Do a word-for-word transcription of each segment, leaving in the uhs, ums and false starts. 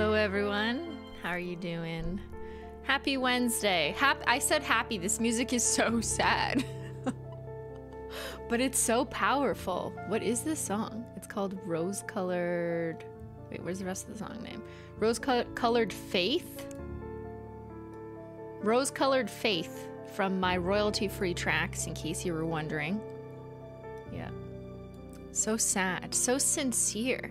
Hello everyone, how are you doing? Happy Wednesday. Hap- I said happy, this music is so sad. But it's so powerful. What is this song? It's called Rose Colored... Wait, where's the rest of the song name? Rose Col- Colored Faith? Rose Colored Faith from my royalty-free tracks, in case you were wondering. Yeah. So sad, so sincere.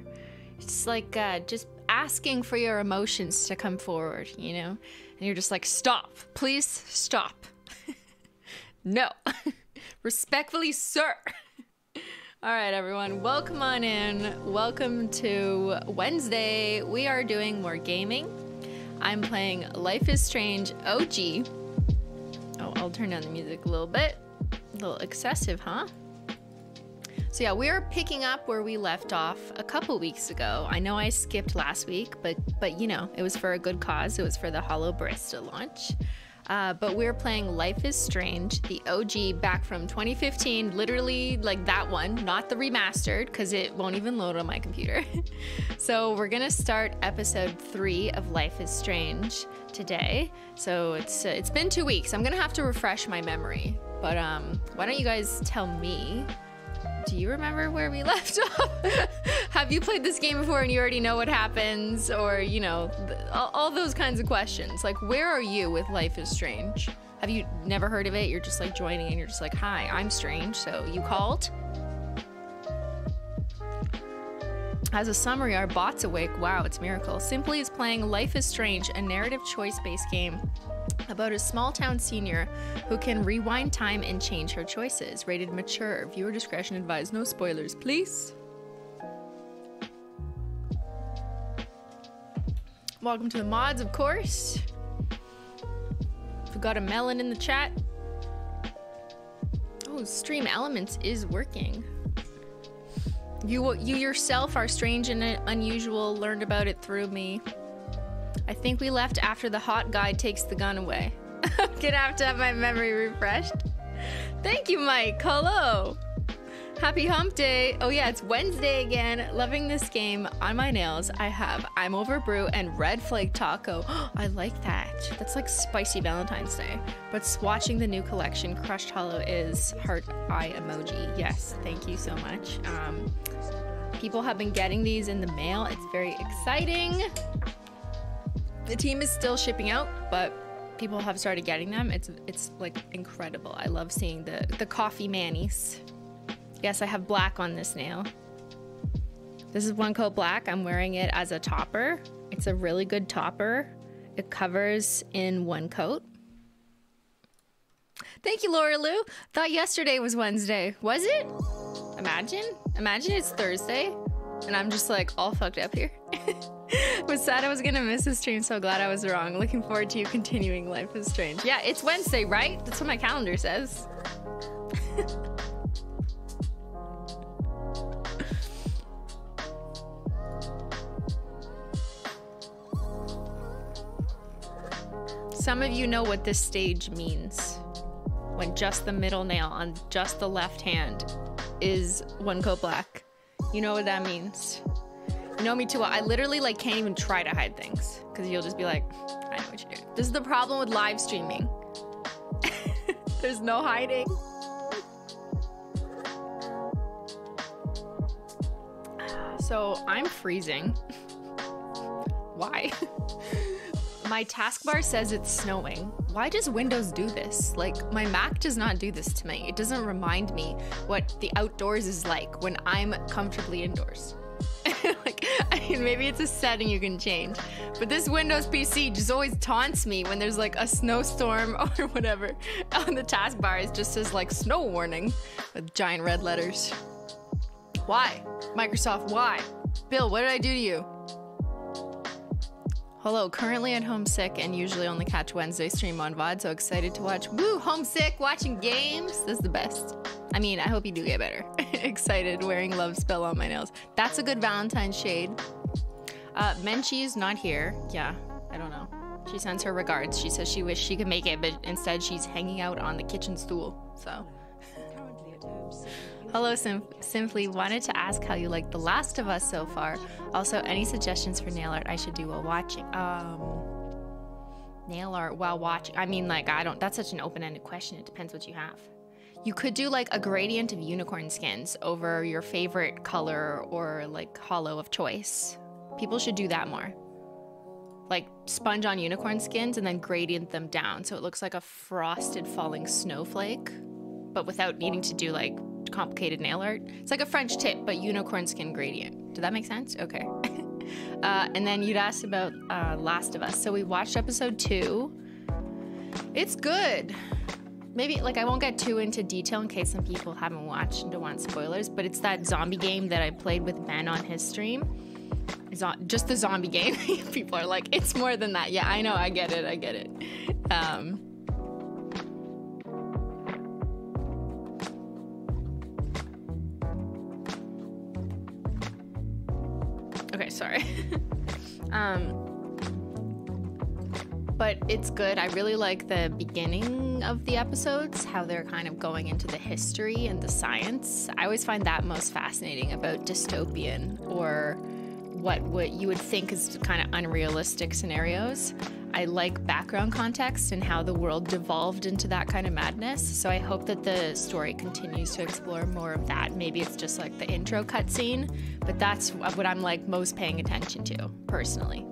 It's like uh, just asking for your emotions to come forward, you know? And you're just like, stop, please stop. No. Respectfully, sir. All right, everyone, welcome on in. Welcome to Wednesday. We are doing more gaming. I'm playing Life is Strange O G. Oh, I'll turn down the music a little bit. A little excessive, huh? So yeah, we are picking up where we left off a couple weeks ago. I know I skipped last week, but but you know, it was for a good cause. It was for the Holo Barista launch. Uh, but we're playing Life is Strange, the O G back from twenty fifteen, literally like that one, not the remastered, because it won't even load on my computer. So we're gonna start episode three of Life is Strange today. So it's uh, it's been two weeks. I'm gonna have to refresh my memory. But um, why don't you guys tell me? Do you remember where we left off? Have you played this game before and you already know what happens? Or, you know, all, all those kinds of questions. Like, where are you with Life is Strange? Have you never heard of it? You're just like joining and you're just like, hi, I'm Strange, so you called? As a summary, our bot's awake. Wow, it's a miracle. Simply is playing Life is Strange, a narrative choice-based game about a small-town senior who can rewind time and change her choices. Rated mature. Viewer discretion advised. No spoilers, please. Welcome to the mods, of course. Forgot a melon in the chat. Oh, Stream Elements is working. You, you yourself are strange and unusual. Learned about it through me. I think we left after the hot guy takes the gun away. I'm gonna have to have my memory refreshed. Thank you, Mike. Hello. Happy hump day. Oh yeah, it's Wednesday again. Loving this game. On my nails, I have I'm Over Brew and Red Flake Taco. I like that. That's like spicy Valentine's Day. But swatching the new collection, Crushed Hollow is heart eye emoji. Yes, thank you so much. Um, people have been getting these in the mail. It's very exciting. The team is still shipping out, but people have started getting them. It's it's like incredible. I love seeing the, the coffee manis. Yes, I have black on this nail. This is one coat black. I'm wearing it as a topper. It's a really good topper. It covers in one coat. Thank you, Laura Lou. Thought yesterday was Wednesday. Was it? Imagine. Imagine it's Thursday. And I'm just like all fucked up here. Was sad I was gonna miss the stream, so glad I was wrong. Looking forward to you continuing Life is Strange. Yeah, it's Wednesday, right? That's what my calendar says. Some of you know what this stage means. When just the middle nail on just the left hand is one coat black. You know what that means. You know me too well. I literally like can't even try to hide things because you'll just be like, I know what you're doing. This is the problem with live streaming. There's no hiding. So I'm freezing. Why? My taskbar says it's snowing. Why does Windows do this? Like, my Mac does not do this to me. It doesn't remind me what the outdoors is like when I'm comfortably indoors. Like, I mean, maybe it's a setting you can change. But this Windows P C just always taunts me when there's like a snowstorm or whatever. On the taskbar, it just says like snow warning with giant red letters. Why? Microsoft, why? Bill, what did I do to you? Hello, currently at home sick and usually only catch Wednesday stream on V O D, so excited to watch. Woo, homesick, watching games. This is the best. I mean, I hope you do get better. Excited, wearing love spell on my nails. That's a good Valentine's shade. Uh, Menchie's not here. Yeah, I don't know. She sends her regards. She says she wished she could make it, but instead she's hanging out on the kitchen stool, so. Hello, Sim Simply. Wanted to ask ask how you like The Last of Us so far. Also, any suggestions for nail art I should do while watching? Um, nail art while watching? I mean, like, I don't, that's such an open-ended question. It depends what you have. You could do like a gradient of unicorn skins over your favorite color or like holo of choice. People should do that more. Like sponge on unicorn skins and then gradient them down so it looks like a frosted falling snowflake, but without needing to do like complicated nail art. It's like a French tip, but unicorn skin gradient. Did that make sense? Okay. uh, and then you'd asked about uh, Last of Us. So we watched episode two. It's good. Maybe, like, I won't get too into detail in case some people haven't watched and don't want spoilers, but it's that zombie game that I played with Ben on his stream. It's not just the zombie game. People are like, it's more than that. Yeah, I know. I get it. I get it. Um, okay, sorry. um... But it's good. I really like the beginning of the episodes, how they're kind of going into the history and the science. I always find that most fascinating about dystopian or what would you would think is kind of unrealistic scenarios. I like background context and how the world devolved into that kind of madness. So I hope that the story continues to explore more of that. Maybe it's just like the intro cutscene, but that's what I'm like most paying attention to personally.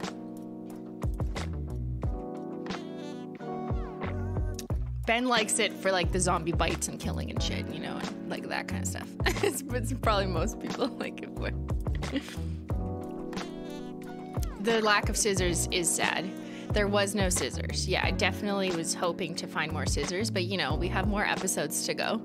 Ben likes it for like the zombie bites and killing and shit, you know, and like that kind of stuff. it's, it's probably most people like it for. The lack of scissors is sad. There was no scissors. Yeah, I definitely was hoping to find more scissors, but you know, we have more episodes to go.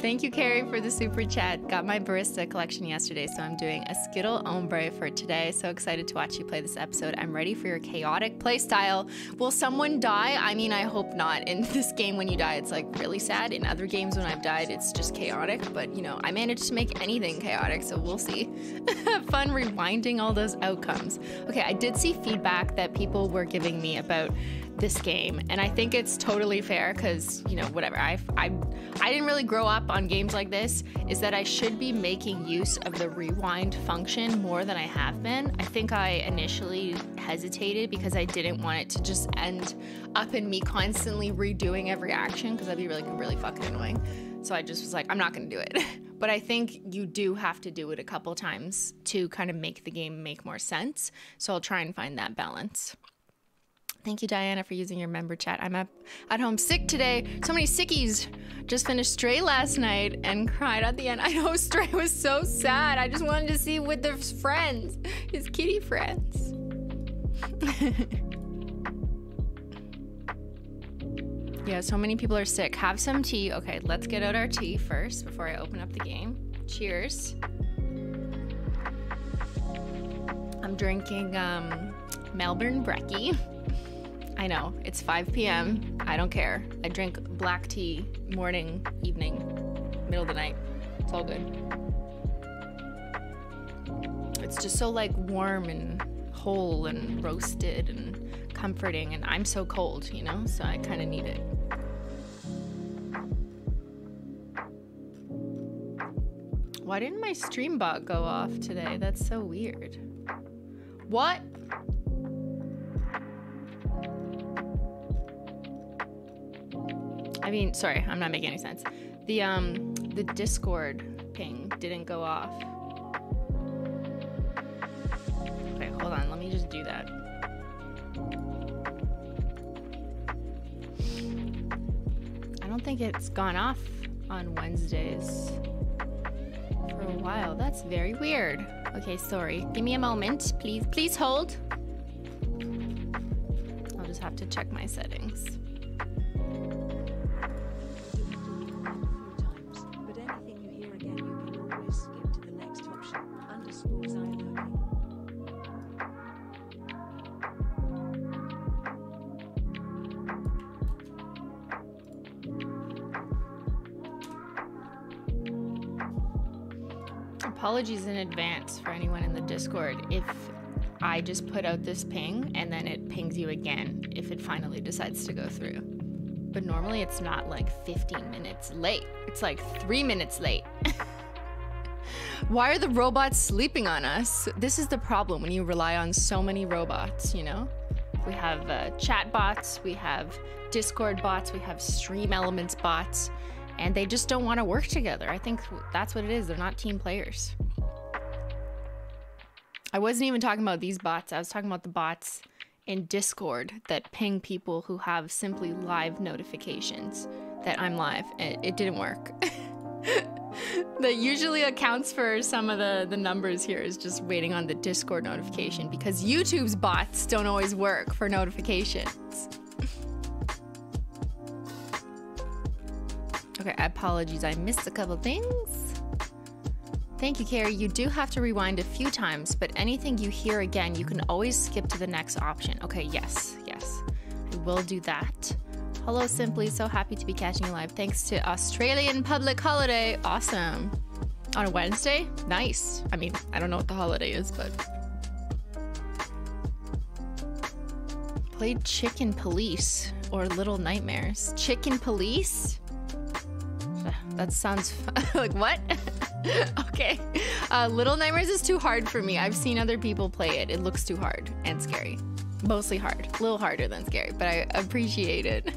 Thank you, Carrie, for the super chat. Got my barista collection yesterday, so I'm doing a Skittle Ombre for today. So excited to watch you play this episode. I'm ready for your chaotic playstyle. Will someone die? I mean, I hope not. In this game, when you die, it's like really sad. In other games, when I've died, it's just chaotic. But, you know, I managed to make anything chaotic, so we'll see. Fun rewinding all those outcomes. Okay, I did see feedback that people were giving me about this game, and I think it's totally fair because, you know, whatever, I, I I didn't really grow up on games like this, is that I should be making use of the rewind function more than I have been. I think I initially hesitated because I didn't want it to just end up in me constantly redoing every action because that'd be really, really fucking annoying. So I just was like, I'm not gonna do it. But I think you do have to do it a couple times to kind of make the game make more sense. So I'll try and find that balance. Thank you, Diana, for using your member chat. I'm up at home sick today. So many sickies. Just finished Stray last night and cried at the end. I know, Stray was so sad. I just wanted to see with his friends, his kitty friends. Yeah, so many people are sick. Have some tea. Okay, let's get out our tea first before I open up the game. Cheers. I'm drinking um, Melbourne Brekkie. I know, it's five P M I don't care. I drink black tea morning, evening, middle of the night. It's all good. It's just so like warm and whole and roasted and comforting, and I'm so cold, you know, so I kind of need it. Why didn't my stream bot go off today? That's so weird. What? I mean, sorry, I'm not making any sense. The um, the Discord ping didn't go off. Okay, hold on, let me just do that. I don't think it's gone off on Wednesdays for a while. That's very weird. Okay, sorry. Give me a moment, please. Please hold. I'll just have to check my settings. Apologies in advance for anyone in the Discord if I just put out this ping and then it pings you again if it finally decides to go through. But normally it's not like fifteen minutes late. It's like three minutes late. Why are the robots sleeping on us? This is the problem when you rely on so many robots, you know? We have uh, chat bots, we have Discord bots, we have Stream Elements bots, and they just don't want to work together. I think that's what it is. They're not team players. I wasn't even talking about these bots. I was talking about the bots in Discord that ping people who have simply live notifications that I'm live. It, it didn't work. That usually accounts for some of the, the numbers here, is just waiting on the Discord notification, because YouTube's bots don't always work for notifications. Okay, apologies, I missed a couple things. Thank you, Carrie. You do have to rewind a few times, but anything you hear again, you can always skip to the next option. Okay, yes, yes, I will do that. Hello, Simply. So happy to be catching you live. Thanks to Australian public holiday. Awesome. On a Wednesday? Nice. I mean, I don't know what the holiday is, but... Played Chicken Police or Little Nightmares. Chicken Police? That sounds like what? Okay. Uh, Little Nightmares is too hard for me. I've seen other people play it. It looks too hard and scary. Mostly hard. A little harder than scary, but I appreciate it.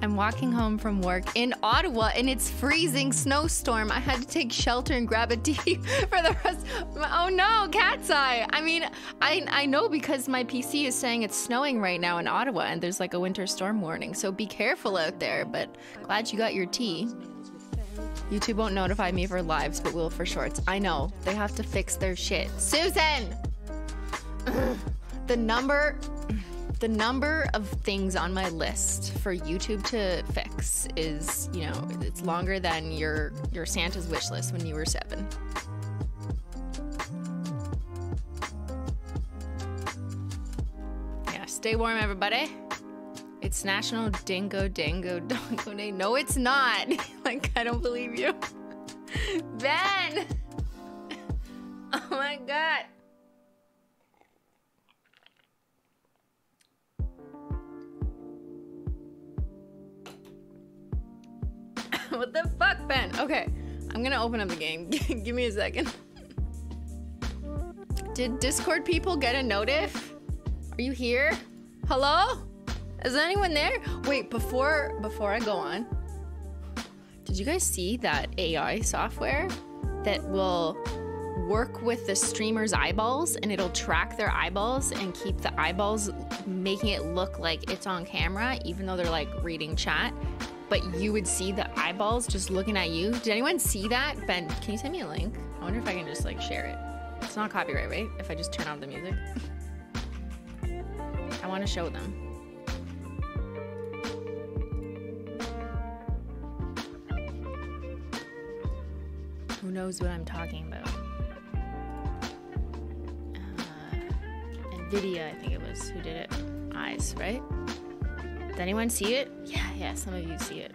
I'm walking home from work in Ottawa and it's freezing snowstorm. I had to take shelter and grab a tea for the rest. Oh no, cat's eye. I mean, I, I know, because my P C is saying it's snowing right now in Ottawa and there's like a winter storm warning. So be careful out there, but glad you got your tea. YouTube won't notify me for lives, but will for shorts. I know, they have to fix their shit. Susan! The number... The number of things on my list for YouTube to fix is, you know, it's longer than your your Santa's wish list when you were seven. Yeah, stay warm, everybody. It's National Dingo Dango Dongo Day. No, it's not. Like, I don't believe you. Ben! Oh my god. What the fuck, Ben? Okay, I'm gonna open up the game. Give me a second. Did Discord people get a notif? Are you here? Hello? Is anyone there? Wait, before before I go on, did you guys see that A I software that will work with the streamer's eyeballs and it'll track their eyeballs and keep the eyeballs, making it look like it's on camera, even though they're like reading chat? But you would see the eyeballs just looking at you. Did anyone see that? Ben, can you send me a link? I wonder if I can just like share it. It's not copyright, right? If I just turn off the music. I want to show them. Who knows what I'm talking about? Uh, NVIDIA, I think it was, who did it? Eyes, right? Did anyone see it? Yeah, yeah, some of you see it.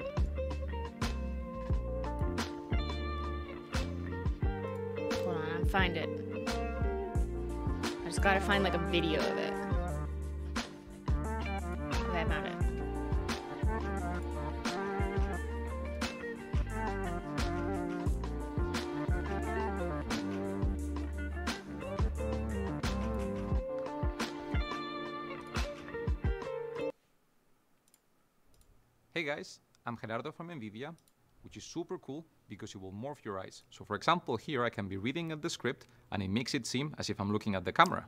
Hold on, I'll find it. I just gotta find like a video of it. Okay, I found it. Hey guys, I'm Gerardo from NVIDIA, which is super cool because it will morph your eyes. So for example, here I can be reading at the script and it makes it seem as if I'm looking at the camera.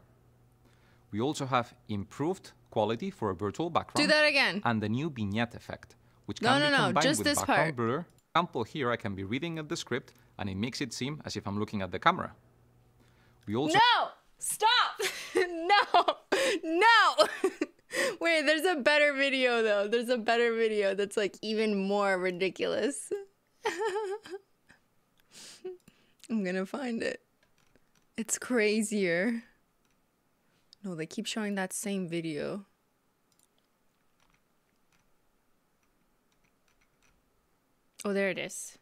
We also have improved quality for a virtual background. Do that again. And the new vignette effect, which can no, be no, combined no, just with this background part. Blur. For example, here I can be reading at the script and it makes it seem as if I'm looking at the camera. We also No! Stop! No! No! Wait, there's a better video though. There's a better video that's like even more ridiculous. I'm gonna find it. It's crazier. No, they keep showing that same video. Oh, there it is.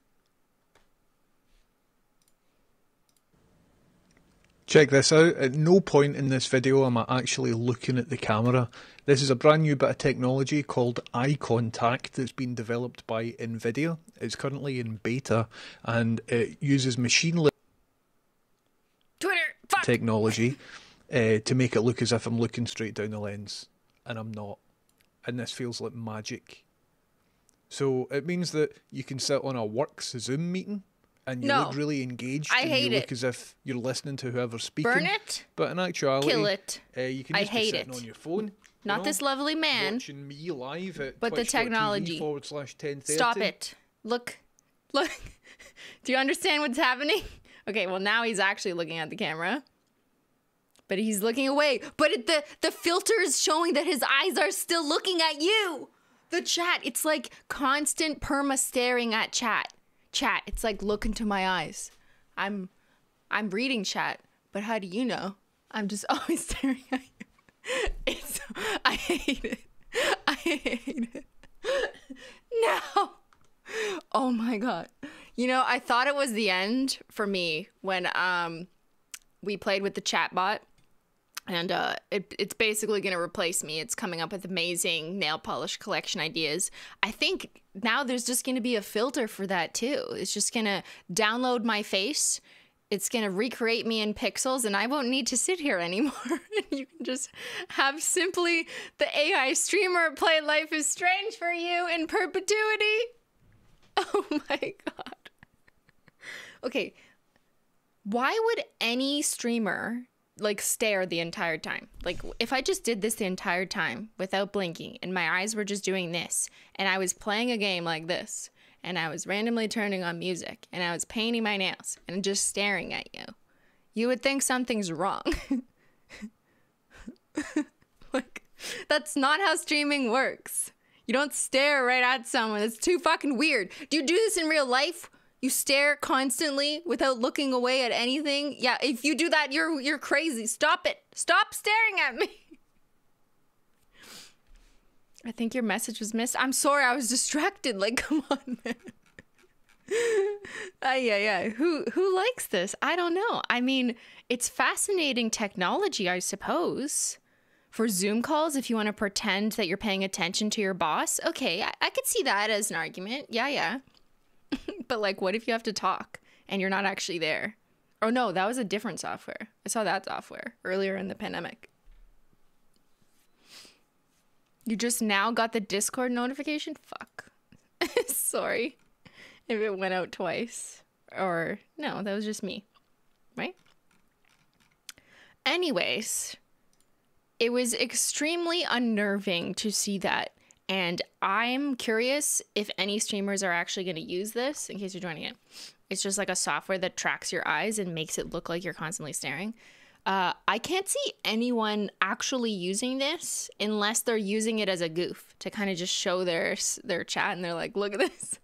Check this out, at no point in this video am I actually looking at the camera. This is a brand new bit of technology called Eye Contact that's been developed by NVIDIA. It's currently in beta and it uses machine learning technology uh, to make it look as if I'm looking straight down the lens, and I'm not. And this feels like magic. So it means that you can sit on a works Zoom meeting and you no. look really engaged. I and hate you look it. as if you're listening to whoever's speaking. Burn it. But in actuality, kill it. Uh, you can just I hate be sitting it. on your phone. Not you know, this lovely man. Watching me live at but the technology. Forward slash ten thirty. Stop it. Look. Look. Do you understand what's happening? Okay, well now he's actually looking at the camera. But he's looking away. But it, the, the filter is showing that his eyes are still looking at you. The chat. It's like constant perma staring at chat. Chat, it's like look into my eyes. I'm I'm reading chat, but how do you know? I'm just always staring at you. It's I hate it. I hate it. No. Oh my god. You know, I thought it was the end for me when um we played with the chatbot, and uh it, it's basically going to replace me. It's coming up with amazing nail polish collection ideas. I think now there's just going to be a filter for that too. It's just going to download my face. It's going to recreate me in pixels, and I won't need to sit here anymore. You can just have simply the A I streamer play Life is Strange for you in perpetuity. Oh my god. Okay. Why would any streamer like stare the entire time? Like if I just did this the entire time without blinking and my eyes were just doing this and I was playing a game like this and I was randomly turning on music and I was painting my nails and just staring at you, you would think something's wrong. Like that's not how streaming works. You don't stare right at someone. That's too fucking weird. Do you do this in real life? You stare constantly without looking away at anything? Yeah, if you do that, you're you're crazy. Stop it. Stop staring at me. I think your message was missed. I'm sorry, I was distracted. Like, come on, man. Uh, yeah, yeah. Who who likes this? I don't know. I mean, it's fascinating technology, I suppose. For Zoom calls, if you want to pretend that you're paying attention to your boss. Okay, I, I could see that as an argument. Yeah, yeah. But like, what if you have to talk and you're not actually there? Oh no, that was a different software. I saw that software earlier in the pandemic. You just now got the Discord notification? Fuck. Sorry if it went out twice. Or no, that was just me, right? Anyways, it was extremely unnerving to see that. And I'm curious if any streamers are actually going to use this, in case you're joining it. It's just like a software that tracks your eyes and makes it look like you're constantly staring. Uh, I can't see anyone actually using this unless they're using it as a goof to kind of just show their, their chat and they're like, look at this.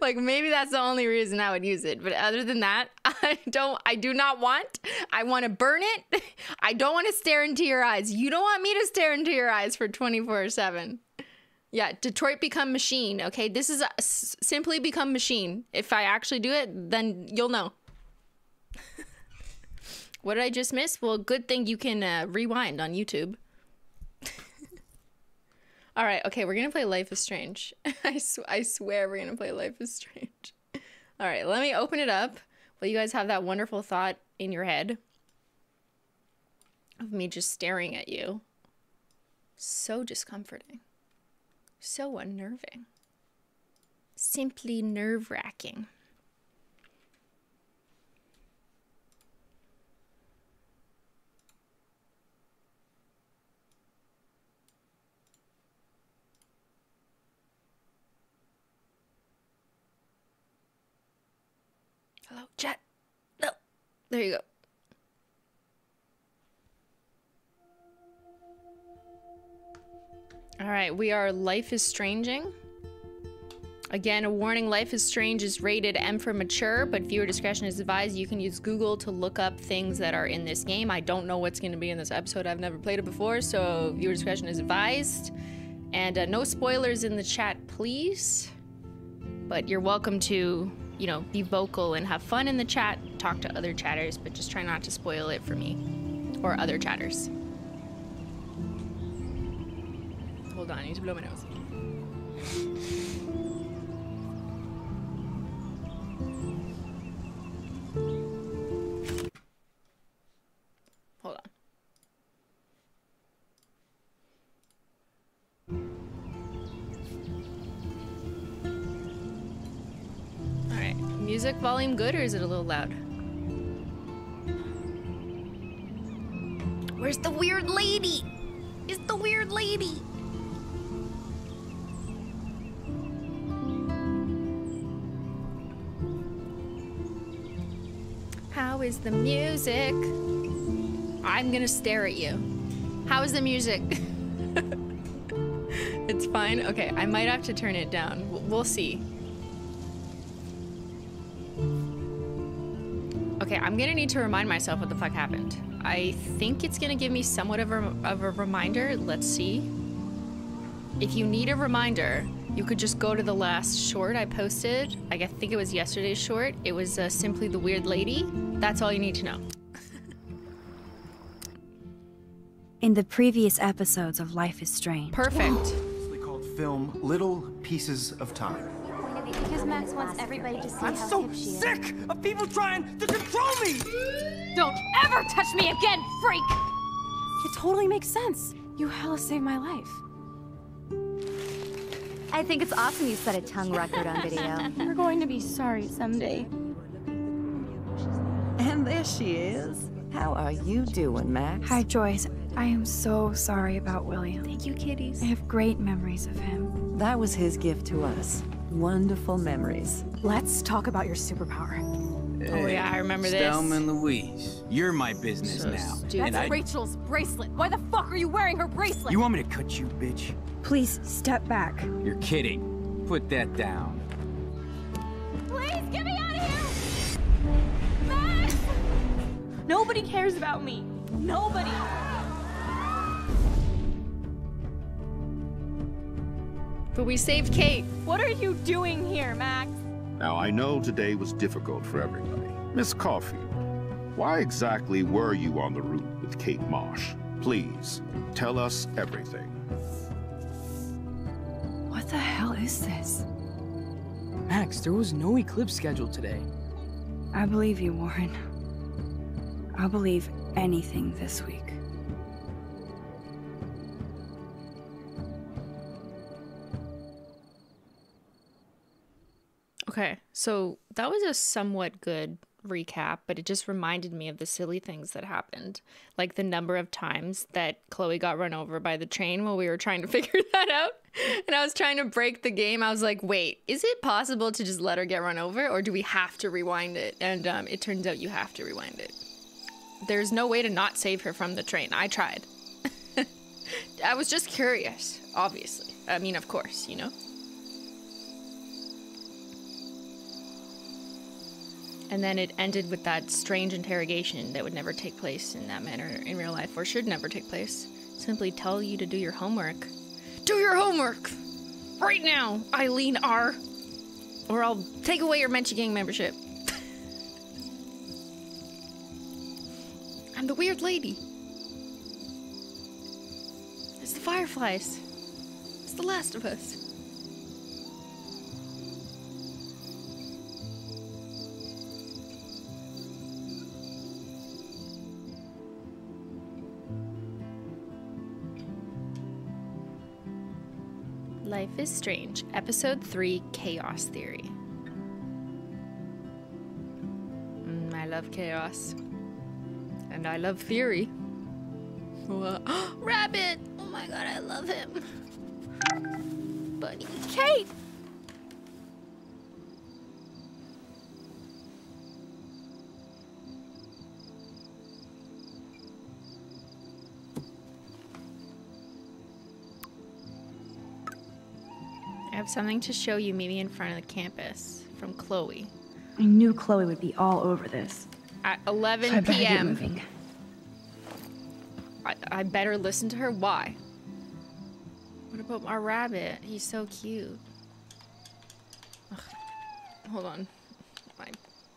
Like maybe that's the only reason I would use it. But other than that, I don't, I do not want, I want to burn it. I don't want to stare into your eyes. You don't want me to stare into your eyes for twenty-four seven. Yeah, Detroit become machine, okay? This is a, s simply become machine. If I actually do it, then you'll know. What did I just miss? Well, good thing you can uh, rewind on YouTube. All right, okay, we're gonna play Life is Strange. I, sw I swear we're gonna play Life is Strange. All right, let me open it up while you guys have that wonderful thought in your head of me just staring at you. So discomforting. So unnerving. Simply nerve-wracking. Hello, chat. No. There you go. All right, we are Life is Stranging. Again, a warning, Life is Strange is rated M for mature, but viewer discretion is advised. You can use Google to look up things that are in this game. I don't know what's going to be in this episode. I've never played it before, so viewer discretion is advised. And uh, no spoilers in the chat, please. But you're welcome to you know, be vocal and have fun in the chat, talk to other chatters, but just try not to spoil it for me or other chatters. Hold on, I need to blow my nose. Hold on. Alright, music volume good or is it a little loud? Where's the weird lady? It's the weird lady! How is the music? I'm gonna stare at you. How is the music? It's fine? Okay, I might have to turn it down. We'll see. Okay, I'm gonna need to remind myself what the fuck happened. I think it's gonna give me somewhat of a, of a reminder. Let's see. If you need a reminder, you could just go to the last short I posted. Like, I think it was yesterday's short. It was uh, simply the weird lady. That's all you need to know. In the previous episodes of Life is Strange. Perfect. We called film Little Pieces of Time. Because Max wants everybody to see I'm how so sick of people trying to control me! Don't ever touch me again, freak! It totally makes sense. You hella saved my life. I think it's awesome you set a tongue record on video. You're going to be sorry someday. And there she is. How are you doing, Max? Hi, Joyce. I am so sorry about William. Thank you, kitties. I have great memories of him. That was his gift to us. Wonderful memories. Let's talk about your superpower. Hey, oh yeah, I remember this. Stelman Louise, you're my business so now. Stupid. That's Rachel's bracelet. Why the fuck are you wearing her bracelet? You want me to cut you, bitch? Please, step back. You're kidding. Put that down. Please, get me out of here! Max! Nobody cares about me. Nobody. But we saved Kate. What are you doing here, Max? Now, I know today was difficult for everybody. Miss Caulfield, why exactly were you on the route with Kate Marsh? Please, tell us everything. What the hell is this? Max, there was no eclipse scheduled today. I believe you, Warren. I'll believe anything this week. Okay, so that was a somewhat good recap, but it just reminded me of the silly things that happened. Like the number of times that Chloe got run over by the train while we were trying to figure that out. And I was trying to break the game. I was like, wait, is it possible to just let her get run over? Or do we have to rewind it? And um, it turns out you have to rewind it. There's no way to not save her from the train. I tried. I was just curious, obviously. I mean, of course, you know? And then it ended with that strange interrogation that would never take place in that manner in real life, or should never take place. Simply tell you to do your homework. Do your homework! Right now, Eileen R. Or I'll take away your Menchie Gang membership. I'm the weird lady. It's the Fireflies. It's The Last of Us. Life is Strange, Episode three, Chaos Theory. Mm, I love chaos. And I love theory. Rabbit! Oh my god, I love him. Buddy. Kate! Something to show you, Mimi, in front of the campus from Chloe. I knew Chloe would be all over this. At eleven p m I, I better listen to her. Why? What about our rabbit? He's so cute. Ugh. Hold on.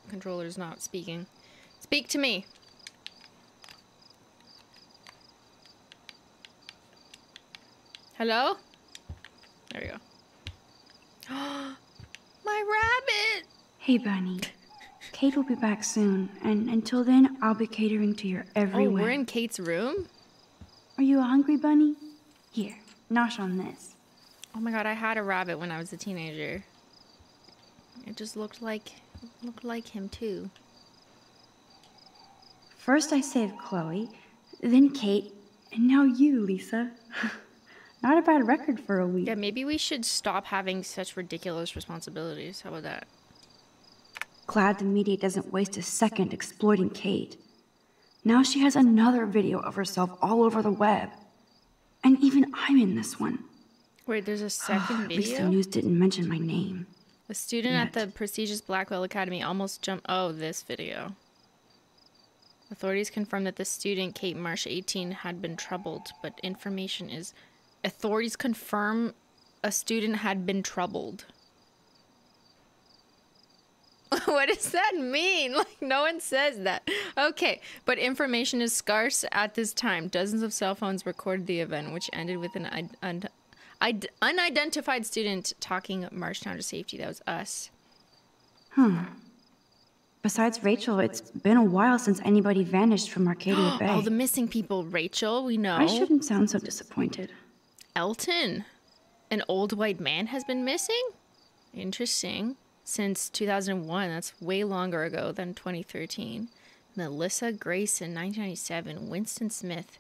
Controller's not speaking. Speak to me. Hello? There we go. Oh, my rabbit! Hey, Bunny. Kate will be back soon, and until then, I'll be catering to your every whim. Oh, we're in Kate's room? Are you a hungry bunny? Here, nosh on this. Oh my god, I had a rabbit when I was a teenager. It just looked like, looked like him too. First I saved Chloe, then Kate, and now you, Lisa. Not a bad record for a week. Yeah, maybe we should stop having such ridiculous responsibilities. How about that? Glad the media doesn't waste a second exploiting Kate. Now she has another video of herself all over the web. And even I'm in this one. Wait, there's a second video? At least the news didn't mention my name. A student yet. At the prestigious Blackwell Academy almost jumped... Oh, this video. Authorities confirmed that the student, Kate Marsh, eighteen, had been troubled, but information is... Authorities confirm a student had been troubled. What does that mean? Like, no one says that. Okay, but information is scarce at this time. Dozens of cell phones recorded the event, which ended with an un un un unidentified student talking Marshtown to safety. That was us. Hmm. Besides Rachel, it's been a while since anybody vanished from Arcadia Bay. All the missing people. Rachel, we know. I shouldn't sound so disappointed. Elton, an old white man, has been missing? Interesting. Since two thousand one, that's way longer ago than twenty thirteen. Melissa Grayson, nineteen ninety-seven, Winston Smith.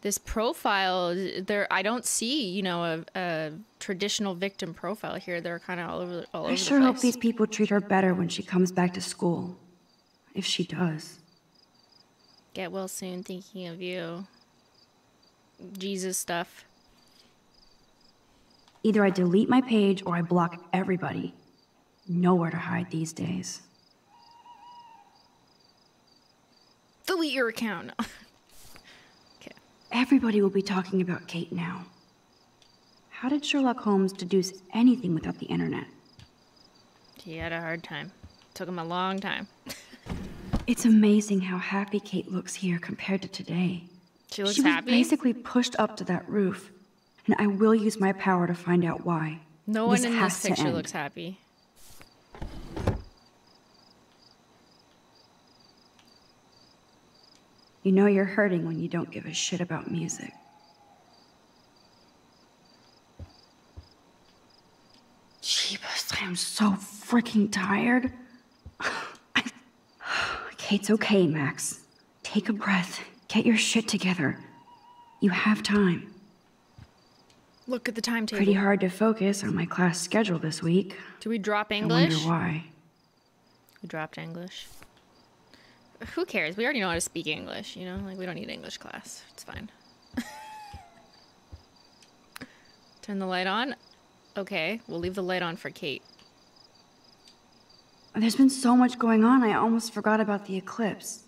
This profile, there I don't see, you know, a, a traditional victim profile here. They're kind of all over, all over the place. I sure hope these people treat her better when she comes back to school, if she does. Get well soon, thinking of you. Jesus stuff. Either I delete my page or I block everybody. Nowhere to hide these days. Delete your account. Okay. Everybody will be talking about Kate now. How did Sherlock Holmes deduce anything without the internet? He had a hard time. Took him a long time. It's amazing how happy Kate looks here compared to today. She looks she was happy. Basically pushed up to that roof, and I will use my power to find out why. No one this in this picture looks happy. You know you're hurting when you don't give a shit about music. Jeebus, I am so freaking tired. I... Kate's okay, Max. Take a breath. Get your shit together. You have time. Look at the timetable. Pretty hard to focus on my class schedule this week. Do we drop English? I wonder why. We dropped English. Who cares? We already know how to speak English, you know? Like, we don't need English class. It's fine. Turn the light on. Okay, we'll leave the light on for Kate. There's been so much going on, I almost forgot about the eclipse.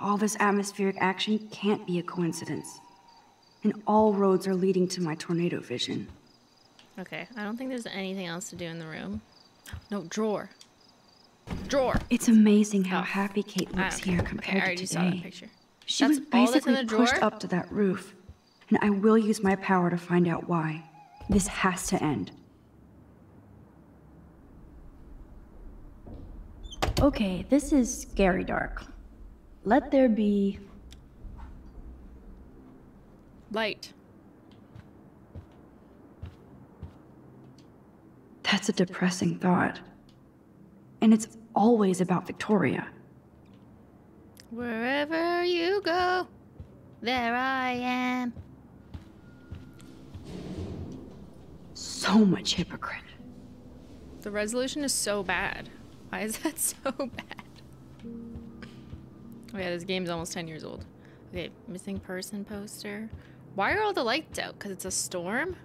All this atmospheric action can't be a coincidence. And all roads are leading to my tornado vision. Okay, I don't think there's anything else to do in the room. No, drawer. Drawer. It's amazing how oh. happy Kate looks here compared okay, I to today. Saw that picture. She that's was basically all that's in the pushed up to that roof, and I will use my power to find out why. This has to end. Okay, this is scary dark. Let there be light. That's a depressing thought. And it's always about Victoria. Wherever you go, there I am. So much hypocrite. The resolution is so bad. Why is that so bad? Oh yeah, this game's almost ten years old. Okay, missing person poster. Why are all the lights out? Because it's a storm?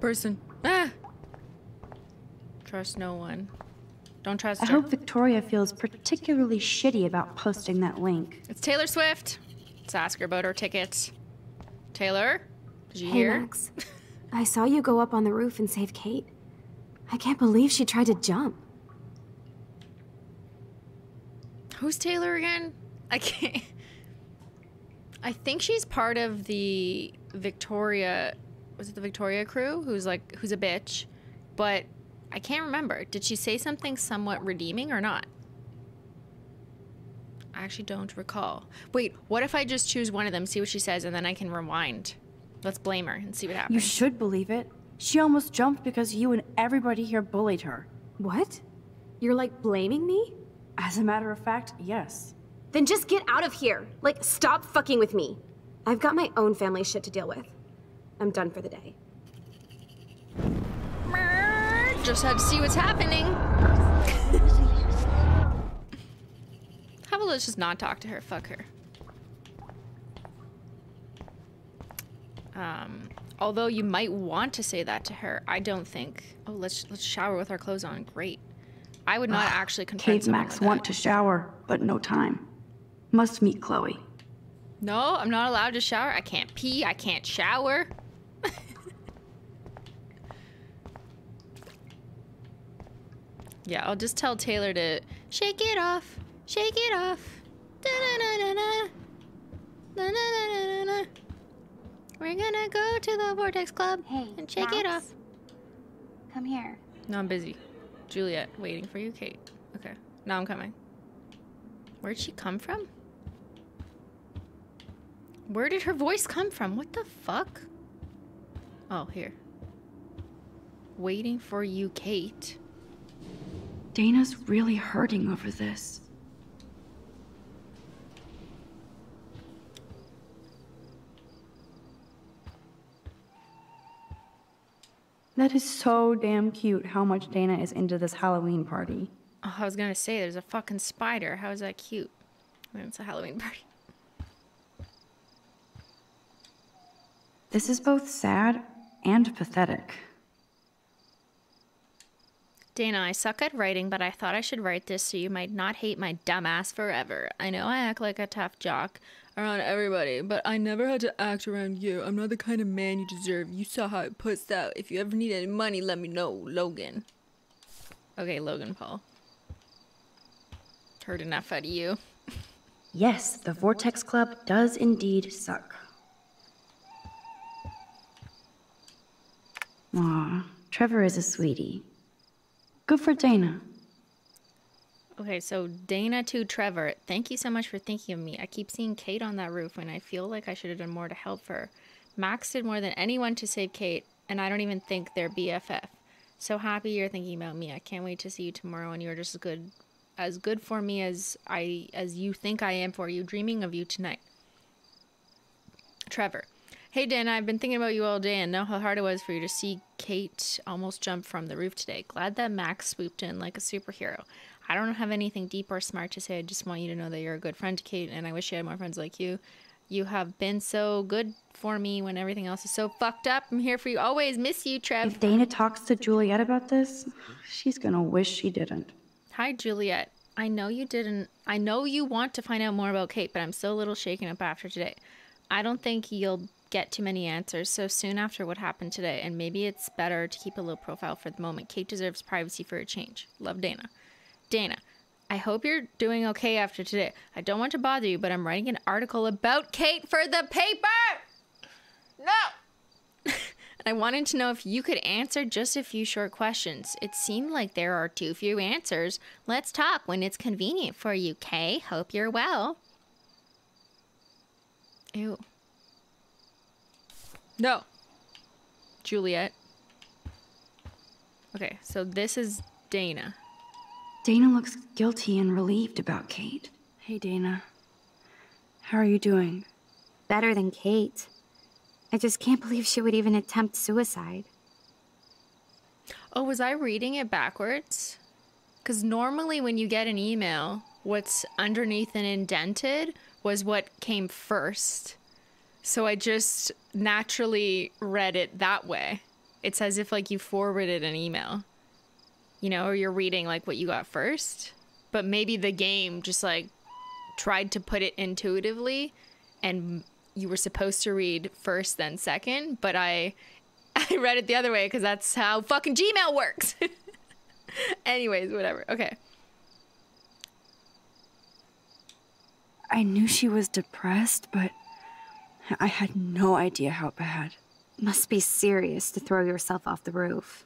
Person. Ah! Trust no one. Don't trust her. I hope Victoria feels particularly shitty about posting that link. It's Taylor Swift. Let's ask her about her tickets. Taylor, did you hey, hear? Max, I saw you go up on the roof and save Kate. I can't believe she tried to jump. Who's Taylor again? I can't. I think she's part of the Victoria. Was it the Victoria crew? Who's like, who's a bitch, but I can't remember. Did she say something somewhat redeeming or not? I actually don't recall. Wait, what if I just choose one of them, see what she says, and then I can rewind? Let's blame her and see what happens. You should believe it. She almost jumped because you and everybody here bullied her. What? You're like blaming me? As a matter of fact, yes. Then just get out of here. Like, stop fucking with me. I've got my own family shit to deal with. I'm done for the day. Just had to see what's happening. How about let's just not talk to her? Fuck her. Um, although you might want to say that to her, I don't think. Oh, let's let's shower with our clothes on. Great. I would not Ugh, actually confront. Cave Max want to shower, but no time. Must meet Chloe. No, I'm not allowed to shower. I can't pee. I can't shower. Yeah, I'll just tell Taylor to shake it off, shake it off. Da -da -da -da -da. Da -da -da -da -da. We're gonna go to the Vortex Club hey, and shake Max, it off. Come here. No, I'm busy. Juliet, waiting for you, Kate. Okay, now I'm coming. Where'd she come from? Where did her voice come from? What the fuck? Oh, here. Waiting for you, Kate. Dana's really hurting over this. That is so damn cute how much Dana is into this Halloween party. Oh, I was gonna say, there's a fucking spider. How is that cute? I mean, it's a Halloween party. This is both sad and pathetic. Dana, I suck at writing, but I thought I should write this so you might not hate my dumb ass forever. I know I act like a tough jock around everybody, but I never had to act around you. I'm not the kind of man you deserve. You saw how it puts out. If you ever need any money, let me know, Logan. Okay, Logan Paul. Heard enough out of you. Yes, the Vortex Club does indeed suck. Aw, Trevor is a sweetie. Good for Dana. Okay, so Dana to Trevor. Thank you so much for thinking of me. I keep seeing Kate on that roof when I feel like I should have done more to help her. Max did more than anyone to save Kate, and I don't even think they're B F F. So happy you're thinking about me. I can't wait to see you tomorrow, and you're just as good, as good for me as I as you think I am for you. Dreaming of you tonight. Trevor. Hey, Dana, I've been thinking about you all day and know how hard it was for you to see Kate almost jump from the roof today. Glad that Max swooped in like a superhero. I don't have anything deep or smart to say. I just want you to know that you're a good friend to Kate, and I wish you had more friends like you. You have been so good for me when everything else is so fucked up. I'm here for you always. Miss you, Trev. If Dana talks to Juliet about this, she's gonna wish she didn't. Hi, Juliet. I know you didn't. I know you want to find out more about Kate, but I'm so little shaken up after today. I don't think you'll get too many answers so soon after what happened today, and maybe it's better to keep a low profile for the moment. Kate deserves privacy for a change. Love, Dana. Dana, I hope you're doing okay after today. I don't want to bother you, but I'm writing an article about Kate for the paper! No! And I wanted to know if you could answer just a few short questions. It seemed like there are too few answers. Let's talk when it's convenient for you, Kay. Hope you're well. Ew. No. Juliet. Okay, so this is Dana. Dana looks guilty and relieved about Kate. Hey, Dana. How are you doing? Better than Kate. I just can't believe she would even attempt suicide. Oh, was I reading it backwards? Because normally when you get an email, what's underneath and indented was what came first. So I just naturally read it that way. It's as if like you forwarded an email, you know, or you're reading like what you got first. But maybe the game just like tried to put it intuitively, and you were supposed to read first then second. But I, I read it the other way because that's how fucking Gmail works. Anyways, whatever. Okay. I knew she was depressed, but I had no idea how bad. Must be serious to throw yourself off the roof.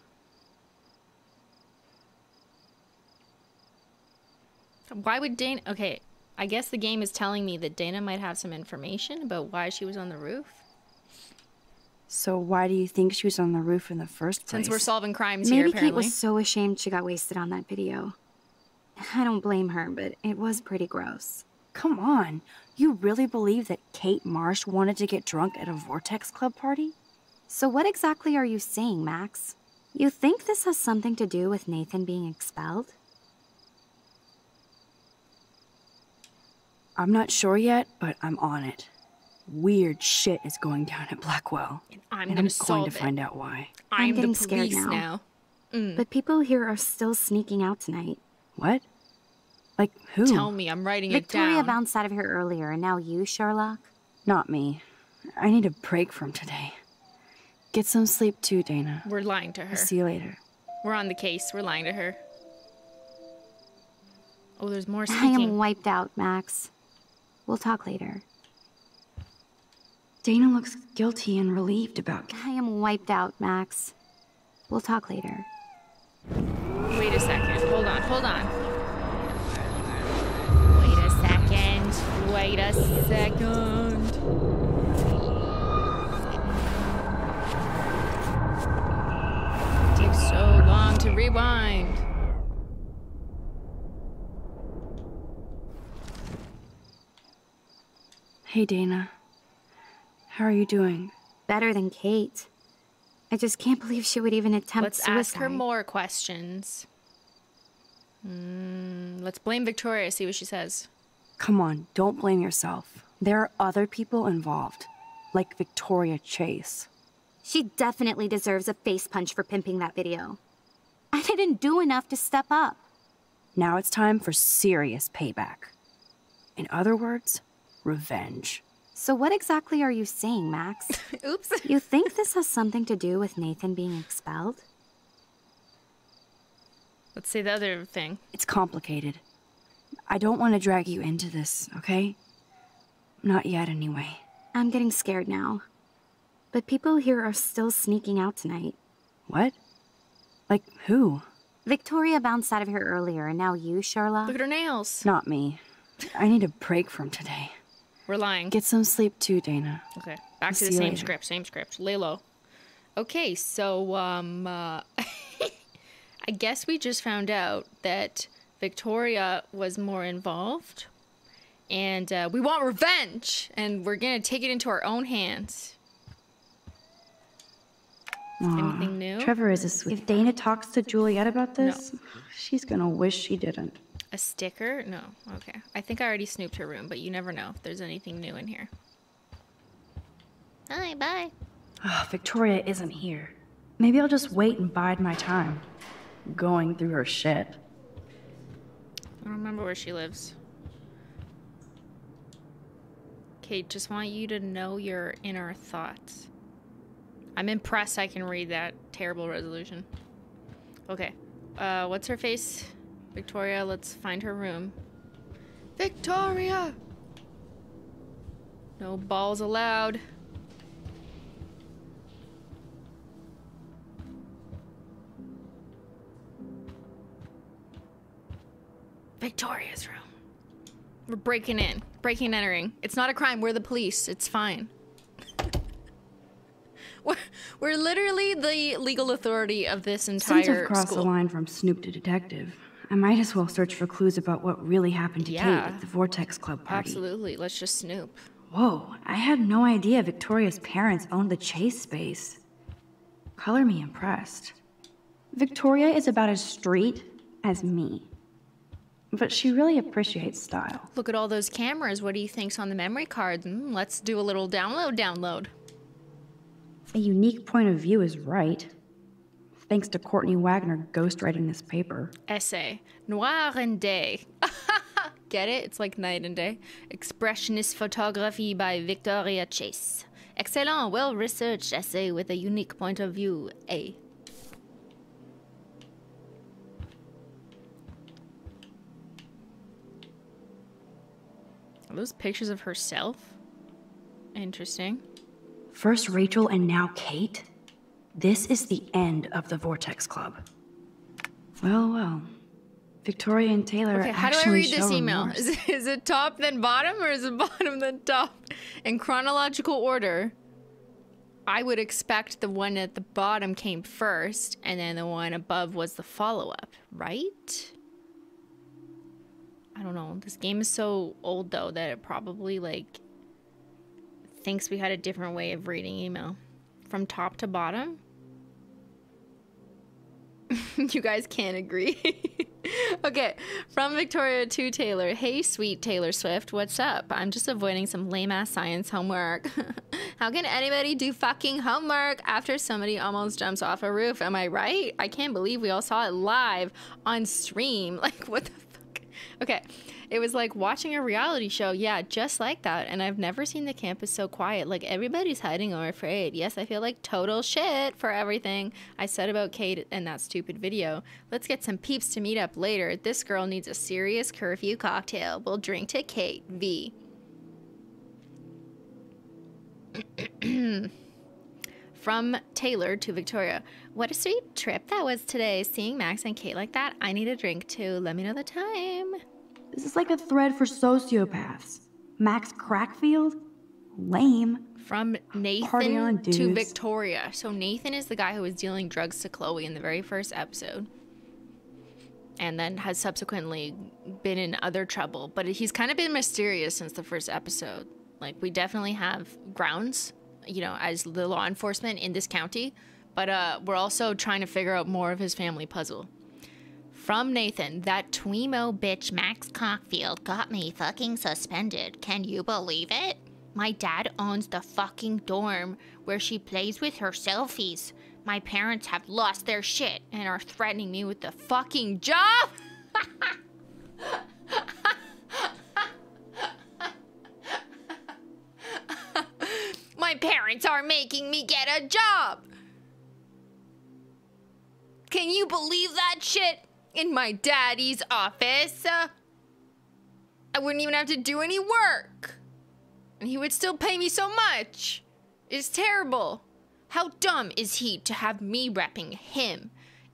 Why would Dana... Okay, I guess the game is telling me that Dana might have some information about why she was on the roof. So why do you think she was on the roof in the first place? Since we're solving crimes here, apparently. Maybe Kate was so ashamed she got wasted on that video. I don't blame her, but it was pretty gross. Come on. You really believe that Kate Marsh wanted to get drunk at a Vortex Club party? So what exactly are you saying, Max? You think this has something to do with Nathan being expelled? I'm not sure yet, but I'm on it. Weird shit is going down at Blackwell. And I'm and gonna I'm solve going to it. find out why. I'm, I'm getting the scared now. now. Mm. But people here are still sneaking out tonight. What? Like who? Tell me, I'm writing Victoria it down. Victoria bounced out of here earlier, and now you, Sherlock? Not me. I need a break from today. Get some sleep too, Dana. We're lying to her. I'll see you later. We're on the case. We're lying to her. Oh, there's more sneaking. I am wiped out, Max. We'll talk later. Dana looks guilty and relieved about... I am wiped out, Max. We'll talk later. Wait a second. Hold on, hold on. Wait a second. Wait a second. It takes so long to rewind. Hey, Dana. How are you doing? Better than Kate. I just can't believe she would even attempt let's suicide. Ask her more questions. Mm, let's blame Victoria, see what she says. Come on, don't blame yourself. There are other people involved, like Victoria Chase. She definitely deserves a face punch for pimping that video. I didn't do enough to step up. Now it's time for serious payback. In other words, revenge. So what exactly are you saying, Max? Oops. You think this has something to do with Nathan being expelled? Let's say the other thing. It's complicated. I don't want to drag you into this, okay? Not yet, anyway. I'm getting scared now. But people here are still sneaking out tonight. What? Like who? Victoria bounced out of here earlier, and now you, Sherlock? Look at her nails. Not me. I need a break from today. We're lying. Get some sleep too, Dana. Okay, back I'll to the same later. script, same script. Lay low. Okay, so, um, uh, I guess we just found out that Victoria was more involved. And uh, we want revenge! And we're gonna take it into our own hands. Aww. Anything new? Trevor is a sweet... If Dana talks to Juliet about this, no. she's gonna wish she didn't. A sticker? No. Okay. I think I already snooped her room, but you never know if there's anything new in here. Hi, bye. Oh, Victoria isn't here. Maybe I'll just wait and bide my time. Going through her shit. I don't remember where she lives. Kate, just want you to know your inner thoughts. I'm impressed I can read that terrible resolution. Okay. Uh, what's her face? Victoria, let's find her room. Victoria! No balls allowed. Victoria's room. We're breaking in. Breaking and entering. It's not a crime. We're the police. It's fine. We're, we're literally the legal authority of this entire school. Since I've crossed the line from Snoop to detective, I might as well search for clues about what really happened to yeah. Kate at the Vortex Club party. Absolutely. Let's just snoop. Whoa. I had no idea Victoria's parents owned the Chase space. Color me impressed. Victoria is about as street as me. But she really appreciates style. Look at all those cameras. What do you think's on the memory card? Mm, let's do a little download download. A unique point of view is right. Thanks to Courtney Wagner ghostwriting this paper. Essay. Noir and day. Get it? It's like night and day. Expressionist photography by Victoria Chase. Excellent, well-researched essay with a unique point of view. A. Are those pictures of herself? Interesting. First Rachel and now Kate? This is the end of the Vortex Club. Well, well. Victoria and Taylor okay, how do I read this email? Is it, is it top then bottom, or is it bottom then top? In chronological order, I would expect the one at the bottom came first, and then the one above was the follow-up, right? I don't know. This game is so old, though, that it probably, like, thinks we had a different way of reading email. From top to bottom? You guys can't agree. Okay, from Victoria to Taylor. Hey, sweet Taylor Swift, what's up? I'm just avoiding some lame-ass science homework. How can anybody do fucking homework after somebody almost jumps off a roof? Am I right? I can't believe we all saw it live on stream. Like, what the fuck? Okay, it was like watching a reality show. Yeah, just like that. And I've never seen the campus so quiet. Like, everybody's hiding or afraid. Yes, I feel like total shit for everything I said about Kate and that stupid video. Let's get some peeps to meet up later. This girl needs a serious curfew cocktail. We'll drink to Kate V. From Taylor to Victoria. What a sweet trip that was today. Seeing Max and Kate like that, I need a drink too. Let me know the time. This is like a thread for sociopaths. Max Crackfield? Lame. From Nathan to Victoria. So Nathan is the guy who was dealing drugs to Chloe in the very first episode, and then has subsequently been in other trouble. But he's kind of been mysterious since the first episode. Like, we definitely have grounds, you know, as the law enforcement in this county, but uh, we're also trying to figure out more of his family puzzle. From Nathan, that Twemo bitch Max Cockfield got me fucking suspended. Can you believe it? My dad owns the fucking dorm where she plays with her selfies. My parents have lost their shit and are threatening me with the fucking job. My parents are making me get a job. Can you believe that shit? In my daddy's office, uh, I wouldn't even have to do any work, and he would still pay me so much. It's terrible. How dumb is he to have me repping him?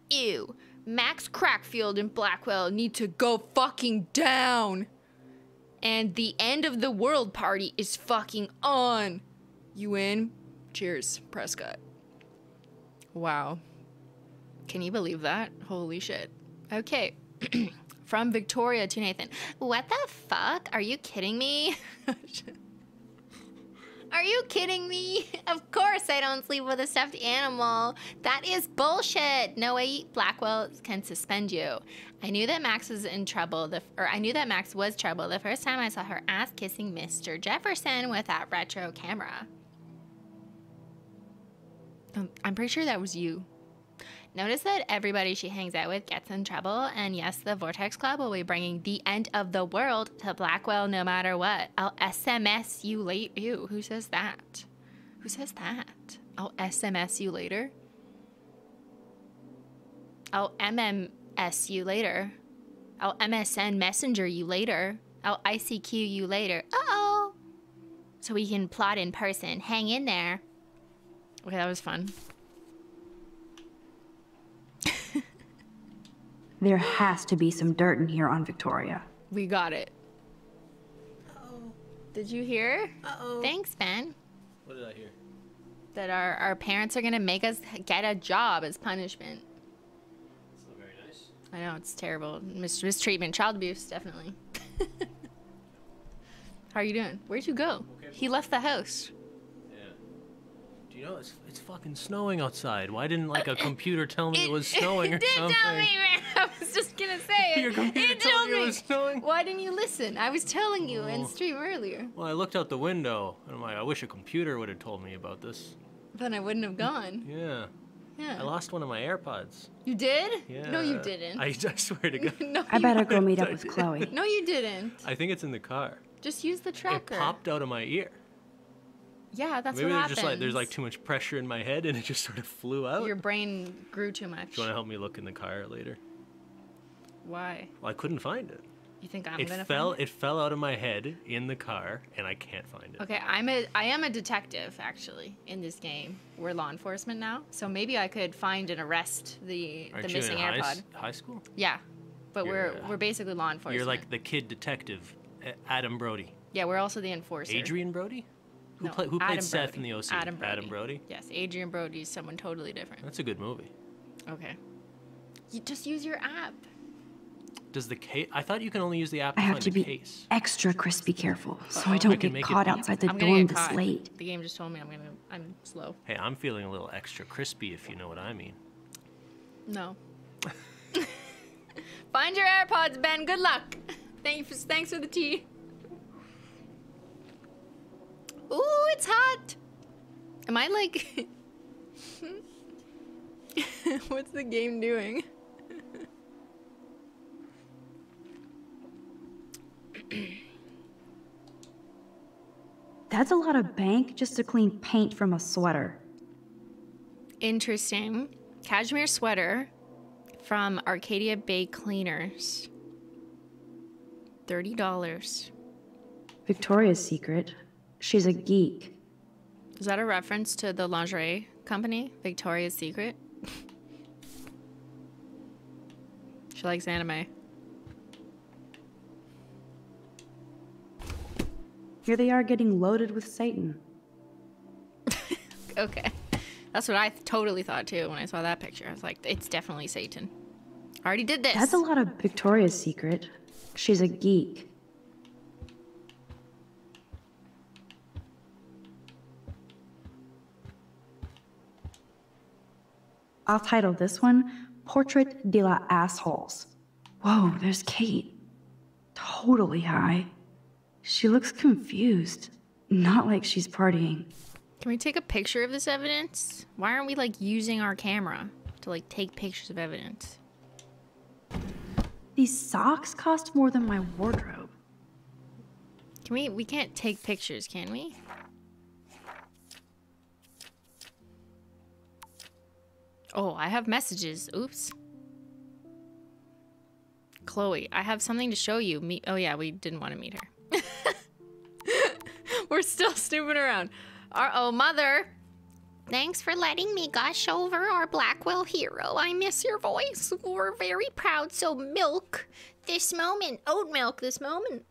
Ew. Max Crackfield and Blackwell need to go fucking down. And the end of the world party is fucking on. You in? Cheers, Prescott. Wow. Can you believe that? Holy shit. Okay. From Victoria to Nathan. What the fuck? Are you kidding me? Are you kidding me? Of course I don't sleep with a stuffed animal. That is bullshit. No way Blackwell can suspend you. I knew that Max was in trouble, the, or I knew that Max was trouble the first time I saw her ass kissing Mister Jefferson with that retro camera. Um, I'm pretty sure that was you. Notice that everybody she hangs out with gets in trouble, and yes, the Vortex Club will be bringing the end of the world to Blackwell no matter what. I'll S M S you late. Ew, who says that? Who says that? I'll S M S you later? I'll M M S you later. I'll M S N Messenger you later. I'll I C Q you later. Uh-oh! So we can plot in person. Hang in there. Okay, that was fun. There has to be some dirt in here on Victoria. We got it. Uh-oh. Did you hear? Uh-oh. Thanks, Ben. What did I hear? That our, our parents are going to make us get a job as punishment. That's not very nice. I know, it's terrible. Mis mistreatment, child abuse, definitely. How are you doing? Where'd you go? Okay. He left the house. You know, it's, it's fucking snowing outside. Why didn't, like, a computer tell me it, it was snowing or something? It did something? Tell me, man. I was just gonna say it. Your computer it told, told me, me it was snowing? Why didn't you listen? I was telling you oh. in stream earlier. Well, I looked out the window, and I'm like, I wish a computer would have told me about this. Then I wouldn't have gone. Yeah. Yeah. I lost one of my AirPods. You did? Yeah. No, you didn't. I, I swear to God. no, I better go meet up with Chloe. No, you didn't. I think it's in the car. Just use the tracker. It popped out of my ear. Yeah, that's Maybe what happens. Maybe like, there's like too much pressure in my head and it just sort of flew out. Your brain grew too much. Do you want to help me look in the car later? Why? Well, I couldn't find it. You think I'm it gonna fell, find it? It fell out of my head in the car, and I can't find it. Okay, I'm a, I am a detective, actually, in this game. We're law enforcement now, so maybe I could find and arrest the, the missing AirPod. Aren't you in high, high school? Yeah, but you're, we're, uh, we're basically law enforcement. You're like the kid detective, Adam Brody. Yeah, we're also the enforcer. Adrian Brody? Who, no, play, who played Brody. Seth in the O C? Adam Brody. Adam Brody? Yes, Adrian Brody is someone totally different. That's a good movie. Okay. You just use your app. Does the case... I thought you can only use the app to I have to be case. Extra crispy careful, so uh-oh. I don't I get caught it, outside the dorm this late. The game just told me I'm gonna... I'm slow. Hey, I'm feeling a little extra crispy, if you know what I mean. No. Find your AirPods, Ben. Good luck. Thank you for, thanks for the tea. Ooh, it's hot. Am I like... What's the game doing? That's a lot of bank just to clean paint from a sweater. Interesting. Cashmere sweater from Arcadia Bay Cleaners. thirty dollars. Victoria's Secret. She's a geek. Is that a reference to the lingerie company? Victoria's Secret? She likes anime. Here they are getting loaded with Satan. Okay. That's what I th totally thought too when I saw that picture. I was like, it's definitely Satan. I already did this. That's a lot of Victoria's Secret. She's a geek. I'll title this one, Portrait de la Assholes. Whoa, there's Kate. Totally high. She looks confused. Not like she's partying. Can we take a picture of this evidence? Why aren't we like using our camera to like take pictures of evidence? These socks cost more than my wardrobe. Can we, we can't take pictures, can we? Oh, I have messages. Oops. Chloe, I have something to show you. Me oh yeah, we didn't want to meet her. We're still snooping around. Our oh mother. Thanks for letting me gush over our Blackwell hero. I miss your voice. We're very proud. So milk this moment. Oat milk this moment.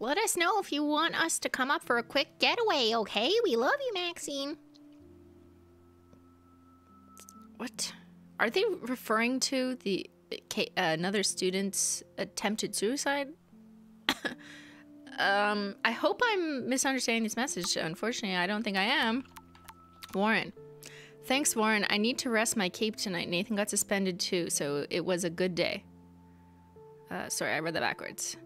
Let us know if you want us to come up for a quick getaway, okay? We love you, Maxine. What? Are they referring to the uh, another student's attempted suicide? Um, I hope I'm misunderstanding this message. Unfortunately, I don't think I am. Warren. Thanks, Warren. I need to rest my cape tonight. Nathan got suspended too, so it was a good day. Uh, sorry, I read that backwards.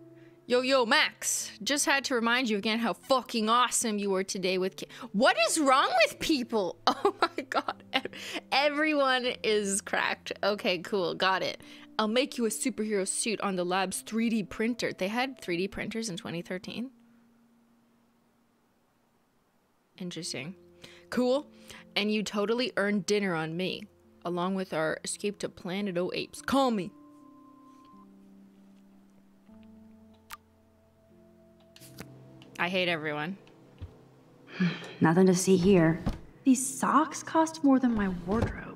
Yo, yo, Max. Just had to remind you again how fucking awesome you were today with Kate. What is wrong with people? Oh my god. Everyone is cracked. Okay, cool. Got it. I'll make you a superhero suit on the lab's three D printer. They had three D printers in twenty thirteen. Interesting. Cool. And you totally earned dinner on me, along with our escape to Planet O Apes. Call me. I hate everyone. Nothing to see here. These socks cost more than my wardrobe.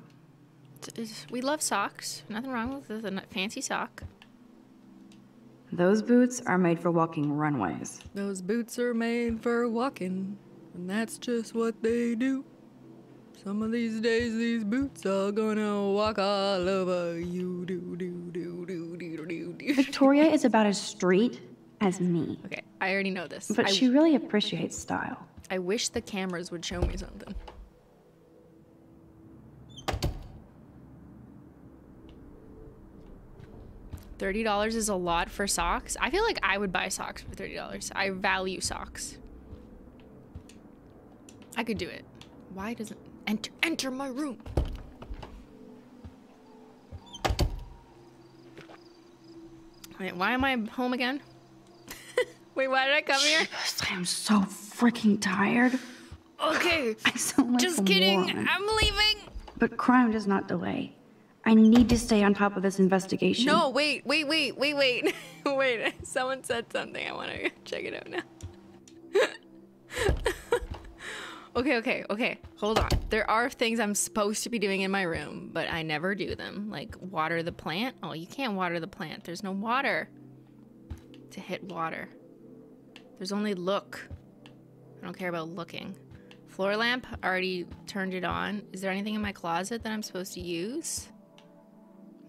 We love socks. Nothing wrong with a fancy sock. Those boots are made for walking runways. Those boots are made for walking, and that's just what they do. Some of these days, these boots are gonna walk all over you. Do, do, do, do, do, do, do. Victoria is about as street as me. Okay, I already know this. But I she really appreciates style. I wish the cameras would show me something. thirty dollars is a lot for socks. I feel like I would buy socks for thirty dollars. I value socks. I could do it. Why doesn't... Enter, enter my room. Wait, why am I home again? Wait, why did I come here? I am so freaking tired. Okay. I sound like a moron. Just kidding. I'm leaving. But crime does not delay. I need to stay on top of this investigation. No, wait, wait, wait, wait, wait. Wait, someone said something. I want to check it out now. Okay, okay, okay. Hold on. There are things I'm supposed to be doing in my room, but I never do them. Like water the plant. Oh, you can't water the plant. There's no water to hit water. There's only look. I don't care about looking. Floor lamp. Already turned it on. Is there anything in my closet that I'm supposed to use?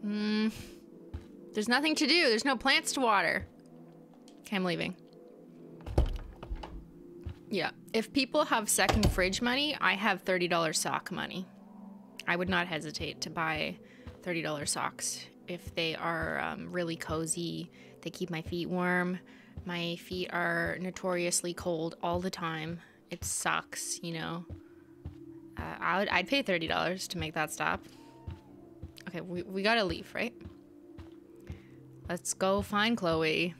Hmm. There's nothing to do. There's no plants to water. Okay, I'm leaving. Yeah. If people have second fridge money, I have thirty dollar sock money. I would not hesitate to buy thirty dollar socks if they are um, really cozy. They keep my feet warm. My feet are notoriously cold all the time. It sucks, you know. Uh, I would, I'd pay thirty dollars to make that stop. Okay, we, we gotta leave, right? Let's go find Chloe.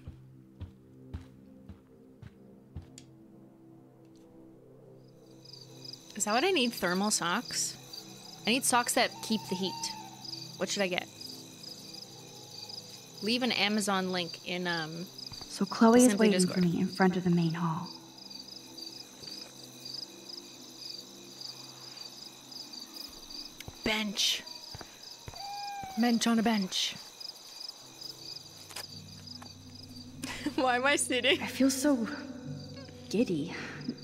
Is that what I need? Thermal socks? I need socks that keep the heat. What should I get? Leave an Amazon link in, um... So Chloe is waiting for me in front of the main hall. Bench. Bench on a bench. Why am I sitting? I feel so giddy,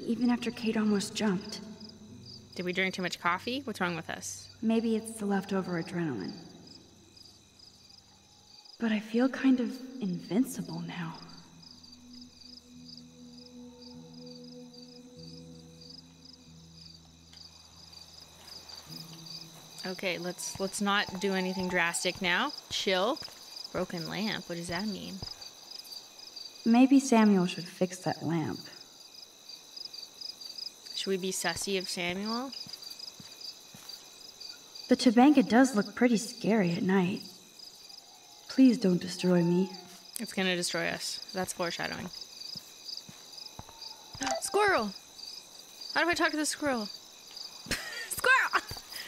even after Kate almost jumped. Did we drink too much coffee? What's wrong with us? Maybe it's the leftover adrenaline. But I feel kind of invincible now. Okay, let's let's not do anything drastic now. Chill. Broken lamp. What does that mean? Maybe Samuel should fix that lamp. Should we be sussy of Samuel? The Tobanga does look pretty scary at night. Please don't destroy me. It's gonna destroy us. That's foreshadowing. Squirrel! How do I talk to the squirrel? Squirrel!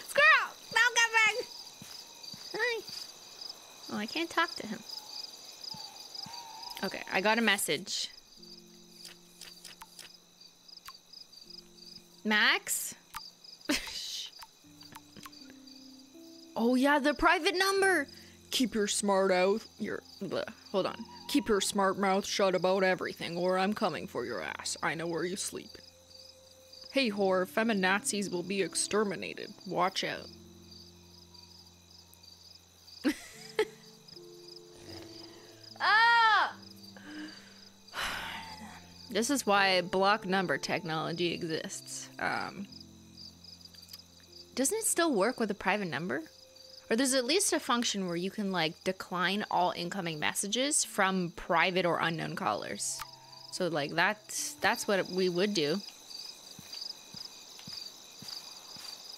Squirrel! Now come back! Hi. Oh, I can't talk to him. Okay, I got a message. Max? Oh yeah, the private number. Keep your smart out. Your bleh, hold on. Keep your smart mouth shut about everything, or I'm coming for your ass. I know where you sleep. Hey whore, feminazis will be exterminated. Watch out. Ah! This is why block number technology exists. Um, doesn't it still work with a private number? Or there's at least a function where you can, like, decline all incoming messages from private or unknown callers. So, like, that's, that's what we would do.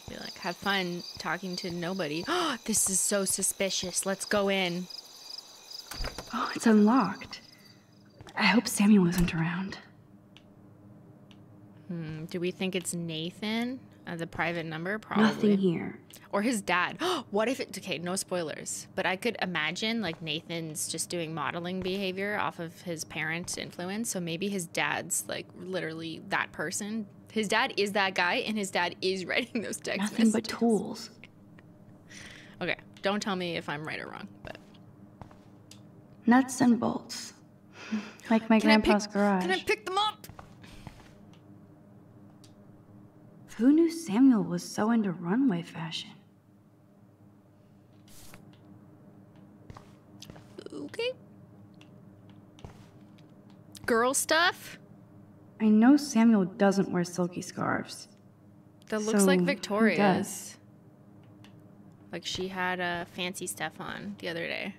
Be like, have fun talking to nobody. Oh, this is so suspicious. Let's go in. Oh, it's unlocked. I hope Samuel isn't around. Hmm, do we think it's Nathan? Uh, the private number? Probably. Nothing here. Or his dad. What if it... Okay, no spoilers. But I could imagine, like, Nathan's just doing modeling behavior off of his parents' influence. So maybe his dad's, like, literally that person. His dad is that guy, and his dad is writing those text Nothing messages. Nothing but tools. Okay, don't tell me if I'm right or wrong, but... Nuts and bolts. Like my grandpa's pick, garage. Can I pick them up? Who knew Samuel was so into runway fashion? Okay. Girl stuff? I know Samuel doesn't wear silky scarves. That looks so like Victoria's. Like she had a uh, fancy stuff on the other day.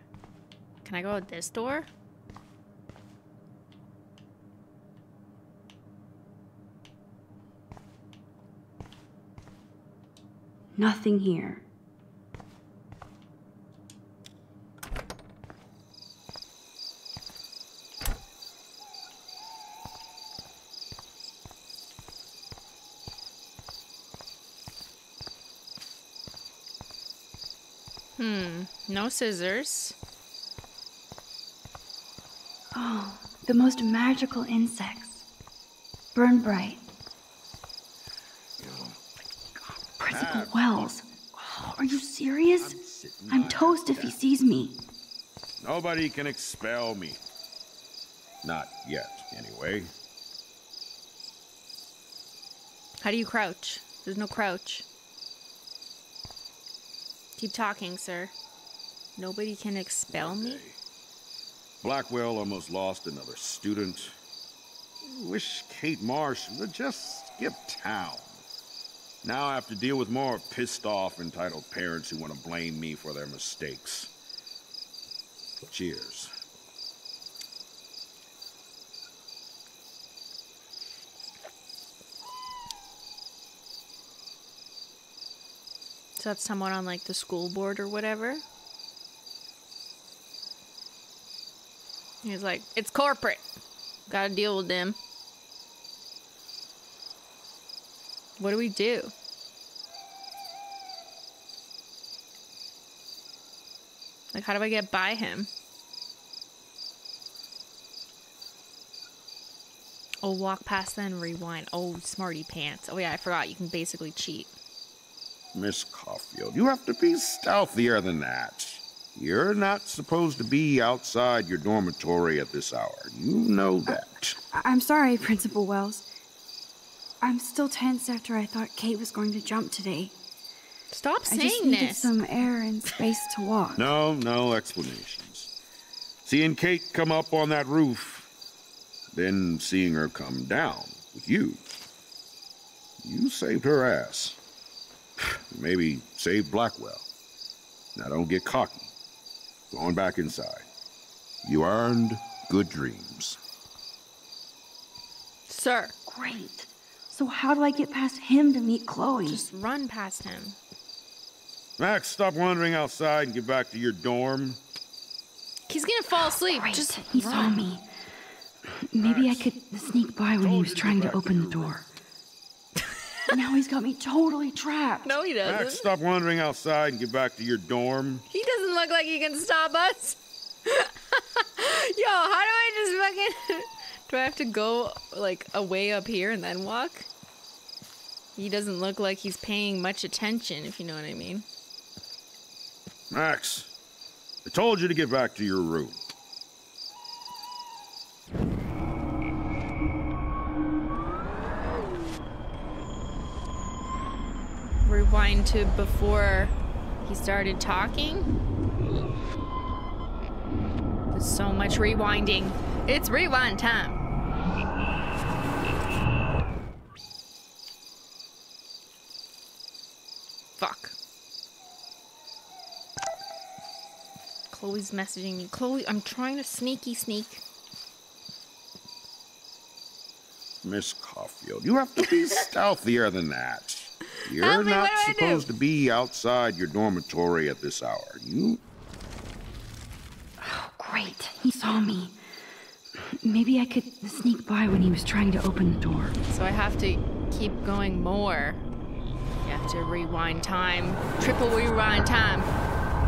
Can I go out this door? Nothing here. Hmm, no scissors. Oh, the most magical insects. Burn bright. Practical wells. Oh, are you serious? I'm, I'm toast if he sees me. Nobody can expel me. Not yet, anyway. How do you crouch? There's no crouch. Keep talking, sir. Nobody can expel okay. me? Blackwell almost lost another student. Wish Kate Marsh would just skip town. Now I have to deal with more pissed-off entitled parents who want to blame me for their mistakes. Cheers. So that's someone on, like, the school board or whatever? He's like, it's corporate. Gotta deal with them. What do we do? Like, how do I get by him? Oh, walk past then rewind. Oh, smarty pants. Oh, yeah, I forgot. You can basically cheat. Miss Caulfield, you have to be stealthier than that. You're not supposed to be outside your dormitory at this hour. You know that. Uh, I'm sorry, Principal Wells. I'm still tense after I thought Kate was going to jump today. Stop saying this. I just needed this. some air and space to walk. No, no explanations. Seeing Kate come up on that roof, then seeing her come down with you. You saved her ass. Maybe save Blackwell. Now don't get cocky. Going back inside. You earned good dreams. Sir. Great. So how do I get past him to meet Chloe? Just run past him. Max, stop wandering outside and get back to your dorm. He's gonna fall asleep. Great. Just he run. saw me. Maybe Max. I could sneak by when he was trying to open the door. Now he's got me totally trapped. No, he doesn't. Max, stop wandering outside and get back to your dorm. He doesn't look like he can stop us. Yo, how do I just fucking... Do I have to go, like, away up here and then walk? He doesn't look like he's paying much attention, if you know what I mean. Max, I told you to get back to your room. Rewind to before he started talking. There's so much rewinding. It's rewind time. Fuck. Chloe's messaging me. Chloe, I'm trying to sneaky sneak. Miss Caulfield, you have to be stealthier than that. You're not supposed to be outside your dormitory at this hour. You. Oh, great. He saw me. Maybe I could sneak by when he was trying to open the door. So I have to keep going more. You have to rewind time. Triple rewind time.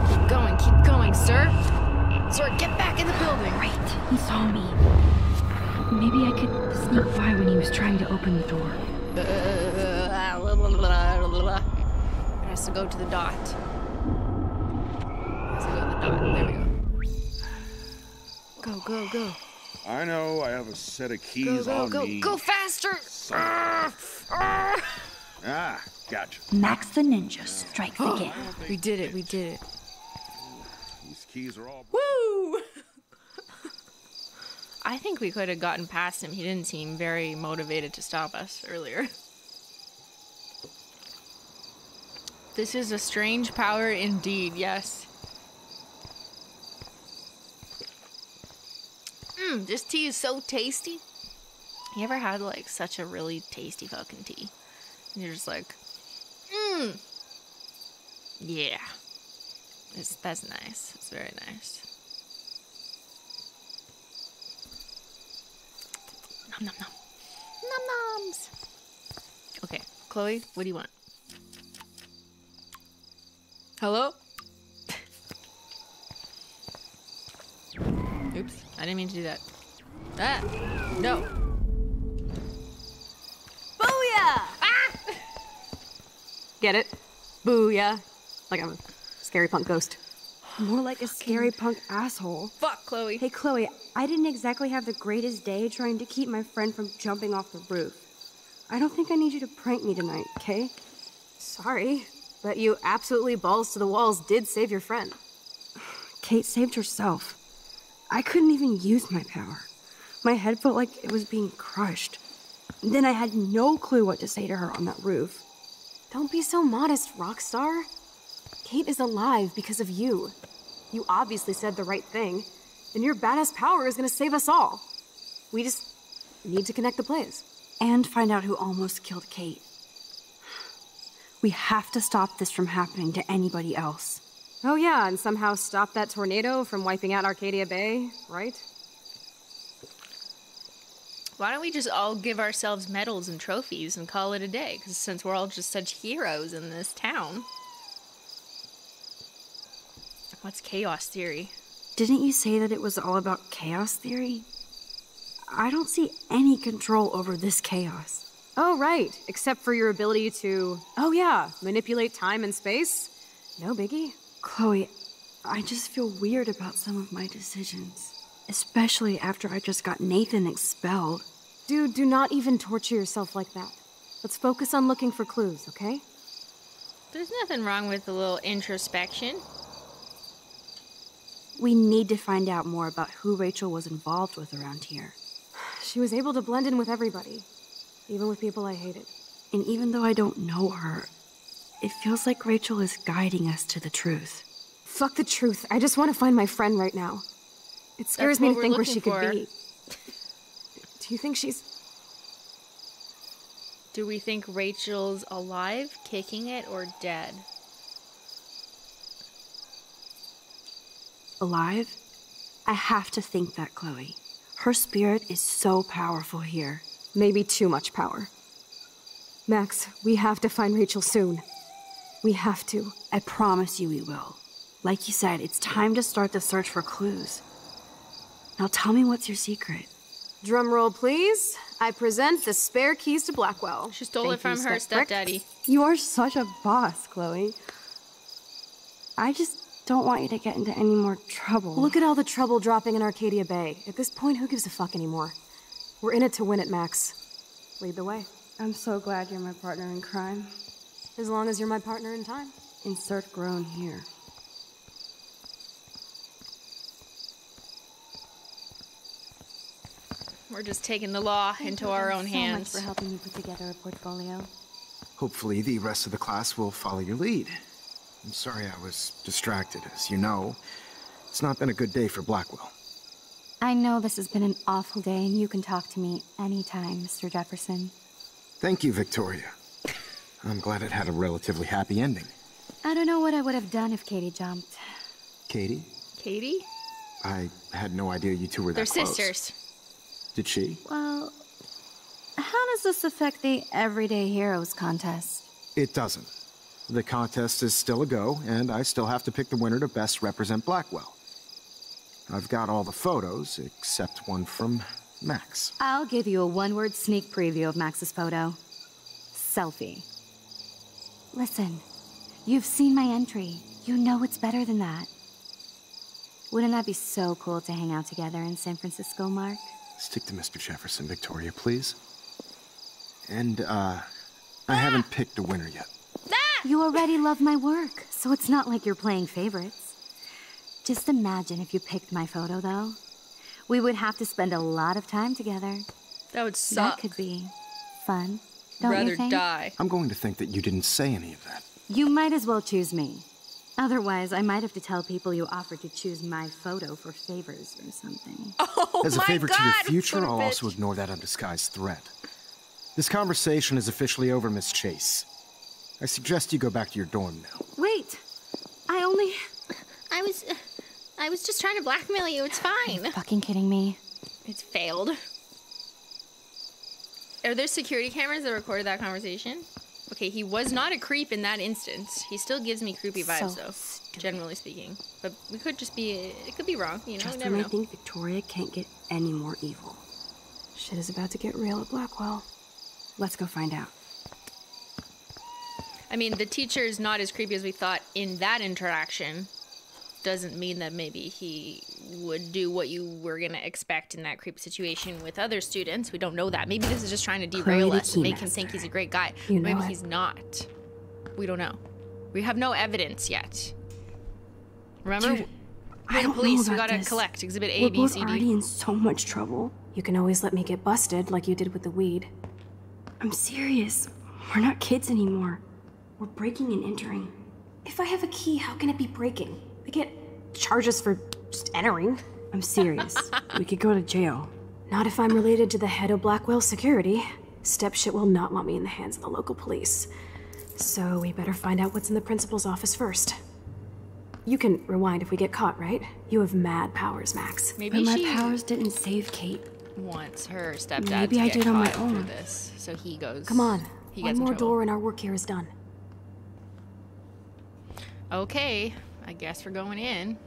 Keep going, keep going, sir. Sir, get back in the building. Right. He saw me. Maybe I could sneak by when he was trying to open the door. Uh, It has to go to the dot. It has to go to the dot. There we go. Go, go, go. I know I have a set of keys go, go, on go. me. Go, go, go faster! Ah, gotcha. Max the Ninja strikes oh, again. We did it, we did it. These keys are all... Woo! I think we could have gotten past him. He didn't seem very motivated to stop us earlier. This is a strange power indeed, yes. Mmm, this tea is so tasty. You ever had, like, such a really tasty fucking tea? And you're just like, mmm. Yeah. It's, that's nice. It's very nice. Nom nom nom. Nom noms. Okay, Chloe, what do you want? Hello? Oops, I didn't mean to do that. Ah, no. Booyah! Ah! Get it? Booyah. Like I'm a scary punk ghost. More like a scary punk asshole. Fuck, Chloe. Hey, Chloe, I didn't exactly have the greatest day trying to keep my friend from jumping off the roof. I don't think I need you to prank me tonight, okay? Sorry, but you absolutely balls to the walls did save your friend. Kate saved herself. I couldn't even use my power. My head felt like it was being crushed. Then I had no clue what to say to her on that roof. Don't be so modest, Rockstar. Kate is alive because of you. You obviously said the right thing, and your badass power is going to save us all. We just need to connect the plays. And find out who almost killed Kate. We have to stop this from happening to anybody else. Oh yeah, and somehow stop that tornado from wiping out Arcadia Bay, right? Why don't we just all give ourselves medals and trophies and call it a day? Because since we're all just such heroes in this town. What's chaos theory? Didn't you say that it was all about chaos theory? I don't see any control over this chaos. Oh, right. Except for your ability to, oh yeah, manipulate time and space. No biggie. Chloe, I just feel weird about some of my decisions. Especially after I just got Nathan expelled. Dude, do not even torture yourself like that. Let's focus on looking for clues, okay? There's nothing wrong with a little introspection. We need to find out more about who Rachel was involved with around here. She was able to blend in with everybody, even with people I hated. And even though I don't know her, it feels like Rachel is guiding us to the truth. Fuck the truth. I just want to find my friend right now. It scares me to think where she could be. Do you think she's... Do we think Rachel's alive, kicking it, or dead? Alive? I have to think that, Chloe. Her spirit is so powerful here. Maybe too much power. Max, we have to find Rachel soon. We have to. I promise you we will. Like you said, it's time to start the search for clues. Now tell me what's your secret. Drumroll, please. I present the spare keys to Blackwell. She stole Thank it from you, her stepdaddy. You are such a boss, Chloe. I just... don't want you to get into any more trouble. Look at all the trouble dropping in Arcadia Bay. At this point, who gives a fuck anymore? We're in it to win it, Max. Lead the way. I'm so glad you're my partner in crime. As long as you're my partner in time. Insert groan here. We're just taking the law Thank into our own so hands. Thank you so much for helping me put together a portfolio. Hopefully the rest of the class will follow your lead. I'm sorry I was distracted. As you know, it's not been a good day for Blackwell. I know this has been an awful day, and you can talk to me anytime, Mister Jefferson. Thank you, Victoria. I'm glad it had a relatively happy ending. I don't know what I would have done if Katie jumped. Katie? Katie? I had no idea you two were that close. They're sisters. Did she? Well, how does this affect the Everyday Heroes contest? It doesn't. The contest is still a go, and I still have to pick the winner to best represent Blackwell. I've got all the photos, except one from Max. I'll give you a one-word sneak preview of Max's photo. Selfie. Listen, you've seen my entry. You know it's better than that. Wouldn't that be so cool to hang out together in San Francisco, Mark? Stick to Mister Jefferson, Victoria, please. And, uh, I haven't picked a winner yet. You already love my work, so it's not like you're playing favorites. Just imagine if you picked my photo, though. We would have to spend a lot of time together. That would suck. That could be fun, don't Rather you think? die. I'm going to think that you didn't say any of that. You might as well choose me. Otherwise, I might have to tell people you offered to choose my photo for favors or something. Oh, As a my favor God, to your future, I'll bitch. also ignore that undisguised threat. This conversation is officially over, Miss Chase. I suggest you go back to your dorm now. Wait, I only... I was... Uh, I was just trying to blackmail you, it's fine. Are you fucking kidding me? It's failed. Are there security cameras that recorded that conversation? Okay, he was not a creep in that instance. He still gives me creepy vibes, so though, stupid. Generally speaking. But we could just be, it could be wrong, you know, just never know. I think Victoria can't get any more evil. Shit is about to get real at Blackwell. Let's go find out. I mean, the teacher is not as creepy as we thought in that interaction. Doesn't mean that maybe he would do what you were going to expect in that creepy situation with other students. We don't know that. Maybe this is just trying to derail Chloe us and make master. him think he's a great guy. You know maybe it. he's not. We don't know. We have no evidence yet. Remember? Dude, I don't police, know about we gotta this. collect exhibit A, we're B, C, D. We're already in so much trouble. You can always let me get busted like you did with the weed. I'm serious. We're not kids anymore. We're breaking and entering. If I have a key, how can it be breaking? They can't charge us for just entering. I'm serious. We could go to jail. Not if I'm related to the head of Blackwell Security. Stepshit will not want me in the hands of the local police. So we better find out what's in the principal's office first. You can rewind if we get caught, right? You have mad powers, Max. Maybe but she my powers didn't save Kate. Wants her stepdad Maybe to I get did on my own. This, so he goes. Come on. He One gets more door and our work here is done. Okay. I guess we're going in.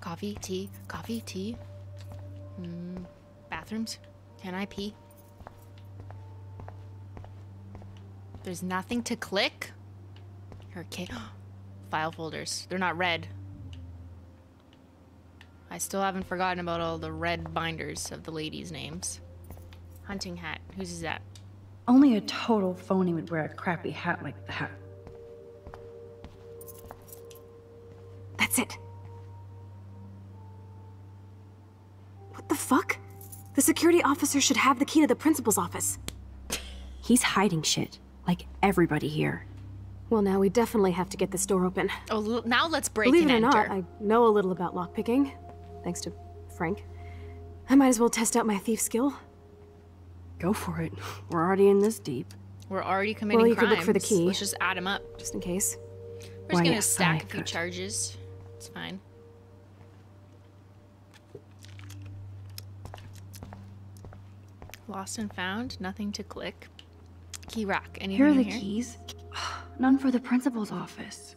Coffee, tea, coffee, tea. Mm, bathrooms. Can I pee? There's nothing to click. Her kid. File folders. They're not red. I still haven't forgotten about all the red binders of the ladies' names. Hunting hat. Whose is that? Only a total phony would wear a crappy hat like that. That's it. What the fuck? The security officer should have the key to the principal's office. He's hiding shit, like everybody here. Well, now we definitely have to get this door open. Oh, now let's break Believe and it or enter. not, I know a little about lockpicking, thanks to Frank. I might as well test out my thief skill. Go for it. We're already in this deep. We're already committing crimes. Well, you could look for the key. Let's just add them up. Just in case. We're just going to stack a few charges. It's fine. Lost and found. Nothing to click. Key rack. Anything here? Here are the keys. None for the principal's office.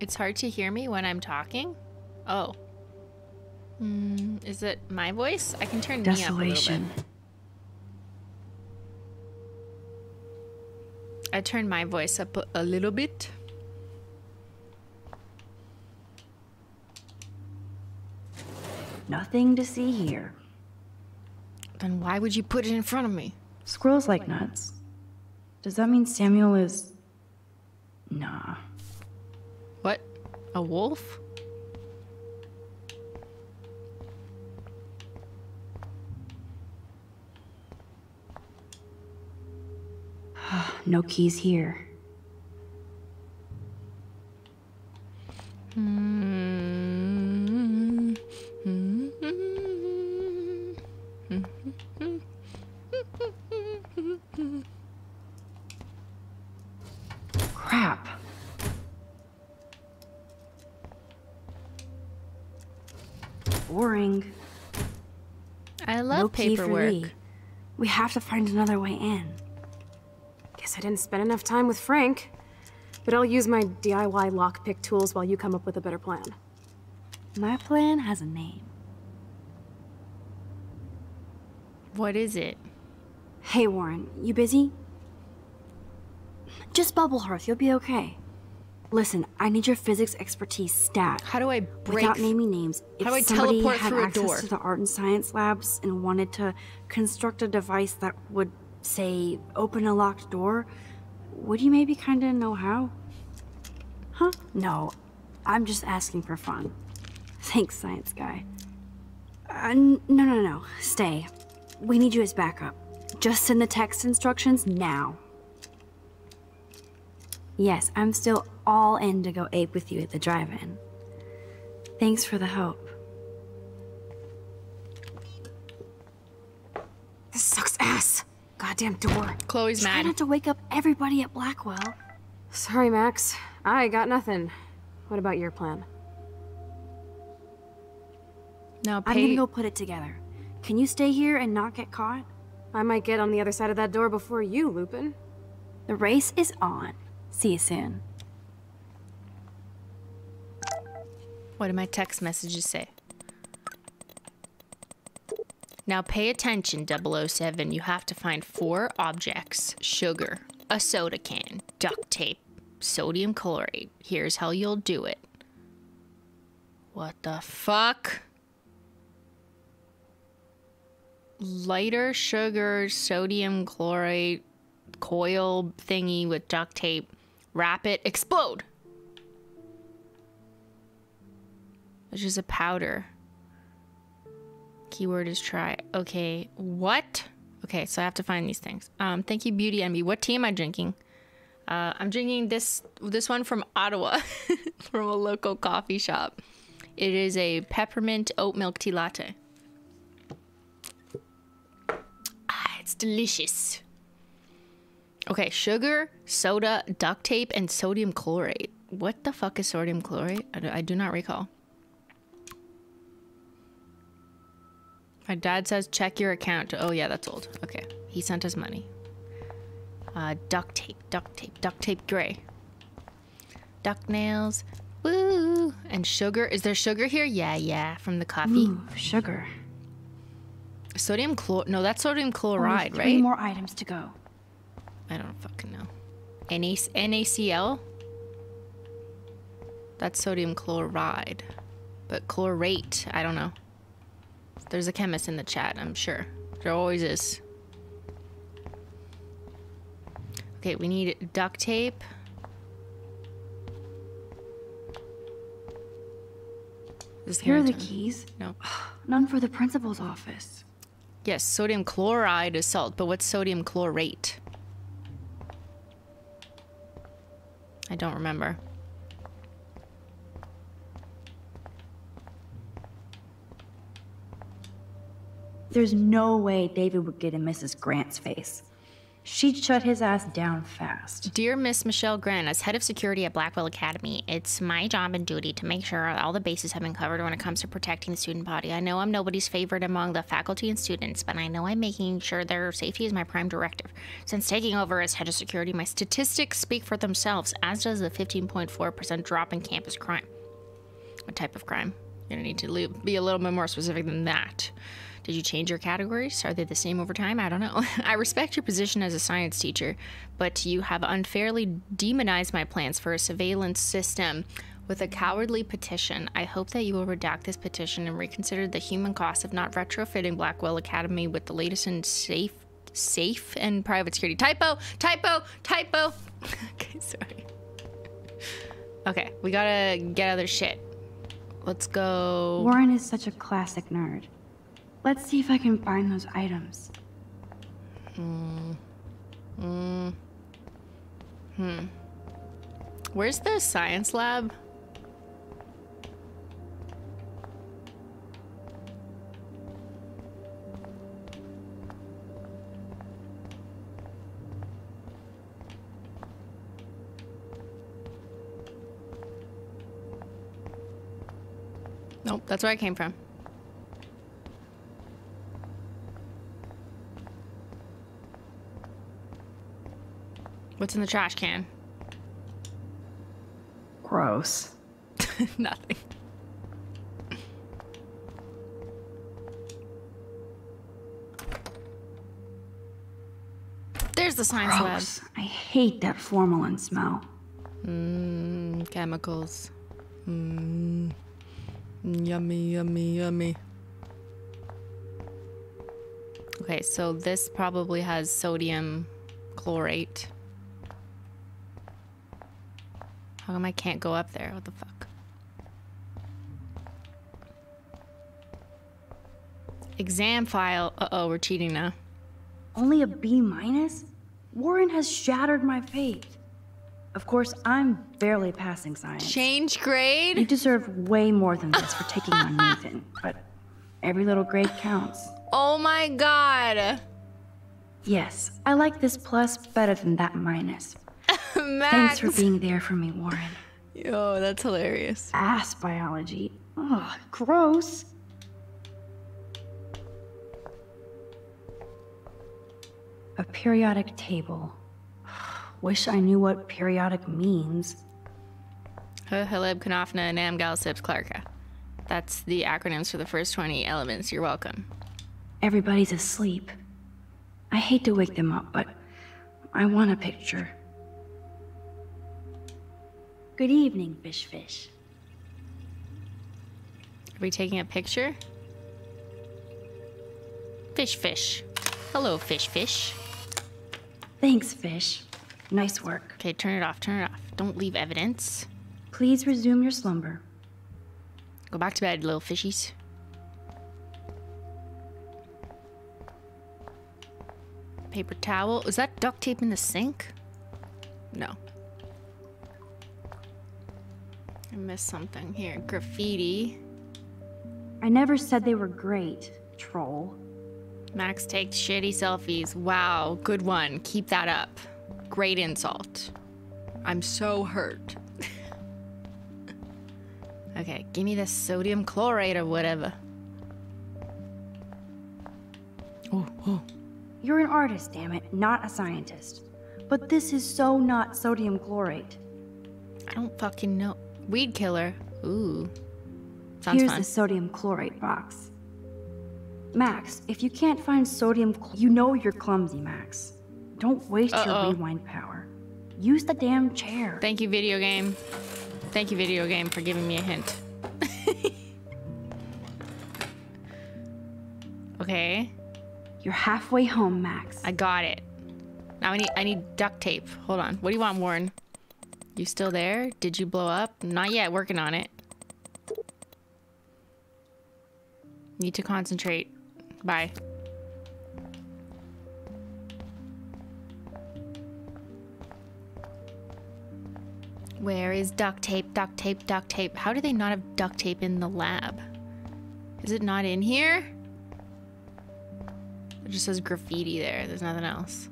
It's hard to hear me when I'm talking? Oh. Mm, is it my voice? I can turn Desolation. me up a little bit. I turned my voice up a little bit. Nothing to see here. Then why would you put it in front of me? Squirrels like nuts. Does that mean Samuel is... Nah. What? A wolf? No keys here. Mm-hmm. Mm-hmm. Crap. Boring. I love no paperwork. Key for me. We have to find another way in. I didn't spend enough time with Frank, but I'll use my D I Y lockpick tools while you come up with a better plan. My plan has a name. What is it? Hey, Warren, you busy? Just bubble hearth, you'll be okay. Listen, I need your physics expertise stat. How do I break? Without naming names, if How do I somebody teleport had through access a door? to the art and science labs and wanted to construct a device that would say, open a locked door, would you maybe kind of know how? Huh? No, I'm just asking for fun. Thanks, science guy. Uh, no, no, no, stay. We need you as backup. Just send the text instructions now. Yes, I'm still all in to go ape with you at the drive-in. Thanks for the help. This sucks ass. Goddamn door. Chloe's mad. Try not to wake up everybody at Blackwell. Sorry, Max. I got nothing. What about your plan? Now pay... I'm gonna go put it together. Can you stay here and not get caught? I might get on the other side of that door before you, Lupin. The race is on. See you soon. What do my text messages say? Now pay attention, double oh seven. You have to find four objects. Sugar, a soda can, duct tape, sodium chlorate. Here's how you'll do it. What the fuck? Lighter, sugar, sodium chlorate, coil thingy with duct tape. Wrap it, explode! Which is a powder. Keyword is try. Okay, what? Okay, so I have to find these things. Um, thank you, Beauty Envy. What tea am I drinking? Uh, I'm drinking this this one from Ottawa, from a local coffee shop. It is a peppermint oat milk tea latte. Ah, it's delicious. Okay, sugar, soda, duct tape, and sodium chlorate. What the fuck is sodium chlorate? I do, I do not recall. My dad says, check your account. Oh yeah, that's old. Okay, he sent us money. Uh, duct tape, duct tape, duct tape gray. Duck nails, woo! And sugar, is there sugar here? Yeah, yeah, from the coffee. Ooh, sugar. Sodium chlor, no, that's sodium chloride, three right? Three more items to go. I don't fucking know. N A C L? That's sodium chloride. But chlorate, I don't know. There's a chemist in the chat, I'm sure. There always is. Okay, we need duct tape. Is here are the keys. No. None for the principal's office. Yes, sodium chloride is salt, but what's sodium chlorate? I don't remember. There's no way David would get in Missus Grant's face. She'd shut his ass down fast. Dear Miss Michelle Grant, as head of security at Blackwell Academy, it's my job and duty to make sure all the bases have been covered when it comes to protecting the student body. I know I'm nobody's favorite among the faculty and students, but I know I'm making sure their safety is my prime directive. Since taking over as head of security, my statistics speak for themselves, as does the fifteen point four percent drop in campus crime. What type of crime? You're going to need to be a little bit more specific than that. Did you change your categories? Are they the same over time? I don't know. I respect your position as a science teacher, but you have unfairly demonized my plans for a surveillance system with a cowardly petition. I hope that you will redact this petition and reconsider the human cost of not retrofitting Blackwell Academy with the latest in safe, safe and private security. Typo, typo, typo. Okay, sorry. Okay, we gotta get other shit. Let's go. Warren is such a classic nerd. Let's see if I can find those items. Hmm. Hmm. Hmm. Where's the science lab? Nope, that's where I came from. What's in the trash can? Gross. Nothing. There's the science Gross. lab. I hate that formalin smell. Mmm, chemicals. Mmm. Yummy, yummy, yummy. Okay, so this probably has sodium chlorate. How come I can't go up there? What the fuck? Exam file. Uh-oh, we're cheating now. Only a B minus? Warren has shattered my faith. Of course, I'm barely passing science. Change grade? You deserve way more than this for taking on Nathan, but every little grade counts. Oh my god. Yes, I like this plus better than that minus. Max. Thanks for being there for me, Warren. Yo, that's hilarious. Ass biology. Ugh, gross. A periodic table. Wish I knew what periodic means. Hohalib, Kanafna, Namgal, Sips, Clarka. That's the acronyms for the first twenty elements. You're welcome. Everybody's asleep. I hate to wake them up, but I want a picture. Good evening, Fish Fish. Are we taking a picture? Fish Fish. Hello, Fish Fish. Thanks, Fish. Nice work. Okay, turn it off, turn it off. Don't leave evidence. Please resume your slumber. Go back to bed, little fishies. Paper towel. Is that duct tape in the sink? No. I missed something here. Graffiti. I never said they were great, troll. Max takes shitty selfies. Wow, good one. Keep that up. Great insult. I'm so hurt. Okay, give me the sodium chlorate or whatever. Oh, oh. You're an artist, damn it, not a scientist. But this is so not sodium chlorate. I don't fucking know. Weed killer. Ooh. Sounds Here's fun. the sodium chlorate box. Max, if you can't find sodium chlorate, you know you're clumsy, Max. Don't waste uh -oh. your rewind power. Use the damn chair. Thank you, video game. Thank you, video game, for giving me a hint. Okay. You're halfway home, Max. I got it. Now I need I need duct tape. Hold on. What do you want, Warren? You still there? Did you blow up? Not yet. Working on it. Need to concentrate. Bye. Where is duct tape, duct tape, duct tape? How do they not have duct tape in the lab? Is it not in here? It just says graffiti there. There's nothing else.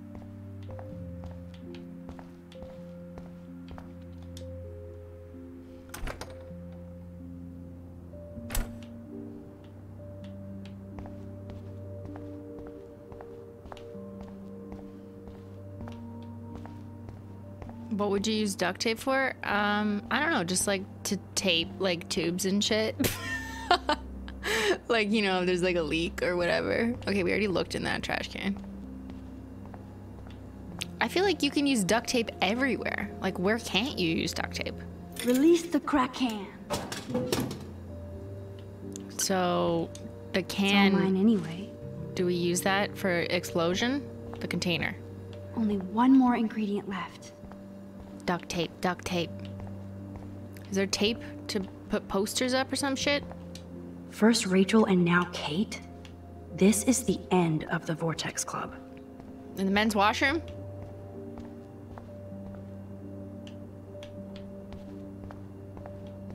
What would you use duct tape for? Um, I don't know, just like to tape like tubes and shit. Like, you know, if there's like a leak or whatever. Okay, we already looked in that trash can. I feel like you can use duct tape everywhere. Like, where can't you use duct tape? Release the crack can. So the can. It's online anyway. Do we use that for explosion? The container. Only one more ingredient left. Duct tape, duct tape. Is there tape to put posters up or some shit? First Rachel and now Kate? This is the end of the Vortex Club. In the men's washroom?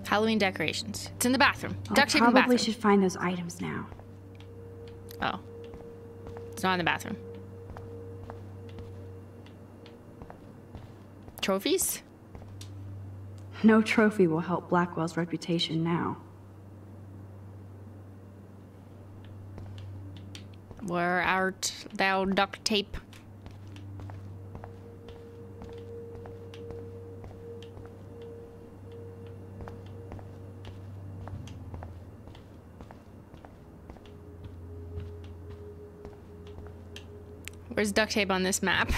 Halloween decorations. It's in the bathroom. Duct I'll tape in the bathroom. Probably should find those items now. Oh. It's not in the bathroom. Trophies? No trophy will help Blackwell's reputation now. Where art thou, duct tape? Where's duct tape on this map?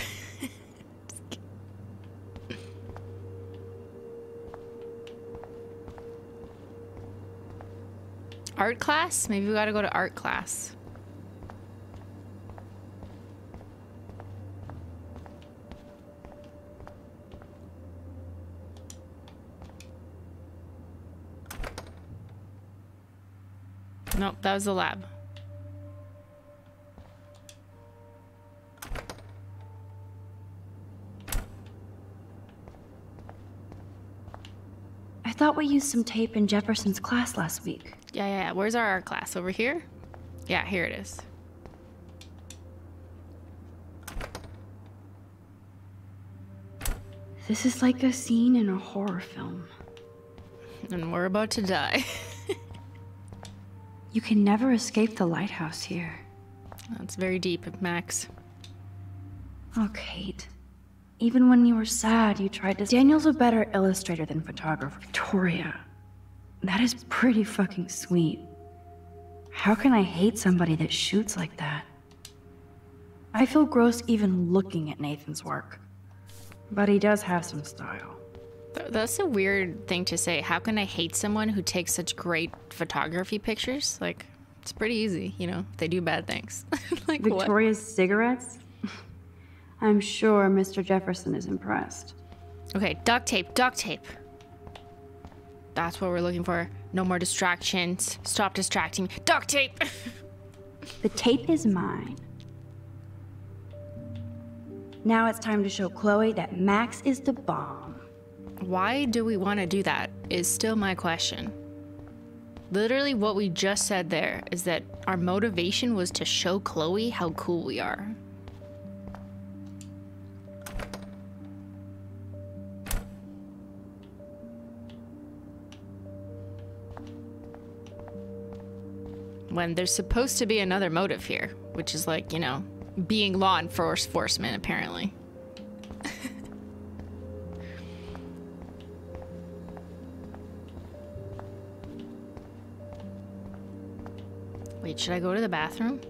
Art class? Maybe we gotta go to art class. Nope, that was the lab. I thought we used some tape in Jefferson's class last week. Yeah, yeah, yeah. Where's our art class? Over here? Yeah, here it is. This is like a scene in a horror film. And we're about to die. You can never escape the lighthouse here. That's very deep, Max. Oh, Kate. Even when you were sad, you tried to- Daniel's a better illustrator than photographer. Victoria. That is pretty fucking sweet. How can I hate somebody that shoots like that? I feel gross even looking at Nathan's work. But he does have some style. That's a weird thing to say. How can I hate someone who takes such great photography pictures? Like, it's pretty easy, you know? They do bad things. Like Victoria's what? Cigarettes? I'm sure Mister Jefferson is impressed. Okay, duct tape, duct tape. That's what we're looking for. No more distractions. Stop distracting. Duct tape! The tape is mine. Now it's time to show Chloe that Max is the bomb. Why do we want to do that is still my question. Literally what we just said there is that our motivation was to show Chloe how cool we are. When there's supposed to be another motive here, which is like, you know, being law enforcement, apparently. Wait, should I go to the bathroom?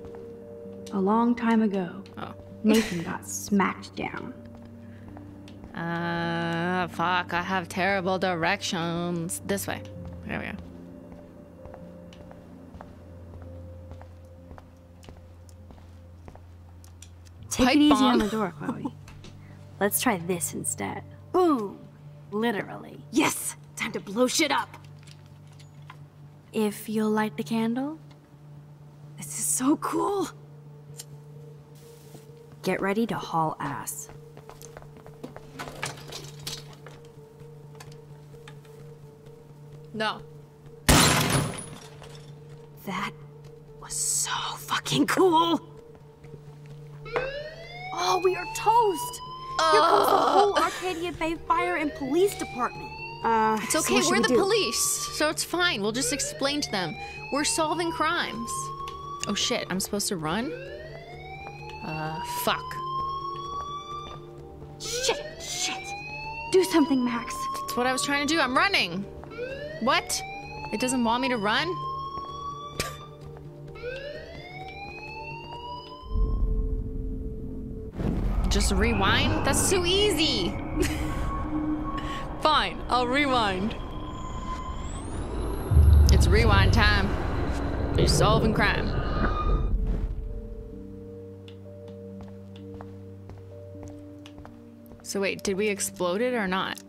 A long time ago, oh. Nathan got smacked down. Uh, fuck, I have terrible directions. This way. There we go. Take Pipe it easy bomb. on the door, Chloe. Let's try this instead. Boom! Literally. Yes! Time to blow shit up! If you'll light the candle. This is so cool! Get ready to haul ass. No. That was so fucking cool! Oh, we are toast! Uh, Here comes the whole Arcadia Bay Fire and Police Department. Uh, it's okay, so we're we the do? police, so it's fine. We'll just explain to them. We're solving crimes. Oh shit, I'm supposed to run? Uh, fuck. Shit, shit. Do something, Max. That's what I was trying to do. I'm running. What? It doesn't want me to run? Just rewind? That's too easy! Fine, I'll rewind. It's rewind time. We're solving crime. So wait, did we explode it or not?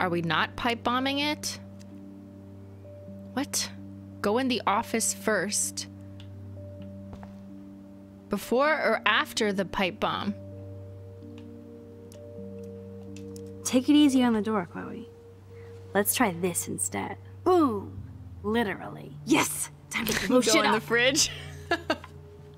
Are we not pipe bombing it? What? Go in the office first. Before or after the pipe bomb? Take it easy on the door, Chloe. Let's try this instead. Boom! Literally. Yes! Time to blow shit up. Go in the fridge.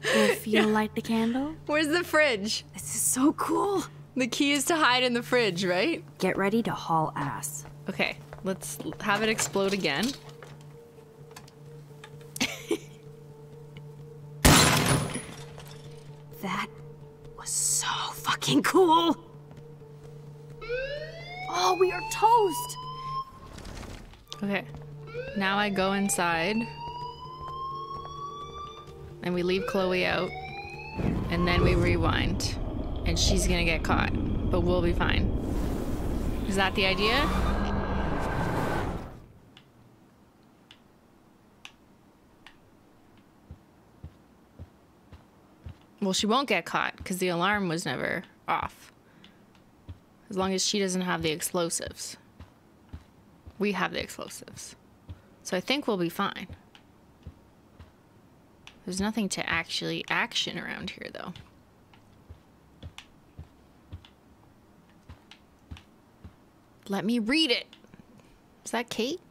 If you yeah. light the candle. Where's the fridge? This is so cool. The key is to hide in the fridge, right? Get ready to haul ass. Okay, let's have it explode again. That was so fucking cool! Oh, we are toast! Okay, now I go inside. And we leave Chloe out. And then we rewind. And she's gonna get caught. But we'll be fine. Is that the idea? Well, she won't get caught because the alarm was never off. As long as she doesn't have the explosives. We have the explosives. So I think we'll be fine. There's nothing to actually action around here, though. Let me read it. Is that Kate?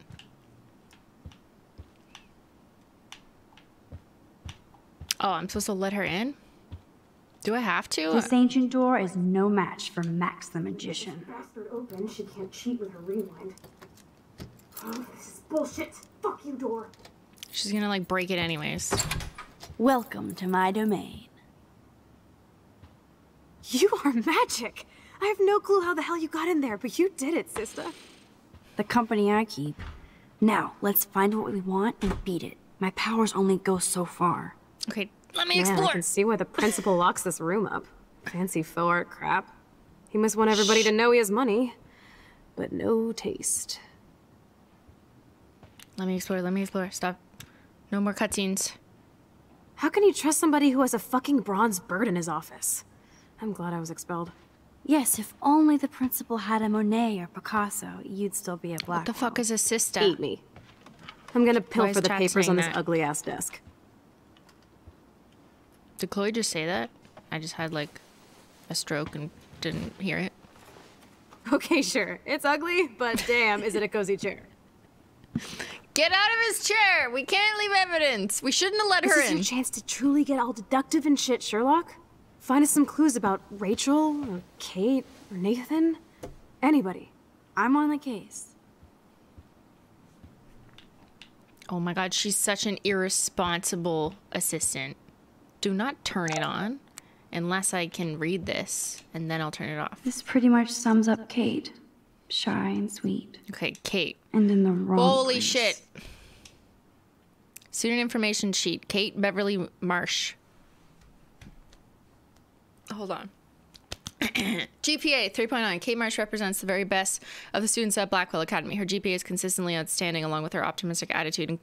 Oh, I'm supposed to let her in? Do I have to? This ancient door is no match for Max the Magician. Bastard open, she can't cheat with her rewind. Oh, this is bullshit. Fuck you, door. She's gonna like break it anyways. Welcome to my domain. You are magic! I have no clue how the hell you got in there, but you did it, sister. The company I keep. Now, let's find what we want and beat it. My powers only go so far. Okay, let me Man, explore. I can see why the principal locks this room up. Fancy faux art crap. He must want everybody Shh. to know he has money, but no taste. Let me explore, let me explore. Stop. No more cutscenes. How can you trust somebody who has a fucking bronze bird in his office? I'm glad I was expelled. Yes, if only the principal had a Monet or Picasso, you'd still be a Blackwell. What the fuck is a sister? Eat me. I'm gonna pilfer the papers on this ugly-ass desk. Did Chloe just say that? I just had, like, a stroke and didn't hear it. Okay, sure. It's ugly, but damn, is it a cozy chair. Get out of his chair! We can't leave evidence! We shouldn't have let her in! This is your chance to truly get all deductive and shit, Sherlock. Find us some clues about Rachel, or Kate, or Nathan. Anybody. I'm on the case. Oh my god, she's such an irresponsible assistant. Do not turn it on unless I can read this, and then I'll turn it off. This pretty much sums up Kate. Shy and sweet. Okay, Kate. And in the wrong Holy place. shit. Student information sheet. Kate Beverly Marsh. Hold on. G P A three point nine. Kate Marsh represents the very best of the students at Blackwell Academy. Her G P A is consistently outstanding, along with her optimistic attitude and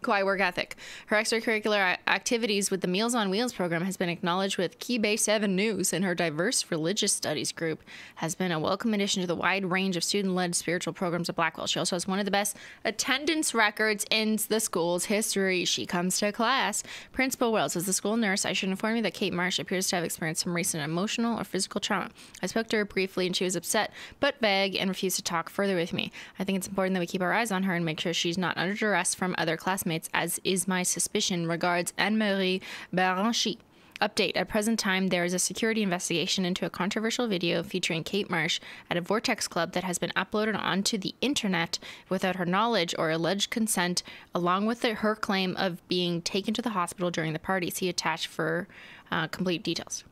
quiet work ethic. Her extracurricular activities with the Meals on Wheels program has been acknowledged with Key Bay seven News, and her diverse religious studies group has been a welcome addition to the wide range of student-led spiritual programs at Blackwell. She also has one of the best attendance records in the school's history. She comes to class. Principal Wells, as the school nurse, I should inform you that Kate Marsh appears to have experienced some recent emotional or physical trauma. I spoke to her briefly, and she was upset but vague and refused to talk further with me. I think it's important that we keep our eyes on her and make sure she's not under duress from other classmates, as is my suspicion. Regards, Anne-Marie Baranchi. Update. At present time, there is a security investigation into a controversial video featuring Kate Marsh at a Vortex Club that has been uploaded onto the internet without her knowledge or alleged consent, along with the, her claim of being taken to the hospital during the party. See attached for uh, complete details.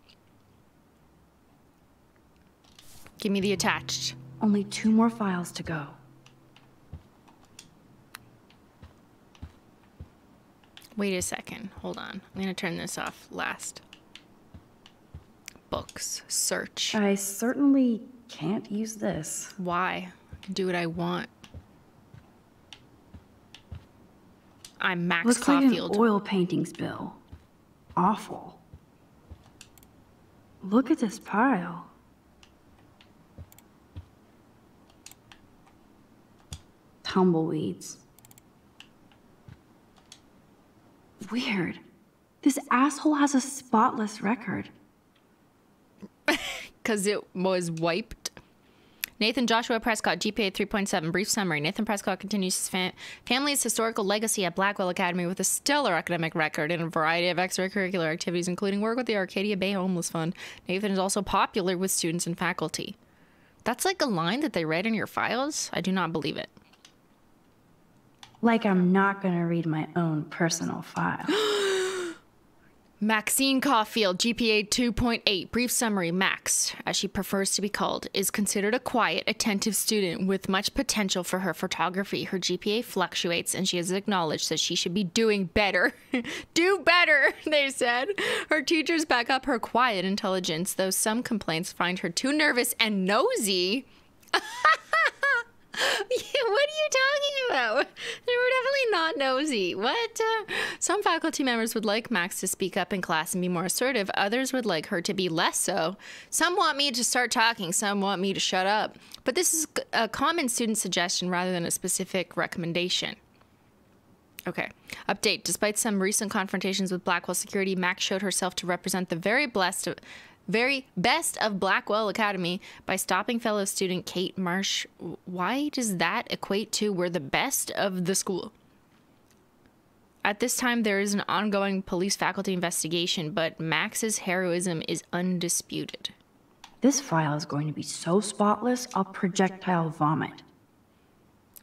Give me the attached. Only two more files to go. Wait a second. Hold on. I'm going to turn this off last. Books. Search. I certainly can't use this. Why? I can do what I want. I'm Max Looks Caulfield. Like an oil paintings bill. Awful. Look at this pile. Tumbleweeds. Weird. This asshole has a spotless record. Because it was wiped. Nathan Joshua Prescott, G P A three point seven. Brief summary. Nathan Prescott continues his fam family's historical legacy at Blackwell Academy with a stellar academic record and a variety of extracurricular activities, including work with the Arcadia Bay Homeless Fund. Nathan is also popular with students and faculty. That's like a line that they read in your files? I do not believe it. Like I'm not gonna read my own personal file. Maxine Caulfield, G P A two point eight. Brief summary. Max, as she prefers to be called, is considered a quiet, attentive student with much potential for her photography. Her G P A fluctuates, and she has acknowledged that she should be doing better. Do better, they said. Her teachers back up her quiet intelligence, though some complaints find her too nervous and nosy. What are you talking about? They were definitely not nosy. What? Uh, some faculty members would like Max to speak up in class and be more assertive. Others would like her to be less so. Some want me to start talking. Some want me to shut up. But this is a common student suggestion rather than a specific recommendation. Okay. Update. Despite some recent confrontations with Blackwell security, Max showed herself to represent the very blessed... of very best of Blackwell Academy by stopping fellow student Kate Marsh. Why does that equate to we're the best of the school? At this time, there is an ongoing police faculty investigation, but Max's heroism is undisputed. This file is going to be so spotless, I'll projectile vomit.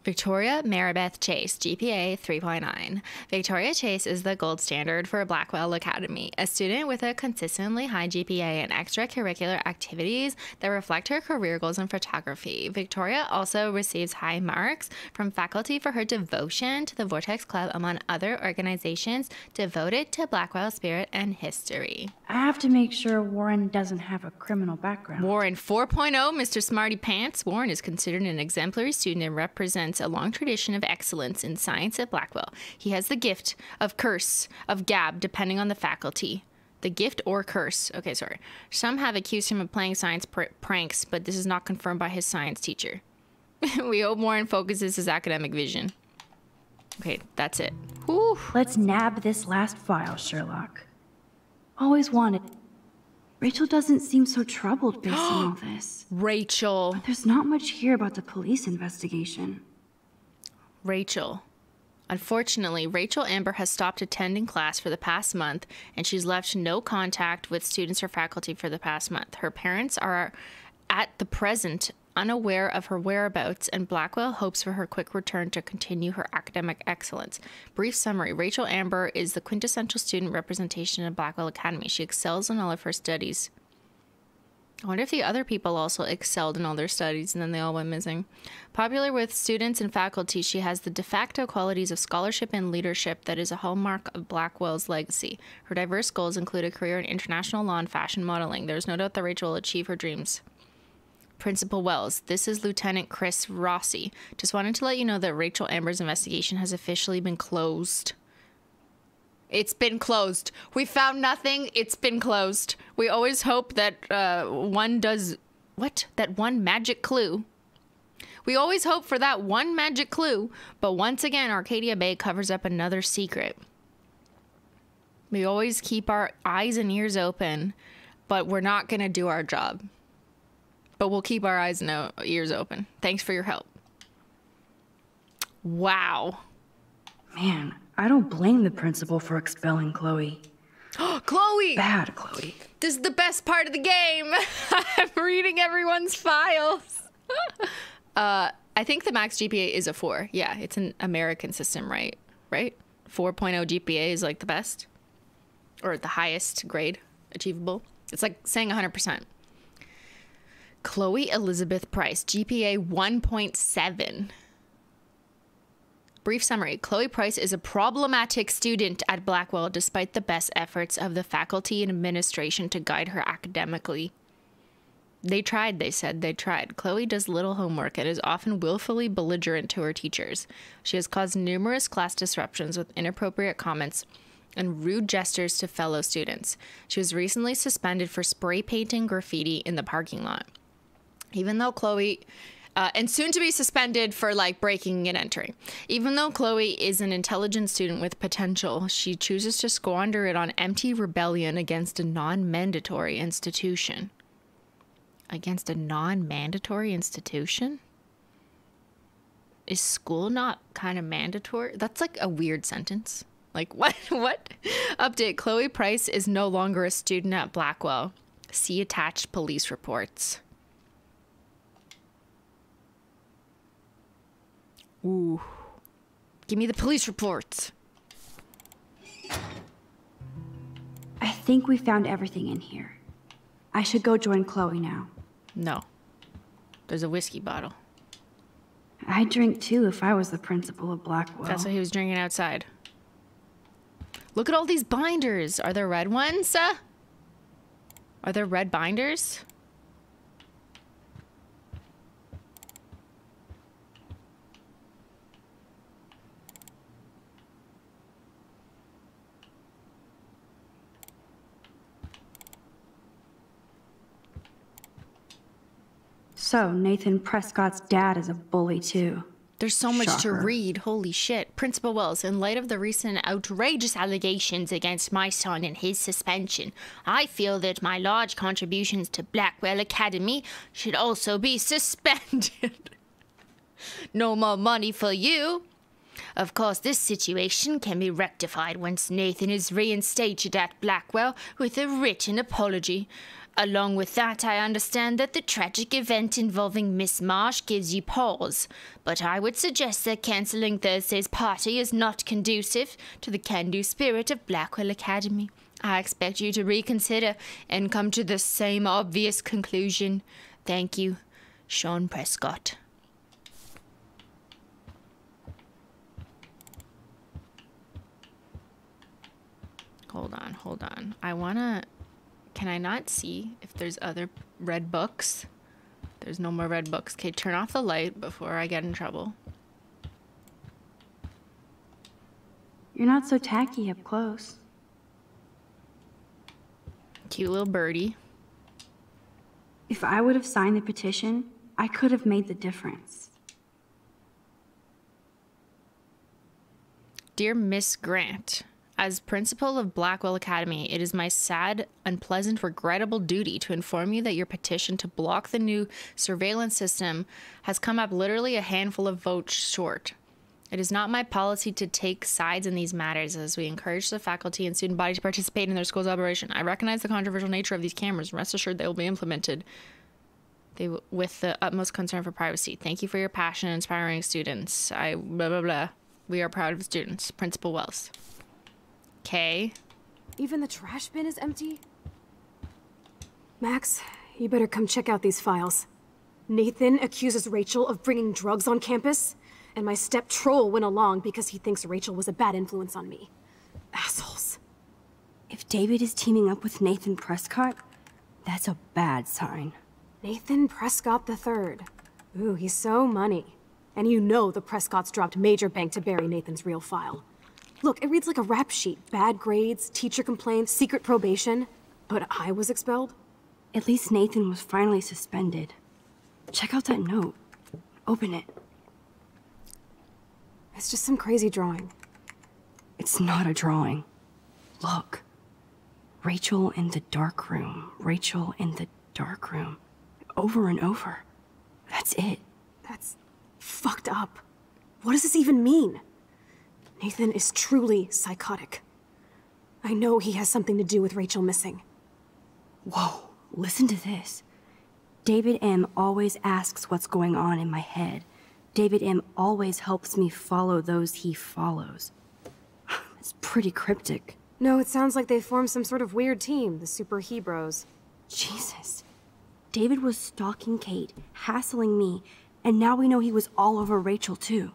Victoria Maribeth Chase, G P A three point nine. Victoria Chase is the gold standard for Blackwell Academy, a student with a consistently high G P A and extracurricular activities that reflect her career goals in photography. Victoria also receives high marks from faculty for her devotion to the Vortex Club, among other organizations devoted to Blackwell spirit and history. I have to make sure Warren doesn't have a criminal background. Warren four point oh, Mister Smarty Pants. Warren is considered an exemplary student and represents a long tradition of excellence in science at Blackwell. He has the gift of curse, of gab, depending on the faculty. The gift or curse. Okay, sorry. Some have accused him of playing science pr pranks, but this is not confirmed by his science teacher. We hope Warren focuses his academic vision. Okay, that's it. Whew. Let's nab this last file, Sherlock. Always wanted. Rachel doesn't seem so troubled based on all this. Rachel. But there's not much here about the police investigation. Rachel. Unfortunately, Rachel Amber has stopped attending class for the past month, and she's left no contact with students or faculty for the past month. Her parents are, at the present, unaware of her whereabouts, and Blackwell hopes for her quick return to continue her academic excellence. Brief summary: Rachel Amber is the quintessential student representation of Blackwell Academy. She excels in all of her studies. I wonder if the other people also excelled in all their studies and then they all went missing. Popular with students and faculty, she has the de facto qualities of scholarship and leadership that is a hallmark of Blackwell's legacy. Her diverse goals include a career in international law and fashion modeling. There's no doubt that Rachel will achieve her dreams. Principal Wells, this is Lieutenant Chris Rossi. Just wanted to let you know that Rachel Amber's investigation has officially been closed. It's been closed. We found nothing. It's been closed. We always hope that uh, one does... What? That one magic clue. We always hope for that one magic clue. But once again, Arcadia Bay covers up another secret. We always keep our eyes and ears open, but we're not going to do our job. But we'll keep our eyes and ears open. Thanks for your help. Wow. Man. I don't blame the principal for expelling Chloe. Oh, Chloe! Bad Chloe. This is the best part of the game. I'm reading everyone's files. uh, I think the max G P A is a four. Yeah, it's an American system, right? Right? four point oh G P A is like the best. Or the highest grade achievable. It's like saying one hundred percent. Chloe Elizabeth Price, G P A one point seven. Brief summary. Chloe Price is a problematic student at Blackwell despite the best efforts of the faculty and administration to guide her academically. They tried, they said. They tried. Chloe does little homework and is often willfully belligerent to her teachers. She has caused numerous class disruptions with inappropriate comments and rude gestures to fellow students. She was recently suspended for spray painting graffiti in the parking lot. Even though Chloe... Uh, and soon to be suspended for, like, breaking and entering. Even though Chloe is an intelligent student with potential, she chooses to squander it on empty rebellion against a non-mandatory institution. Against a non-mandatory institution? Is school not kind of mandatory? That's, like, a weird sentence. Like, what? What? Update. Chloe Price is no longer a student at Blackwell. See attached police reports. Ooh. Give me the police reports. I think we found everything in here. I should go join Chloe now. No. There's a whiskey bottle. I'd drink too if I was the principal of Blackwell. That's what he was drinking outside. Look at all these binders. Are there red ones? Uh, are there red binders? So, Nathan Prescott's dad is a bully, too. There's so much Shocker. to read. Holy shit. Principal Wells, in light of the recent outrageous allegations against my son and his suspension, I feel that my large contributions to Blackwell Academy should also be suspended. No more money for you. Of course, this situation can be rectified once Nathan is reinstated at Blackwell with a written apology. Along with that, I understand that the tragic event involving Miss Marsh gives you pause, but I would suggest that cancelling Thursday's party is not conducive to the can-do spirit of Blackwell Academy. I expect you to reconsider and come to the same obvious conclusion. Thank you, Sean Prescott. Hold on, hold on. I wanna... Can I not see if there's other red books? There's no more red books. Okay, turn off the light before I get in trouble. You're not so tacky up close. Cute little birdie. If I would have signed the petition, I could have made the difference. Dear Miss Grant, as principal of Blackwell Academy, it is my sad, unpleasant, regrettable duty to inform you that your petition to block the new surveillance system has come up literally a handful of votes short. It is not my policy to take sides in these matters, as we encourage the faculty and student body to participate in their school's operation. I recognize the controversial nature of these cameras, and rest assured they will be implemented they w with the utmost concern for privacy. Thank you for your passion in inspiring students. I blah blah blah. We are proud of students. Principal Wells. Okay. Even the trash bin is empty? Max, you better come check out these files. Nathan accuses Rachel of bringing drugs on campus, and my step troll went along because he thinks Rachel was a bad influence on me. Assholes. If David is teaming up with Nathan Prescott, that's a bad sign. Nathan Prescott the third. Ooh, he's so money. And you know the Prescotts dropped major bank to bury Nathan's real file. Look, it reads like a rap sheet. Bad grades, teacher complaints, secret probation. But I was expelled? At least Nathan was finally suspended. Check out that note. Open it. It's just some crazy drawing. It's not a drawing. Look. Rachel in the dark room. Rachel in the dark room. Over and over. That's it. That's fucked up. What does this even mean? Nathan is truly psychotic. I know he has something to do with Rachel missing. Whoa, listen to this. David M. always asks what's going on in my head. David M. always helps me follow those he follows. It's pretty cryptic. No, it sounds like they formed some sort of weird team, the Super Hebrews. Jesus. David was stalking Kate, hassling me, and now we know he was all over Rachel too.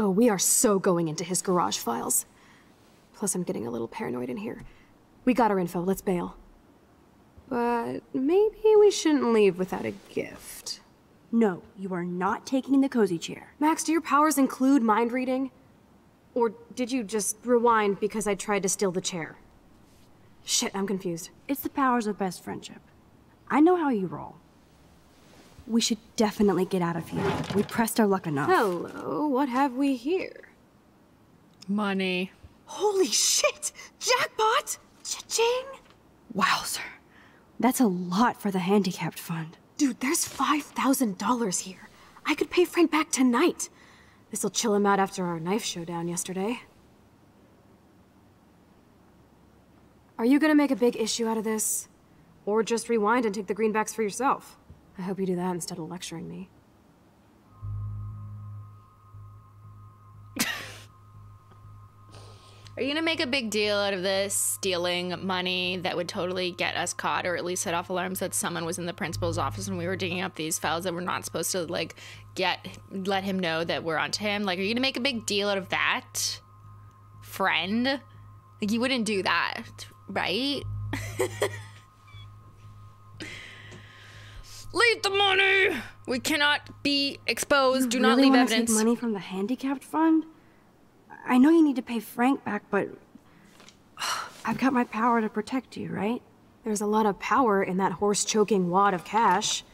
Oh, we are so going into his garage files. Plus, I'm getting a little paranoid in here. We got our info, let's bail. But maybe we shouldn't leave without a gift. No, you are not taking the cozy chair. Max, do your powers include mind reading? Or did you just rewind because I tried to steal the chair? Shit, I'm confused. It's the powers of best friendship. I know how you roll. We should definitely get out of here. We pressed our luck enough. Hello, what have we here? Money. Holy shit! Jackpot! Cha-ching! Wowzer. That's a lot for the handicapped fund. Dude, there's five thousand dollars here. I could pay Frank back tonight. This'll chill him out after our knife showdown yesterday. Are you gonna make a big issue out of this? Or just rewind and take the greenbacks for yourself? I hope you do that instead of lecturing me. Are you gonna make a big deal out of this? Stealing money that would totally get us caught, or at least set off alarms that someone was in the principal's office and we were digging up these files that we're not supposed to, like, get, let him know that we're onto him. Like, are you gonna make a big deal out of that? Friend? Like, you wouldn't do that, right? Leave the money! We cannot be exposed. You Do not really leave want evidence. To take money from the handicapped fund? I know you need to pay Frank back, but I've got my power to protect you, right? There's a lot of power in that horse-choking wad of cash.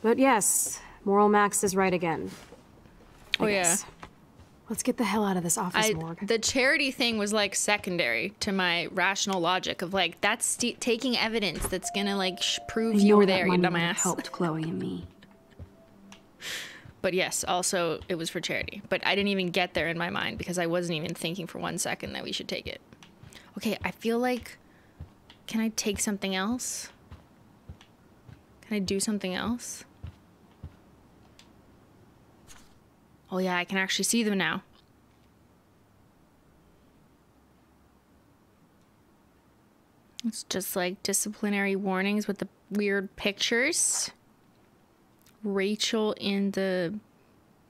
But yes, Moral Max is right again. I oh guess. yeah. Let's get the hell out of this office, I, morgue. The charity thing was like secondary to my rational logic of like, that's taking evidence that's gonna like sh prove you were there, you dumbass. Helped Chloe and me. But yes, also it was for charity. But I didn't even get there in my mind because I wasn't even thinking for one second that we should take it. Okay, I feel like... Can I take something else? Can I do something else? Oh yeah, I can actually see them now. It's just like disciplinary warnings with the weird pictures. Rachel in the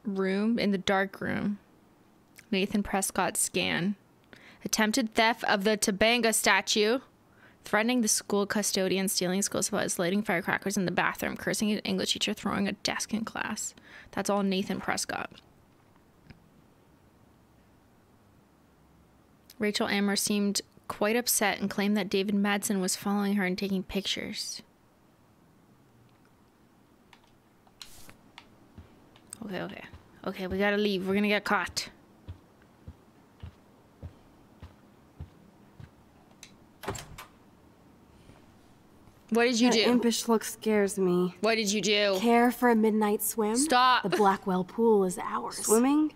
room, in the dark room. Nathan Prescott scan. Attempted theft of the Tabanga statue. Threatening the school custodian, stealing school supplies, lighting firecrackers in the bathroom, cursing an English teacher, throwing a desk in class. That's all Nathan Prescott. Rachel Amber seemed quite upset and claimed that David Madsen was following her and taking pictures. Okay, okay. Okay, we gotta leave. We're gonna get caught. What did you do? That impish look scares me. What did you do? Care for a midnight swim? Stop. The Blackwell pool is ours. Swimming?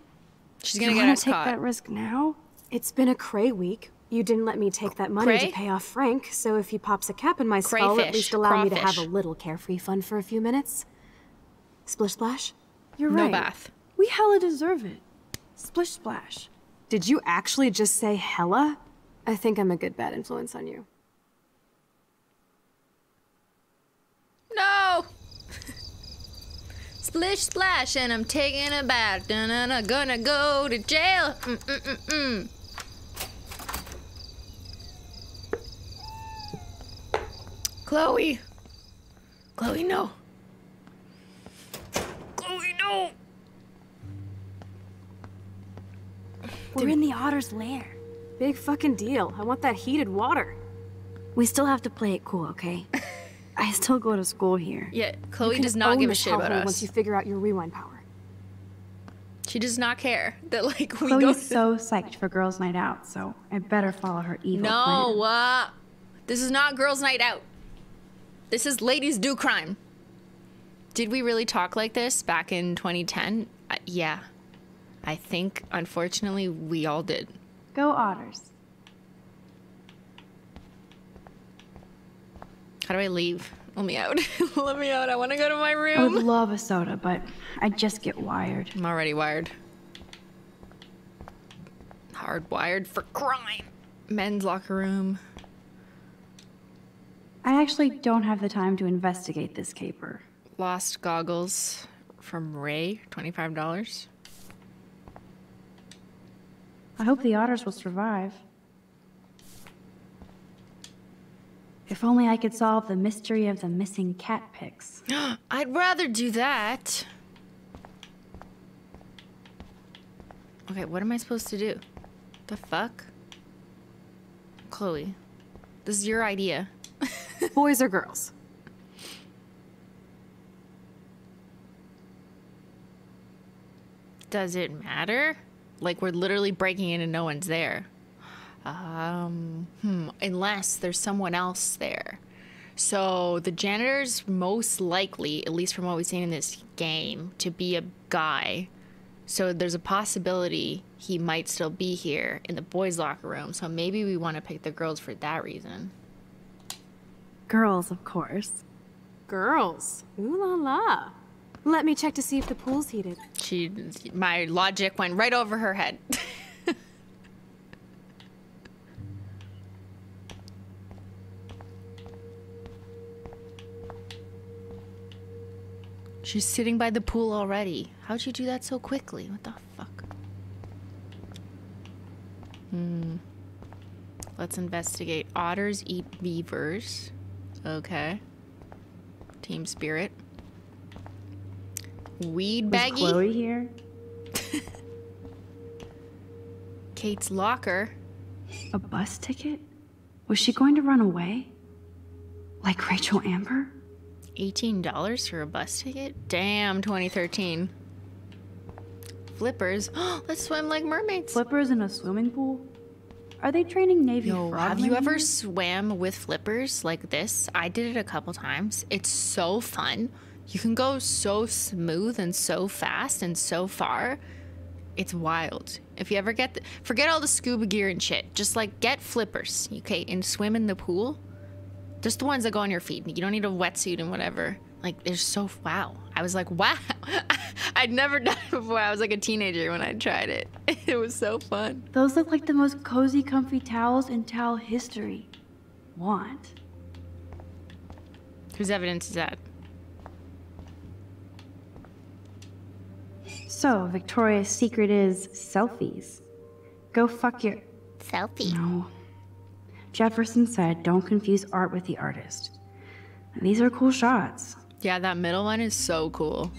She's gonna get us caught. You wanna take that risk now? It's been a cray week. You didn't let me take that money cray? to pay off Frank, so if he pops a cap in my skull, Crayfish. at least allow Crawfish. me to have a little carefree fun for a few minutes. Splish splash? You're right. No bath. We hella deserve it. Splish splash. Did you actually just say hella? I think I'm a good bad influence on you. No! Splish splash and I'm taking a bath and I'm gonna go to jail. Mm -mm -mm -mm. Chloe. Chloe, no. Chloe, no. We're in the otter's lair. Big fucking deal. I want that heated water. We still have to play it cool, okay? I still go to school here. Yeah, Chloe does not give a shit about us. Once you figure out your rewind power, she does not care that like we Chloe's go. Chloe's so psyched for girls' night out, so I better follow her evil plan. No, uh, this is not girls' night out. This is ladies do crime. Did we really talk like this back in twenty ten? Uh, yeah, I think unfortunately we all did. Go Otters. How do I leave? Let me out. Let me out. I want to go to my room. I would love a soda, but I just get wired. I'm already wired. Hardwired for crime. Men's locker room. I actually don't have the time to investigate this caper. Lost goggles from Ray, twenty-five dollars. I hope the otters will survive. If only I could solve the mystery of the missing cat pics. I'd rather do that. Okay, what am I supposed to do? The fuck? Chloe, this is your idea. Boys or girls? Does it matter? Like, we're literally breaking in and no one's there. Um, hmm, unless there's someone else there. So the janitor's most likely, at least from what we've seen in this game, to be a guy. So there's a possibility he might still be here in the boys' locker room. So maybe we want to pick the girls for that reason. Girls, of course. Girls. Ooh la la. Let me check to see if the pool's heated. She, my logic went right over her head. She's sitting by the pool already. How'd you do that so quickly? What the fuck? Hmm. Let's investigate. Otters eat beavers. Okay. Team spirit. Weed baggie. Was Chloe here? Kate's locker. A bus ticket? Was she going to run away? Like Rachel Amber? eighteen dollars for a bus ticket? Damn, twenty thirteen. Flippers. Let's swim like mermaids. Flippers in a swimming pool? Are they training Navy Yo, frog? Have you ever here? swam with flippers like this? I did it a couple times. It's so fun. You can go so smooth and so fast and so far. It's wild. If you ever get the, forget all the scuba gear and shit. Just like get flippers, okay, and swim in the pool. Just the ones that go on your feet. You don't need a wetsuit and whatever. Like, they're so, wow. I was like, wow. I'd never done it before. I was like a teenager when I tried it. It was so fun. Those look like the most cozy, comfy towels in towel history. Want. Whose evidence is that? So, Victoria's secret is selfies. Go fuck your... Selfie? No. Jefferson said, don't confuse art with the artist. And these are cool shots. Yeah, that middle one is so cool.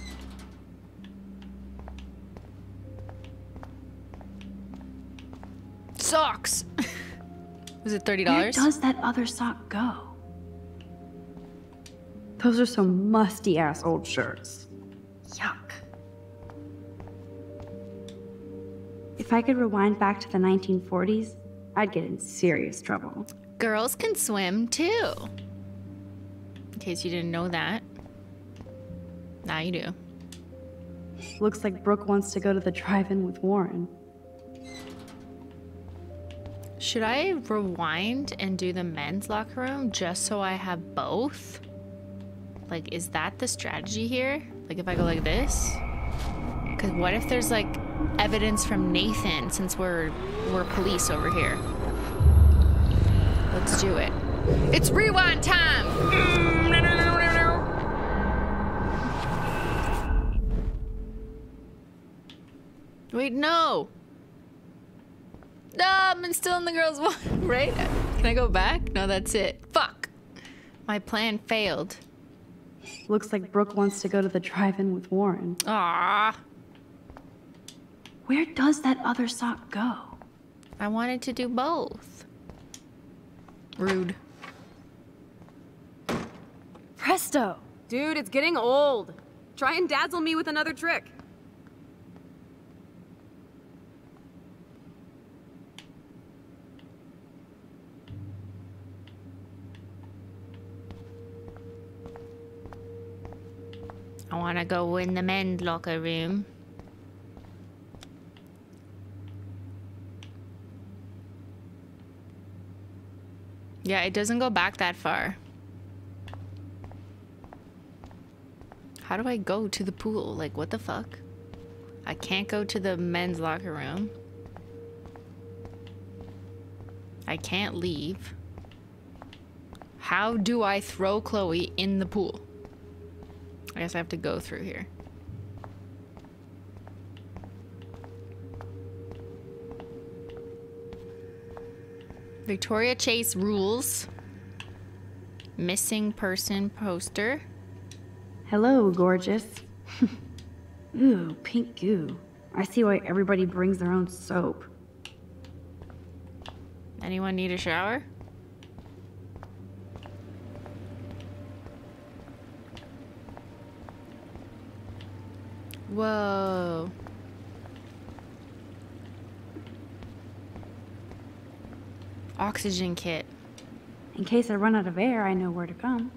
Socks! Was it thirty dollars? Where does that other sock go? Those are some musty-ass old shirts. Yuck. If I could rewind back to the nineteen forties, I'd get in serious trouble. Girls can swim too. In case you didn't know that. Now you do. Looks like Brooke wants to go to the drive-in with Warren. Should I rewind and do the men's locker room just so I have both? Like, is that the strategy here? Like, if I go like this? Because what if there's like evidence from Nathan, since we're we're police over here? Let's do it. It's rewind time. Mm, no, no, no, no, no. Wait, no. No, I'm still in the girls' one, right? Can I go back? No, that's it. Fuck. My plan failed. Looks like Brooke wants to go to the drive-in with Warren. Ah. Where does that other sock go? I wanted to do both. Rude. Presto! Dude, it's getting old. Try and dazzle me with another trick. I wanna go in the men's locker room. Yeah, it doesn't go back that far. How do I go to the pool? Like, what the fuck? I can't go to the men's locker room. I can't leave. How do I throw Chloe in the pool? I guess I have to go through here. Victoria Chase rules. Missing person poster. Hello, gorgeous. Ooh, pink goo. I see why everybody brings their own soap. Anyone need a shower? Whoa. Oxygen kit. In case I run out of air, I know where to come.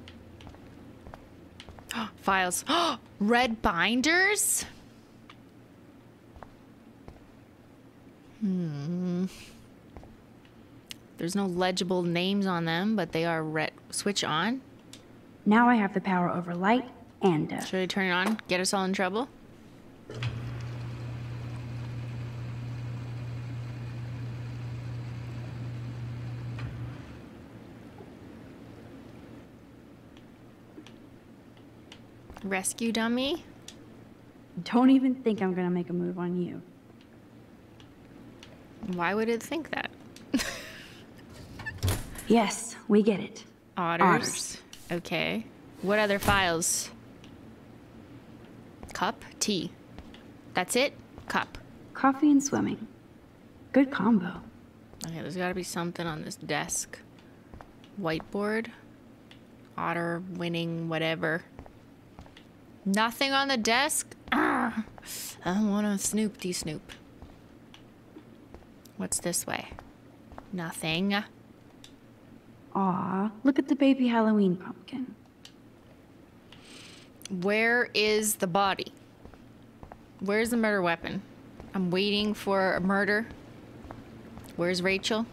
Files. Red binders? Hmm. There's no legible names on them, but they are red. Switch on. Now I have the power over light and death. Should I turn it on? Get us all in trouble? Rescue dummy? Don't even think I'm gonna make a move on you. Why would it think that? Yes, we get it. Otters. Otters. Okay. What other files? Cup, tea. That's it? Cup. Coffee and swimming. Good combo. Okay, there's gotta be something on this desk. Whiteboard. Otter winning whatever. Nothing on the desk? Arrgh. I don't want to snoop de snoop. What's this way? Nothing. Aw, look at the baby Halloween pumpkin. Where is the body? Where's the murder weapon? I'm waiting for a murder. Where's Rachel?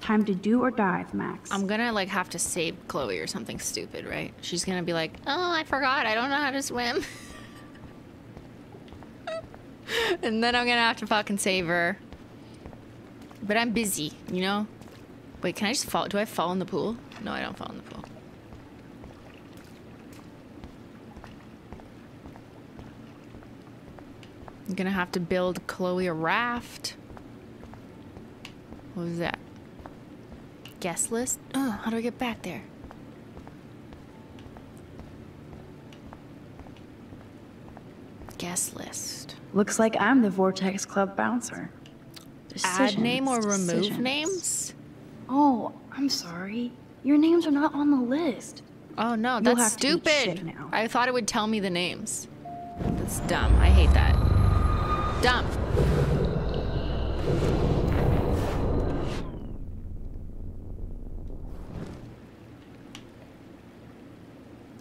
Time to do or dive, Max. I'm gonna like have to save Chloe or something stupid, right? She's gonna be like, oh, I forgot, I don't know how to swim. And then I'm gonna have to fucking save her. But I'm busy, you know? Wait, can I just fall? Do I fall in the pool? No, I don't fall in the pool. I'm gonna have to build Chloe a raft. What was that? Guest list? Oh, how do I get back there? Guest list. Looks like I'm the Vortex Club bouncer. Decisions, Add name or decisions. remove names? Oh, I'm sorry. Your names are not on the list. Oh no, that's have stupid. Now. I thought it would tell me the names. That's dumb. I hate that. Dumb.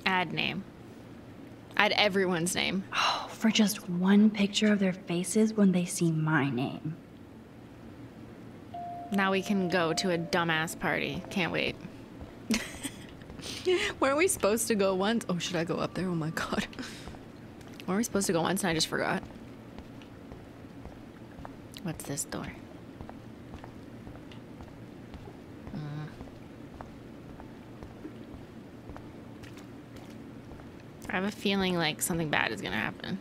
Add name. Add everyone's name. Oh, for just one picture of their faces when they see my name. Now we can go to a dumbass party. Can't wait. Weren't we supposed to go once? Oh, should I go up there? Oh my god. Weren't we supposed to go once and I just forgot? What's this door? Mm. I have a feeling like something bad is gonna happen.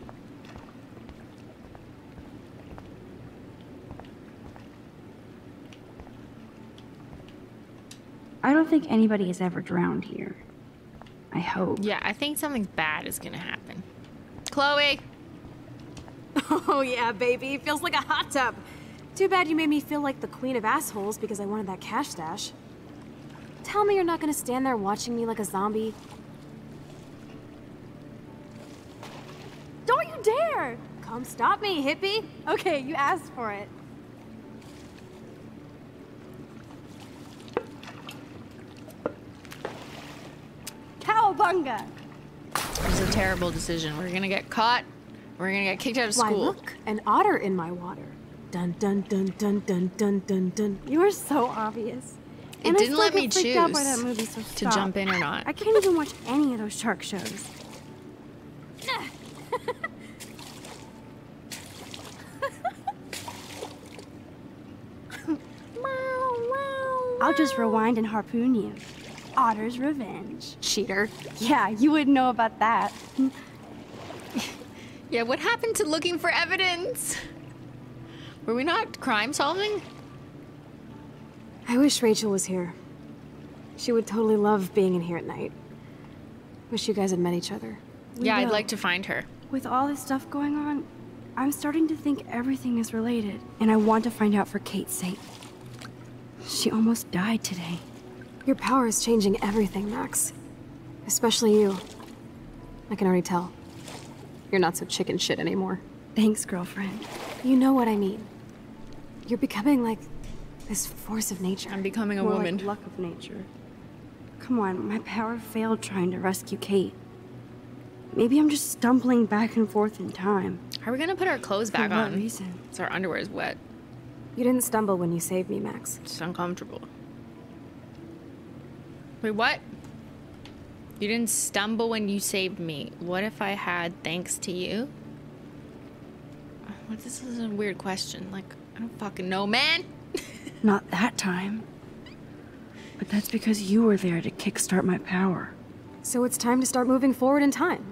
I don't think anybody has ever drowned here. I hope. Yeah, I think something bad is gonna happen. Chloe! Oh yeah, baby. It feels like a hot tub. Too bad you made me feel like the queen of assholes because I wanted that cash stash. Tell me you're not gonna stand there watching me like a zombie. Don't you dare! Come stop me, hippie! Okay, you asked for it. Cowabunga! It was a terrible decision. We're gonna get caught. We're gonna get kicked out of school. Why, look, an otter in my water. Dun dun dun dun dun dun dun dun. You are so obvious. It and didn't let me choose out by that movie, so to jump in or not. I can't even watch any of those shark shows. I'll just rewind and harpoon you. Otter's revenge. Cheater. Yeah, you wouldn't know about that. Yeah, what happened to looking for evidence? Were we not crime solving? I wish Rachel was here. She would totally love being in here at night. Wish you guys had met each other. We yeah, will. I'd like to find her. With all this stuff going on, I'm starting to think everything is related. And I want to find out for Kate's sake. She almost died today. Your power is changing everything, Max. Especially you. I can already tell. You're not so chicken shit anymore. Thanks, girlfriend. You know what I mean. You're becoming like this force of nature. I'm becoming a More woman. Like luck of nature. Come on, my power failed trying to rescue Kate. Maybe I'm just stumbling back and forth in time. Are we gonna put our clothes back on? For what reason? So our underwear is wet. You didn't stumble when you saved me, Max. It's uncomfortable. Wait, what? You didn't stumble when you saved me. What if I had thanks to you? What, this is a weird question. Like, I don't fucking know, man. Not that time. But that's because you were there to kickstart my power. So it's time to start moving forward in time.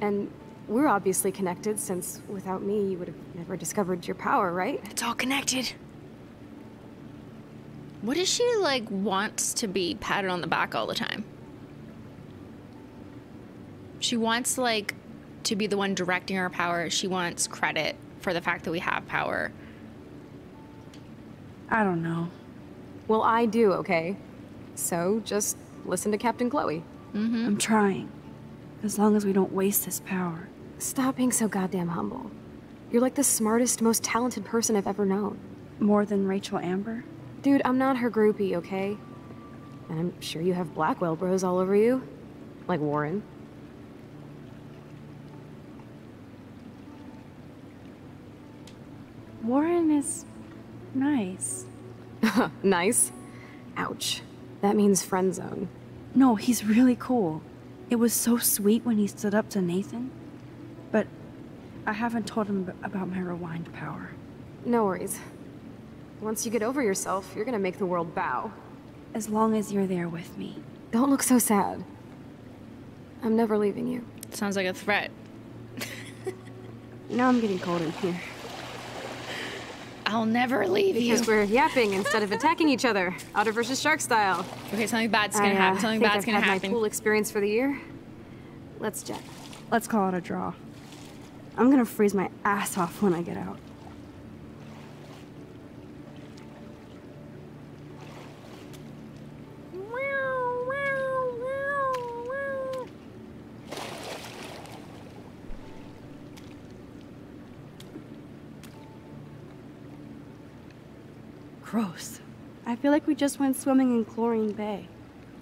And we're obviously connected, since without me, you would have never discovered your power, right? It's all connected. What is she, like, wants to be patted on the back all the time? She wants, like, to be the one directing our power. She wants credit for the fact that we have power. I don't know. Well, I do, okay? So, just listen to Captain Chloe. Mm-hmm. I'm trying. As long as we don't waste this power. Stop being so goddamn humble. You're like the smartest, most talented person I've ever known. More than Rachel Amber? Dude, I'm not her groupie, okay? And I'm sure you have Blackwell bros all over you. Like Warren. Warren is... nice. Nice? Ouch. That means friend zone. No, he's really cool. It was so sweet when he stood up to Nathan. But I haven't told him about my rewind power. No worries. Once you get over yourself, you're gonna make the world bow. As long as you're there with me. Don't look so sad. I'm never leaving you. Sounds like a threat. Now I'm getting cold in here. I'll never leave because you. Because we're yapping instead of attacking each other. Otter versus shark style. Okay, something bad's gonna I, uh, happen. Something bad's I've gonna happen. I think I've had my pool experience for the year. Let's jet. Let's call it a draw. I'm gonna freeze my ass off when I get out. Gross. I feel like we just went swimming in Chlorine Bay.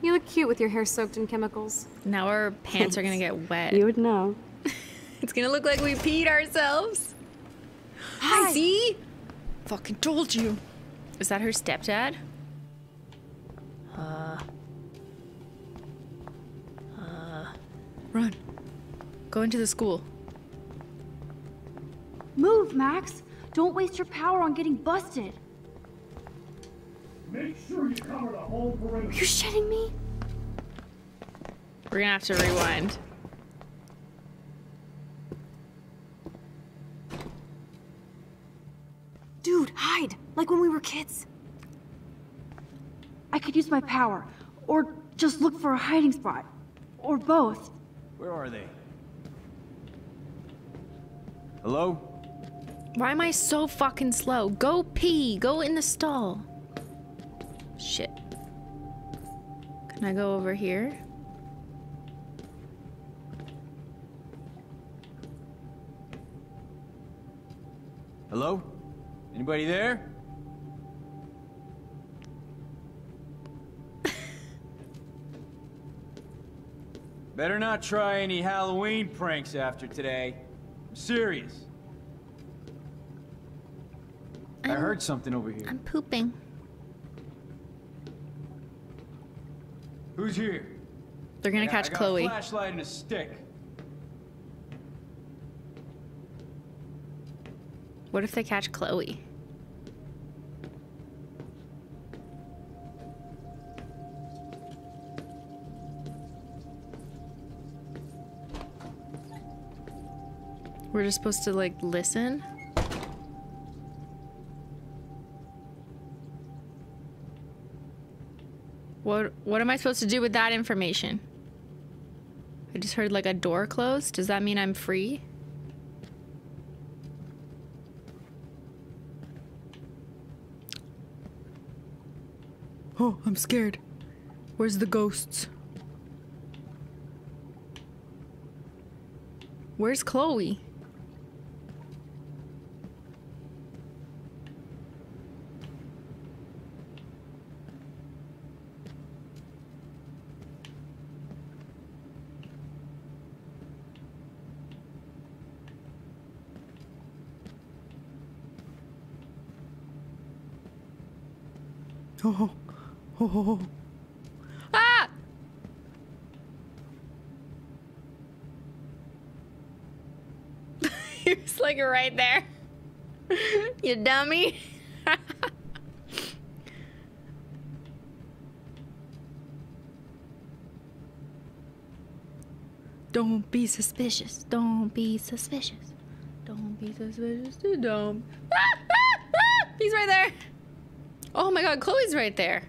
You look cute with your hair soaked in chemicals. Now our pants Thanks. Are gonna get wet. You would know. It's gonna look like we peed ourselves. Hi. See? Fucking told you. Is that her stepdad? Uh. Uh. Run. Go into the school. Move, Max. Don't waste your power on getting busted. Make sure you cover the whole perimeter. You're shitting me? We're gonna have to rewind. Dude, hide! Like when we were kids. I could use my power, or just look for a hiding spot, or both. Where are they? Hello? Why am I so fucking slow? Go pee! Go in the stall. Shit. Can I go over here? Hello? Anybody there? Better not try any Halloween pranks after today. I'm serious. I'm, I heard something over here. I'm pooping. Who's here? They're gonna yeah, catch I got Chloe. A flashlight and a stick. What if they catch Chloe? We're just supposed to like listen? What, what am I supposed to do with that information? I just heard like a door close. Does that mean I'm free? Oh, I'm scared. Where's the ghosts? Where's Chloe? Oh, oh, oh, oh. Ah! You're just like right there. You dummy. Don't be suspicious. Don't be suspicious. Don't be suspicious. Don't. Ah, ah, ah! He's right there. Oh my god, Chloe's right there.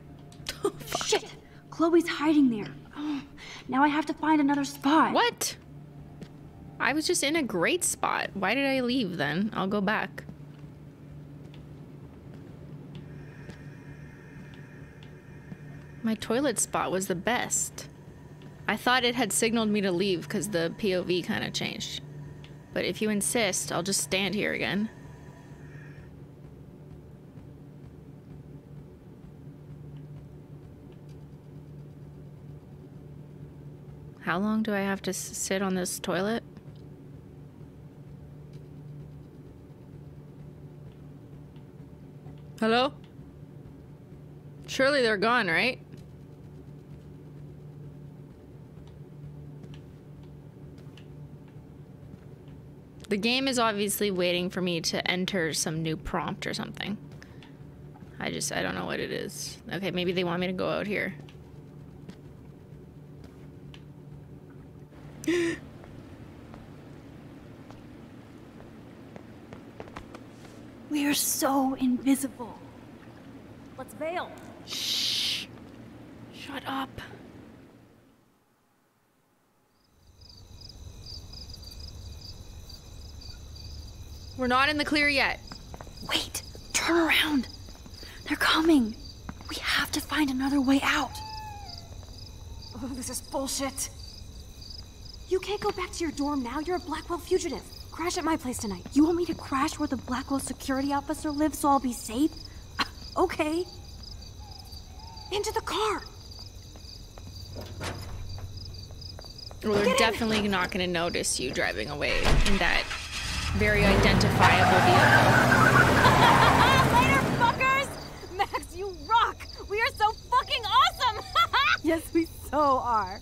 Oh, fuck. Shit! Chloe's hiding there. Oh, now I have to find another spot. What? I was just in a great spot. Why did I leave then? I'll go back. My toilet spot was the best. I thought it had signaled me to leave because the P O V kind of changed. But if you insist, I'll just stand here again. How long do I have to sit on this toilet? Hello? Surely they're gone, right? The game is obviously waiting for me to enter some new prompt or something. I just, I don't know what it is. Okay, maybe they want me to go out here. We're so invisible. Let's bail. Shh. Shut up. We're not in the clear yet. Wait, turn around. They're coming. We have to find another way out. Oh, this is bullshit. You can't go back to your dorm now. You're a Blackwell fugitive. Crash at my place tonight. You want me to crash where the Blackwell security officer lives so I'll be safe? Okay. Into the car. Well, they're definitely not going to notice you driving away in that very identifiable vehicle. Later, fuckers! Max, you rock! We are so fucking awesome! Yes, we so are.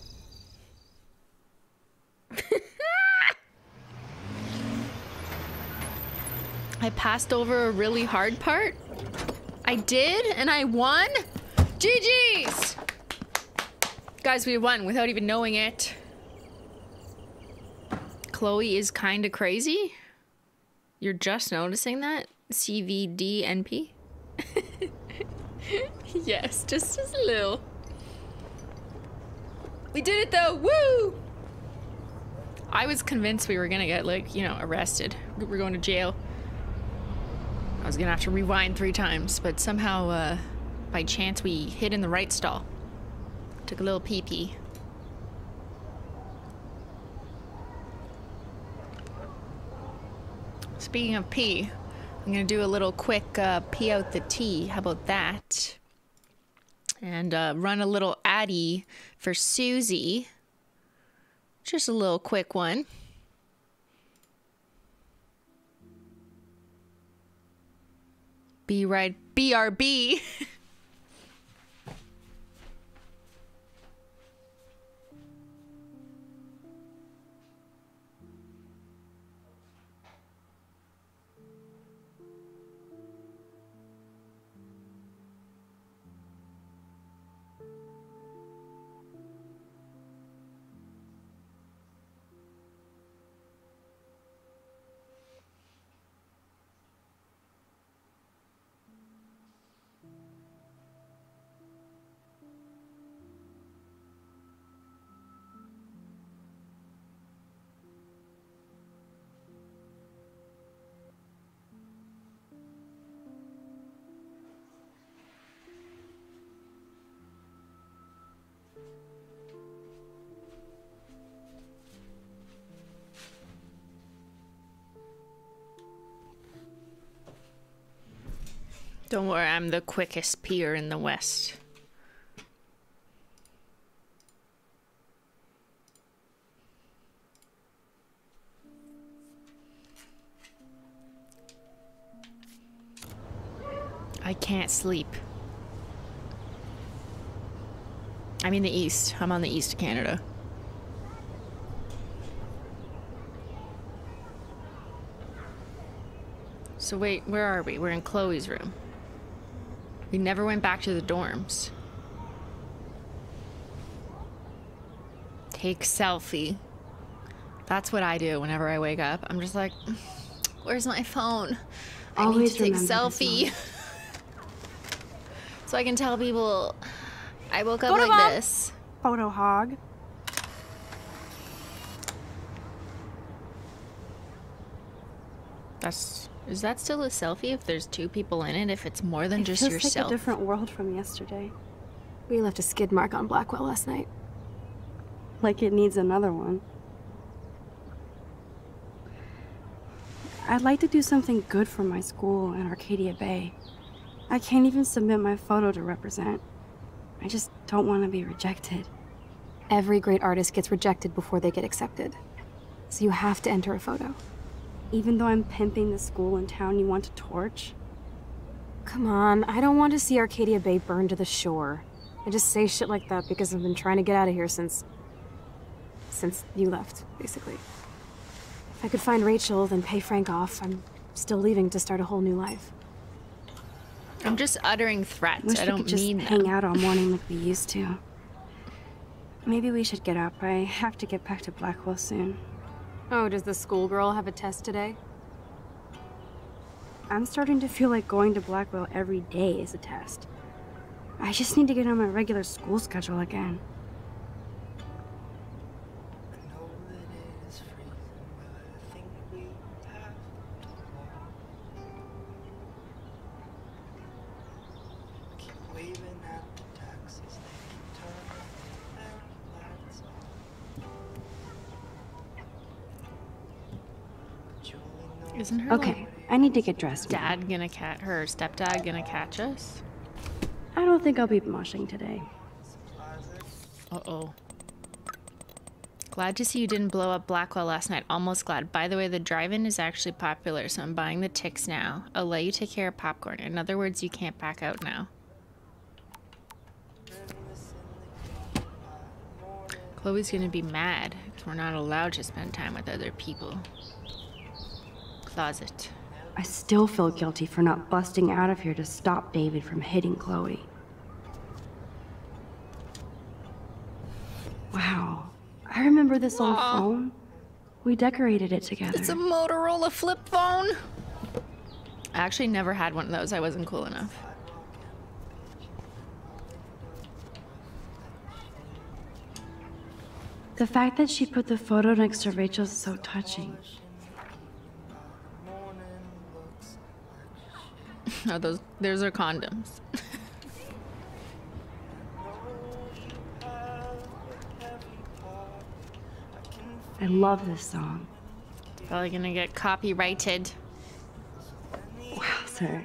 I passed over a really hard part. I did, and I won. G G's! Guys, we won without even knowing it. Chloe is kinda crazy. You're just noticing that? C V D N P? Yes, just as a little. We did it though, woo! I was convinced we were gonna get, like, you know, arrested. We were going to jail. I was gonna have to rewind three times, but somehow, uh, by chance, we hid in the right stall. Took a little pee-pee. Speaking of pee, I'm gonna do a little quick, uh, pee out the tea. How about that? And, uh, run a little addy for Susie. Just a little quick one. Be right, B R B. Don't worry, I'm the quickest peer in the West. I can't sleep. I'm in the East. I'm on the East of Canada. So wait, where are we? We're in Chloe's room. We never went back to the dorms. Take selfie. That's what I do whenever I wake up. I'm just like, where's my phone? I Always need to take selfie. So I can tell people I woke up Photo like hog. this. Photo hog. That's... Is that still a selfie if there's two people in it, if it's more than it just feels yourself? It's like a different world from yesterday. We left a skid mark on Blackwell last night. Like it needs another one. I'd like to do something good for my school in Arcadia Bay. I can't even submit my photo to represent. I just don't want to be rejected. Every great artist gets rejected before they get accepted. So you have to enter a photo. Even though I'm pimping the school in town you want to torch? Come on, I don't want to see Arcadia Bay burned to the shore. I just say shit like that because I've been trying to get out of here since... since you left, basically. If I could find Rachel, then pay Frank off. I'm still leaving to start a whole new life. I'm just uttering threats. Wish I don't we could just mean hang them. out all morning like we used to. Maybe we should get up. I have to get back to Blackwell soon. Oh, does the schoolgirl have a test today? I'm starting to feel like going to Blackwell every day is a test. I just need to get on my regular school schedule again. Isn't her okay, like, I need to get dressed. Dad now. gonna catch her stepdad gonna catch us? I don't think I'll be moshing today. Uh-oh. Glad to see you didn't blow up Blackwell last night. Almost glad. By the way, the drive-in is actually popular, so I'm buying the tickets now. I'll let you take care of popcorn. In other words, you can't back out now. Chloe's gonna be mad because we're not allowed to spend time with other people. Closet. I still feel guilty for not busting out of here to stop David from hitting Chloe. Wow. I remember this Aww. old phone. We decorated it together. It's a Motorola flip phone. I actually never had one of those. I wasn't cool enough. The fact that she put the photo next to Rachel is so touching. Oh, those, those are condoms. I love this song. Probably gonna get copyrighted. Wow, sir.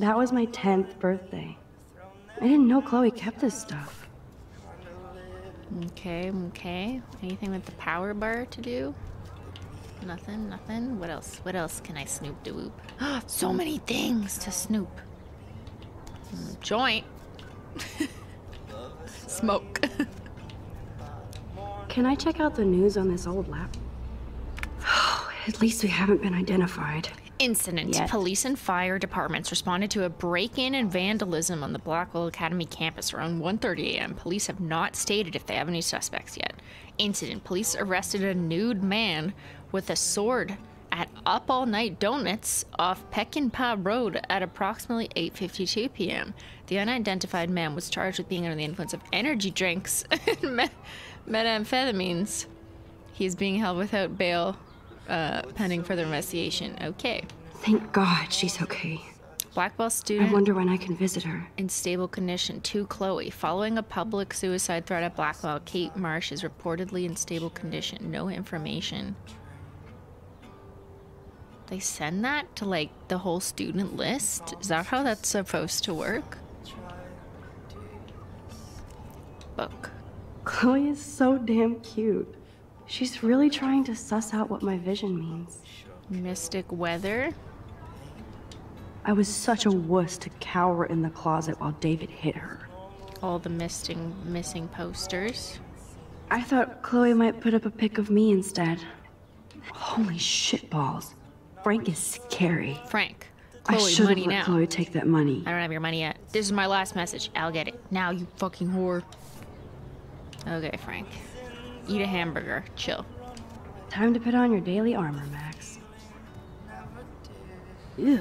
That was my tenth birthday. I didn't know Chloe kept this stuff. Okay, okay. Anything with the power bar to do? Nothing, nothing. What else? What else can I snoop de whoop? So many things to snoop. Mm, joint. Smoke. Can I check out the news on this old lap? At least we haven't been identified. Incident. Yet. Police and fire departments responded to a break-in and vandalism on the Blackwell Academy campus around one thirty a m Police have not stated if they have any suspects yet. Incident. Police arrested a nude man with a sword at Up All Night Donuts off Peckinpah Road at approximately eight fifty-two p m The unidentified man was charged with being under the influence of energy drinks and met methamphetamines. He is being held without bail. Uh, pending further investigation. Okay. Thank God she's okay. Blackwell student. I wonder when I can visit her. In stable condition. To Chloe. Following a public suicide threat at Blackwell, Kate Marsh is reportedly in stable condition. No information. They send that to, like, the whole student list? Is that how that's supposed to work? Book. Chloe is so damn cute. She's really trying to suss out what my vision means. Mystic weather? I was such a wuss to cower in the closet while David hit her. All the missing, missing posters. I thought Chloe might put up a pic of me instead. Holy shitballs. Frank is scary. Frank. Chloe, I shouldn't money let now. Chloe take that money. I don't have your money yet. This is my last message. I'll get it. Now, you fucking whore. Okay, Frank. Eat a hamburger. Chill. Time to put on your daily armor, Max. Ugh.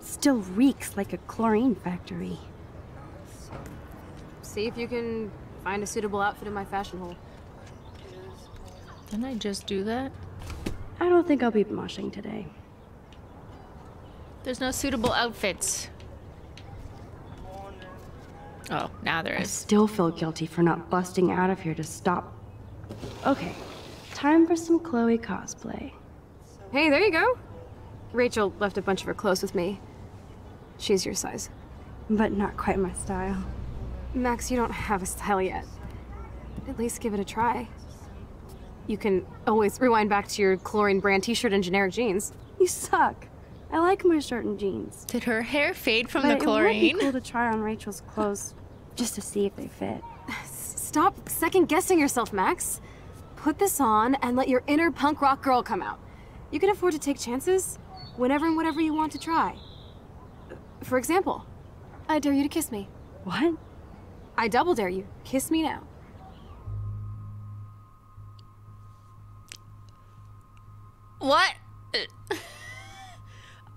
Still reeks like a chlorine factory. See if you can find a suitable outfit in my fashion hole. Didn't I just do that? I don't think I'll be moshing today. There's no suitable outfits. Oh, now there is. I still feel guilty for not busting out of here to stop. Okay, time for some Chloe cosplay. Hey, there you go. Rachel left a bunch of her clothes with me. She's your size. But not quite my style. Max, you don't have a style yet. at least give it a try. You can always rewind back to your Chlorine brand t-shirt and generic jeans. You suck. I like my shirt and jeans. Did her hair fade from but the Chlorine? It would be cool to try on Rachel's clothes just to see if they fit. Stop second-guessing yourself, Max. Put this on and let your inner punk rock girl come out. You can afford to take chances whenever and whatever you want to try. For example, I dare you to kiss me. What? I double dare you. Kiss me now. What?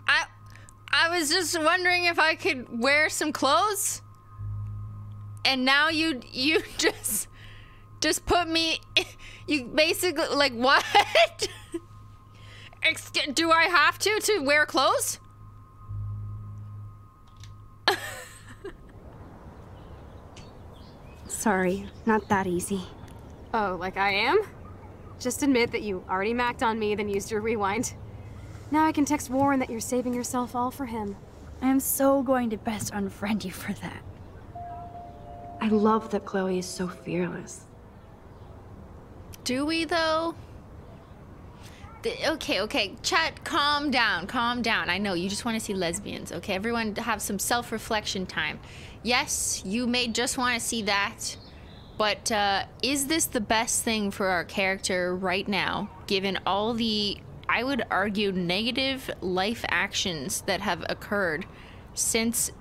I I was just wondering if I could wear some clothes, and now you you just just put me. You basically like what? Do I have to to wear clothes? Sorry, not that easy. Oh, like I am? Just admit that you already macked on me, then used your rewind. Now I can text Warren that you're saving yourself all for him. I am so going to best unfriend you for that. I love that Chloe is so fearless. Do we, though? The, okay, okay, chat, calm down, calm down. I know, you just want to see lesbians, okay? Everyone have some self-reflection time. Yes, you may just want to see that. But uh, is this the best thing for our character right now, given all the, I would argue, negative life actions that have occurred since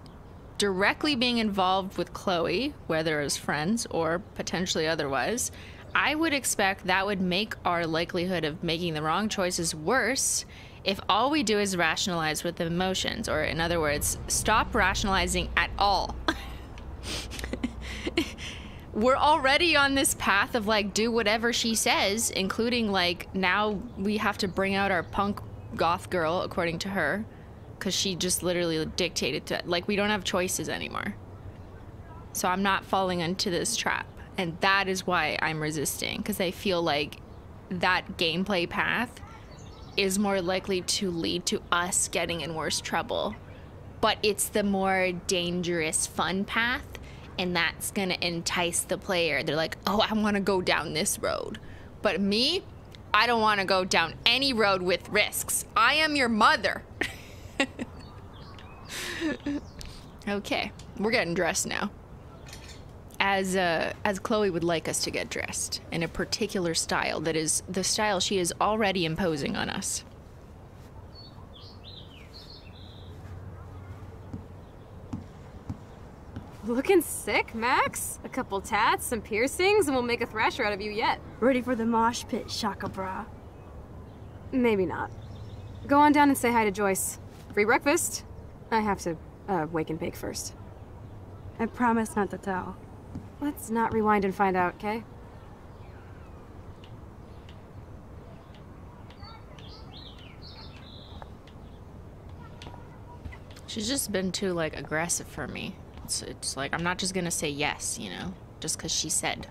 directly being involved with Chloe, whether as friends or potentially otherwise? I would expect that would make our likelihood of making the wrong choices worse if all we do is rationalize with emotions, or in other words, stop rationalizing at all. We're already on this path of like, do whatever she says, including like, now we have to bring out our punk goth girl, according to her, because she just literally dictated to, like, we don't have choices anymore. So I'm not falling into this trap. And that is why I'm resisting, because I feel like that gameplay path is more likely to lead to us getting in worse trouble. But it's the more dangerous fun path. And that's gonna entice the player. They're like, oh, I wanna go down this road. But me, I don't wanna go down any road with risks. I am your mother. Okay, we're getting dressed now. As, uh, as Chloe would like us to get dressed in a particular style that is the style she is already imposing on us. Looking sick, Max. A couple tats, some piercings, and we'll make a thrasher out of you yet. Ready for the mosh pit, Shaka Bra. Maybe not. Go on down and say hi to Joyce. Free breakfast. I have to uh, wake and bake first. I promise not to tell. Let's not rewind and find out, okay? She's just been too, like, aggressive for me. It's, it's like, I'm not just gonna say yes, you know, just because she said.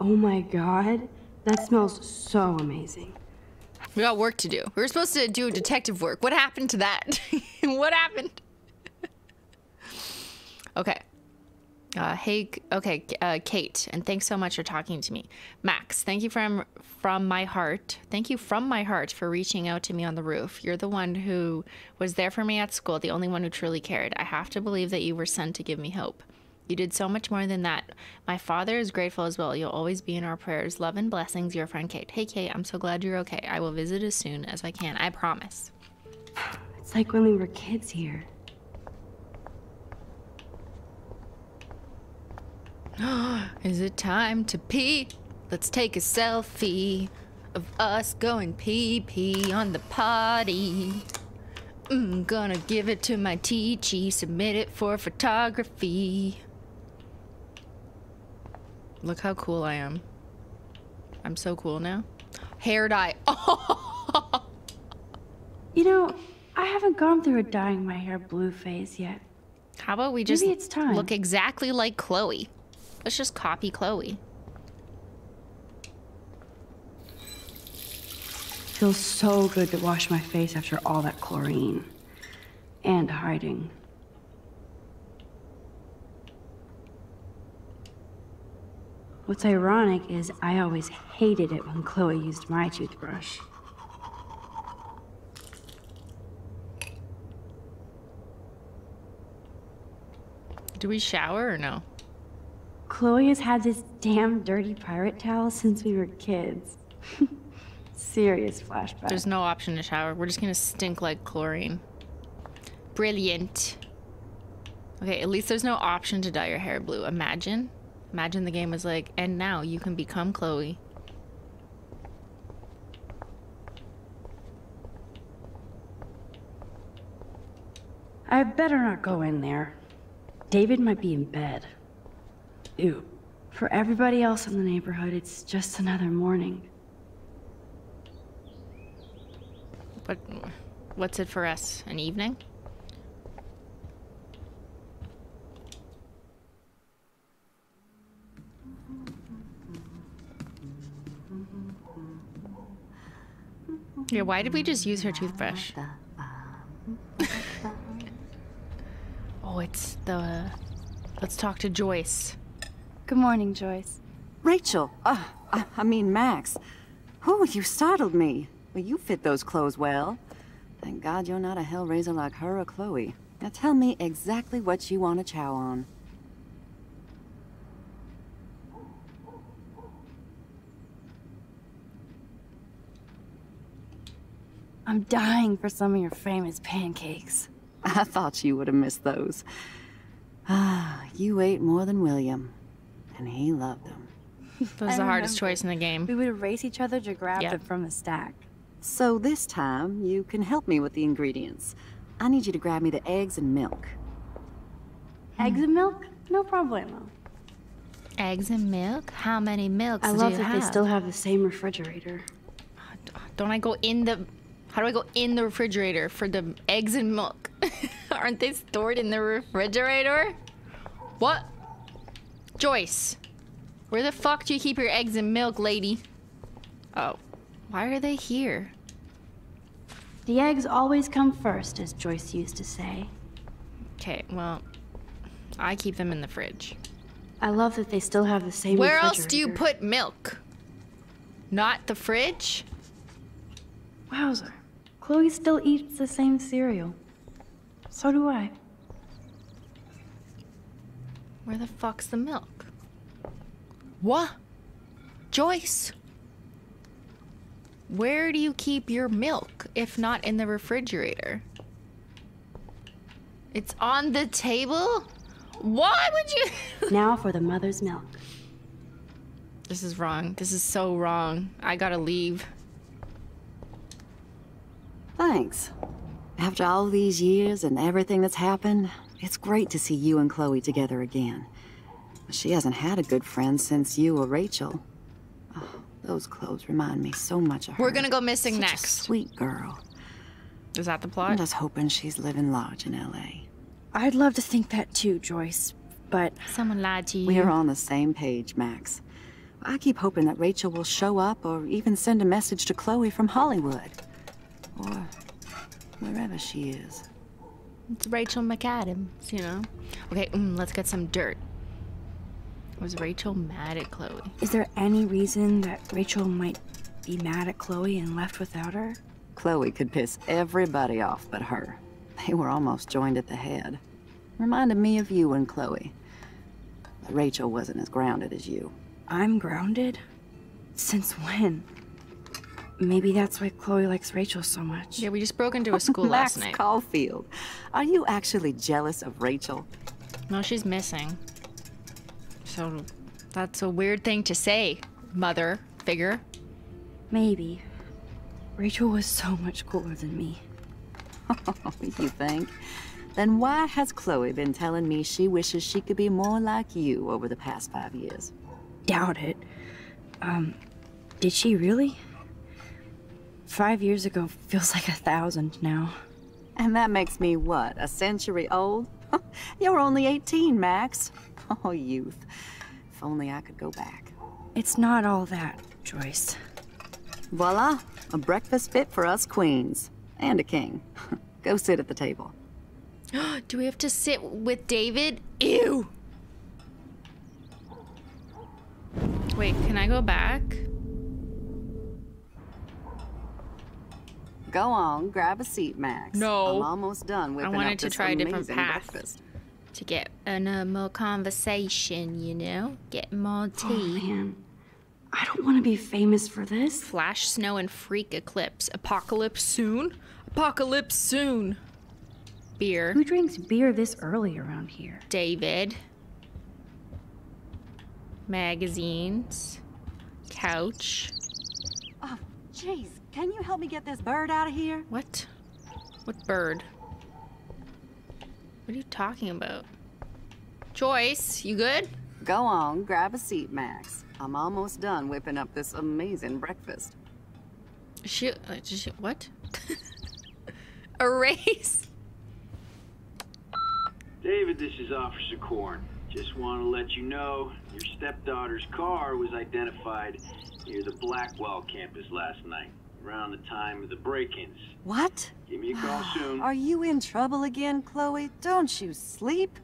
Oh my god, that smells so amazing. We got work to do. We were supposed to do detective work. What happened to that? What happened? Okay. Uh, hey, okay, uh, Kate, and thanks so much for talking to me. Max, thank you from from my heart. Thank you from my heart for reaching out to me on the roof. You're the one who was there for me at school, the only one who truly cared. I have to believe that you were sent to give me hope. You did so much more than that. My father is grateful as well. You'll always be in our prayers. Love and blessings, your friend Kate. Hey, Kate, I'm so glad you're okay. I will visit as soon as I can. I promise. It's like when we were kids here. Is it time to pee? Let's take a selfie of us going pee pee on the potty. I'm gonna give it to my teachy, submit it for photography. Look how cool I am. I'm so cool now. Hair dye. Oh. You know, I haven't gone through a dyeing my hair blue phase yet. How about we just Maybe it's time. Look exactly like Chloe? Let's just copy Chloe. Feels so good to wash my face after all that chlorine. and hiding. What's ironic is I always hated it when Chloe used my toothbrush. Do we shower or no? Chloe has had this damn dirty pirate towel since we were kids. Serious flashback. There's no option to shower. We're just gonna stink like chlorine. Brilliant. Okay, at least there's no option to dye your hair blue. Imagine. Imagine the game was like, and now you can become Chloe. I better not go in there. David might be in bed. Ew. For everybody else in the neighborhood, it's just another morning. But what's it for us? An evening? Yeah, why did we just use her toothbrush? Oh, it's the... Let's talk to Joyce. Good morning, Joyce. Rachel! Uh, I, I mean, Max. Oh, you startled me. Well, you fit those clothes well. Thank God you're not a hellraiser like her or Chloe. Now tell me exactly what you want to chow on. I'm dying for some of your famous pancakes. I thought you would have missed those. Ah, you ate more than William, and he loved them. That was the hardest choice in the game. We would race each other to grab yep. them from the stack. So this time, you can help me with the ingredients. I need you to grab me the eggs and milk. Eggs and milk? No problemo. Eggs and milk? How many milks do you have? I love that they still have the same refrigerator. Don't I go in the... How do I go in the refrigerator for the eggs and milk? Aren't they stored in the refrigerator? What? Joyce, where the fuck do you keep your eggs and milk, lady? Oh, why are they here? The eggs always come first, as Joyce used to say. Okay, well, I keep them in the fridge. I love that they still have the same refrigerator. Where else do you put milk? Not the fridge? Wowzer. Chloe still eats the same cereal. So do I. Where the fuck's the milk? What? Joyce! Where do you keep your milk, if not in the refrigerator? It's on the table? Why would you- Now for the mother's milk. This is wrong. This is so wrong. I gotta leave. Thanks. After all these years and everything that's happened, it's great to see you and Chloe together again. She hasn't had a good friend since you or Rachel. Oh, those clothes remind me so much of her. We're gonna go missing Such next. A sweet girl. Is that the plot? I'm just hoping she's living large in L A. I'd love to think that too, Joyce, but... Someone lied to you. We're on the same page, Max. I keep hoping that Rachel will show up or even send a message to Chloe from Hollywood. Or wherever she is. It's Rachel McAdams, you know? Okay, mm, let's get some dirt. Was Rachel mad at Chloe? Is there any reason that Rachel might be mad at Chloe and left without her? Chloe could piss everybody off but her. They were almost joined at the head. Reminded me of you and Chloe. But Rachel wasn't as grounded as you. I'm grounded? Since when? Maybe that's why Chloe likes Rachel so much. Yeah, we just broke into a school last night. Max Caulfield, are you actually jealous of Rachel? No, she's missing. So that's a weird thing to say, mother figure. Maybe. Rachel was so much cooler than me. You think? Then why has Chloe been telling me she wishes she could be more like you over the past five years? Doubt it. Um, did she really? Five years ago feels like a thousand now. And that makes me what, a century old? You're only eighteen, Max. Oh, youth. If only I could go back. It's not all that, Joyce. Voila, a breakfast fit for us queens. And a king. Go sit at the table. Do we have to sit with David? Ew. Wait, can I go back? Go on, grab a seat, Max. No. I'm almost done with I wanted to try a different path breakfast. to get a uh, more conversation, you know? Get more tea. Oh, man. I don't want to be famous for this. Flash, snow, and freak eclipse. Apocalypse soon? Apocalypse soon. Beer. Who drinks beer this early around here? David. Magazines. Couch. Oh, jeez. Can you help me get this bird out of here? What? What bird? What are you talking about? Joyce, you good? Go on, grab a seat, Max. I'm almost done whipping up this amazing breakfast. She, uh, she what? Erase. David, this is Officer Korn. Just want to let you know your stepdaughter's car was identified near the Blackwell campus last night, around the time of the break-ins. What? Give me a call soon. Are you in trouble again, Chloe? Don't you sleep?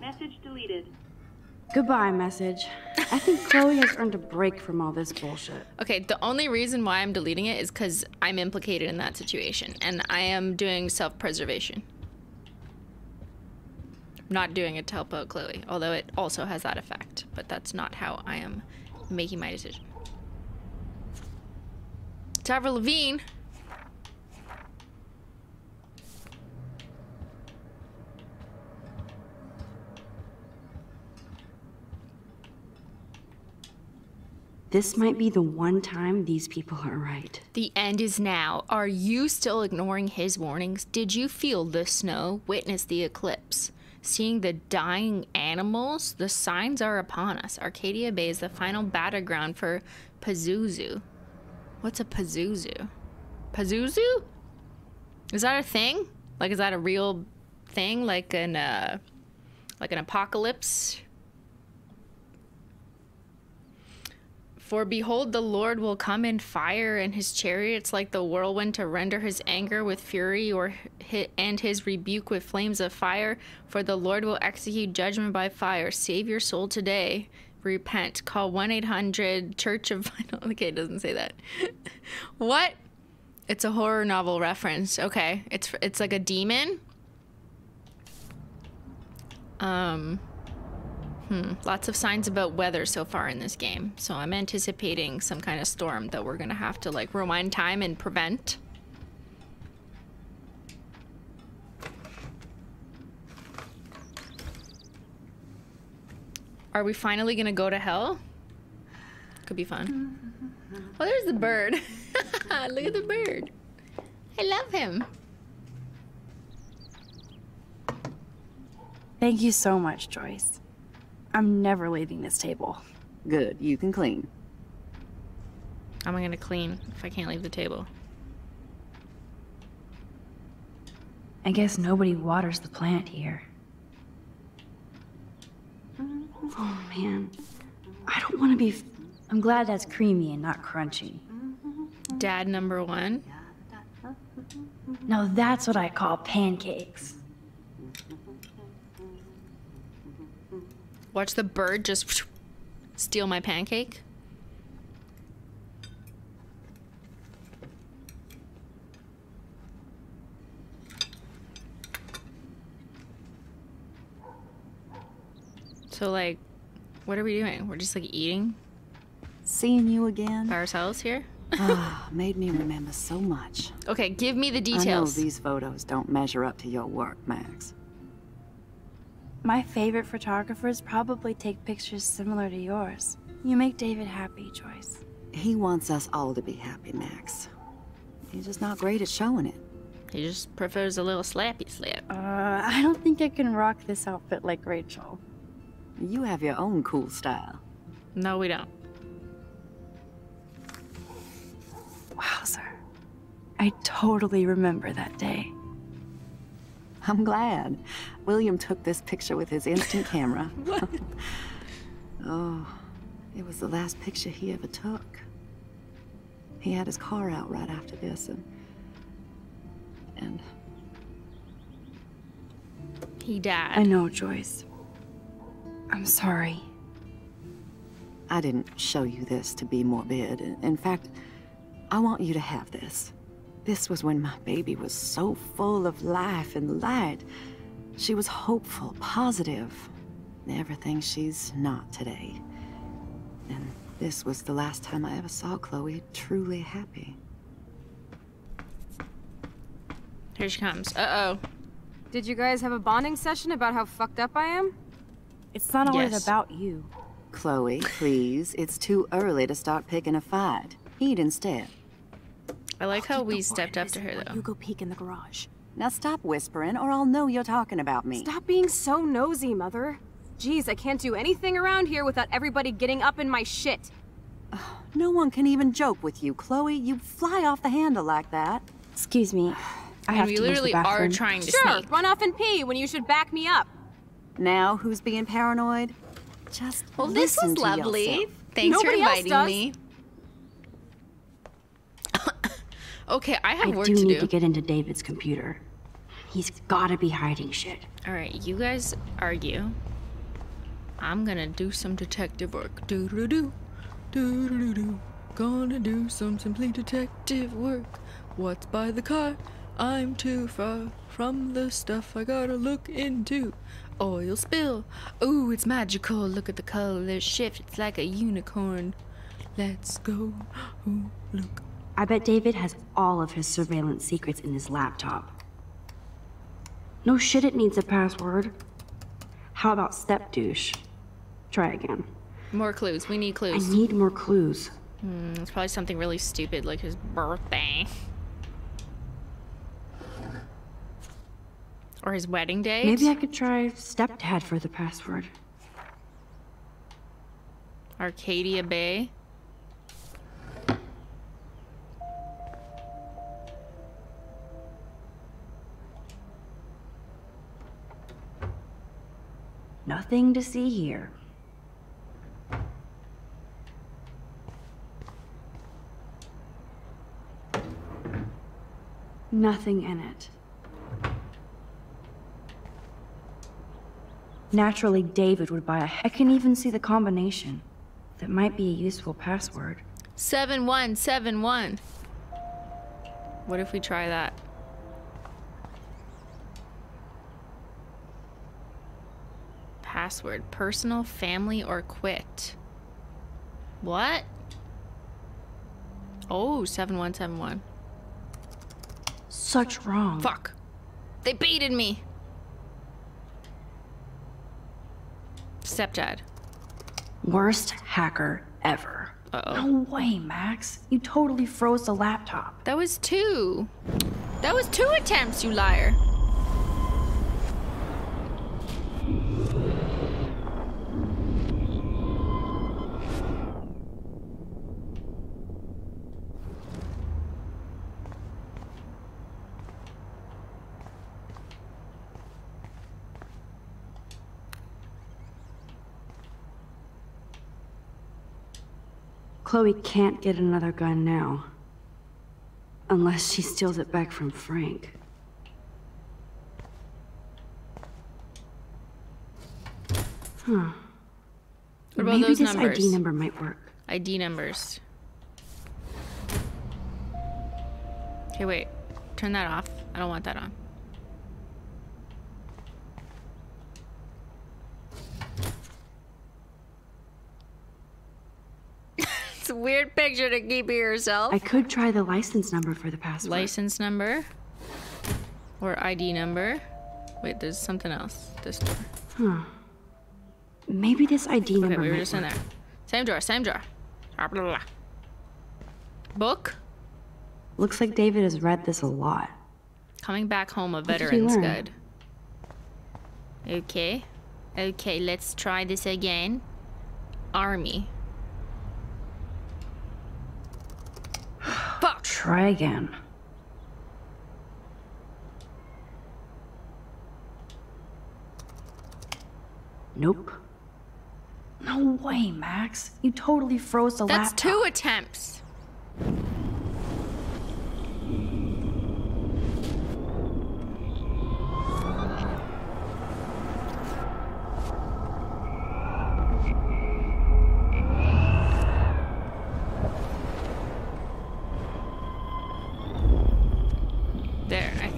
Message deleted. Goodbye, message. I think Chloe has earned a break from all this bullshit. Okay, the only reason why I'm deleting it is because I'm implicated in that situation, and I am doing self-preservation. I'm not doing it to help out Chloe, although it also has that effect, but that's not how I am making my decision. Avril Lavigne. This might be the one time these people are right. The end is now. Are you still ignoring his warnings? Did you feel the snow? Witness the eclipse. Seeing the dying animals? The signs are upon us. Arcadia Bay is the final battleground for Pazuzu. What's a Pazuzu? Pazuzu? Is that a thing? Like, is that a real thing? Like an, uh, like an apocalypse? For behold, the Lord will come in fire, and his chariots like the whirlwind, to render his anger with fury, or his, and his rebuke with flames of fire. For the Lord will execute judgment by fire. Save your soul today. Repent. Call one eight hundred church of... Okay, it doesn't say that. What? It's a horror novel reference. Okay. It's, it's like a demon? Um... Hmm. Lots of signs about weather so far in this game, so I'm anticipating some kind of storm that we're gonna have to like rewind time and prevent. Are we finally gonna go to hell? Could be fun. Oh, there's the bird. Look at the bird. I love him. Thank you so much, Joyce. I'm never leaving this table. Good, you can clean. How am I gonna clean if I can't leave the table? I guess nobody waters the plant here. Oh man, I don't wanna be... F I'm glad that's creamy and not crunchy. Dad number one. Now that's what I call pancakes. Watch the bird just steal my pancake. So like, what are we doing? We're just like eating? Seeing you again? By ourselves here? Ah, made me remember so much. Okay, give me the details. I know these photos don't measure up to your work, Max. My favorite photographers probably take pictures similar to yours. You make David happy, Joyce. He wants us all to be happy, Max. He's just not great at showing it. He just prefers a little slappy slap. Uh, I don't think I can rock this outfit like Rachel. You have your own cool style. No, we don't. Wowzer. I totally remember that day. I'm glad. William took this picture with his instant camera. What? Oh, it was the last picture he ever took. He had his car out right after this, and... and... He died. I know, Joyce. I'm sorry. I didn't show you this to be morbid. In fact, I want you to have this. This was when my baby was so full of life and light. She was hopeful, positive. Everything she's not today. And this was the last time I ever saw Chloe truly happy. Here she comes. Uh-oh. Did you guys have a bonding session about how fucked up I am? It's not always yes. about you. Chloe, please. It's too early to start picking a fight. Eat instead. I like I'll how we stepped up to her, though. You go peek in the garage. Now stop whispering, or I'll know you're talking about me. Stop being so nosy, Mother. Jeez, I can't do anything around here without everybody getting up in my shit. Oh, no one can even joke with you, Chloe. You fly off the handle like that. Excuse me. I have we to literally the are trying to sure, sneak. Run off and pee when you should back me up. Now who's being paranoid? Just well, this was lovely. Yourself. Thanks Nobody for inviting me. Okay, I have I work do to do. I do need to get into David's computer. He's gotta be hiding shit. All right, you guys argue. I'm gonna do some detective work. Do do do, do do do. Gonna do some simply detective work. What's by the car? I'm too far from the stuff I gotta look into. Oil spill. Ooh, it's magical. Look at the color shift. It's like a unicorn. Let's go. Ooh, look. I bet David has all of his surveillance secrets in his laptop. No shit, it needs a password. How about step douche? Try again. More clues. We need clues. I need more clues. Mm, it's probably something really stupid like his birthday. Or his wedding date? Maybe I could try stepdad for the password. Arcadia Bay. Nothing to see here. Nothing in it. Naturally, David would buy a... I can even see the combination. That might be a useful password. seven one seven one. What if we try that? Password. Personal, family, or quit. What? Oh, seven one seven one. Such wrong. Fuck. They baited me. Stepdad. Worst hacker ever. Uh-oh. No way, Max. You totally froze the laptop. That was two. That was two attempts, you liar. Chloe can't get another gun now. Unless she steals it back from Frank. Huh. What about those numbers? Maybe this I D number might work. I D numbers. Okay, wait. Turn that off. I don't want that on. It's a weird picture to keep yourself. I could try the license number for the password. License number or I D number. Wait, there's something else. This door. Huh. Maybe this I D okay, number. We were just in there. Same drawer. Same drawer. Blah, blah, blah. Book. Looks like David has read this a lot. Coming back home a veteran's guide. Okay. Okay. Let's try this again. Army. Fuck. Try again. Nope. No way, Max. You totally froze the laptop. That's two attempts.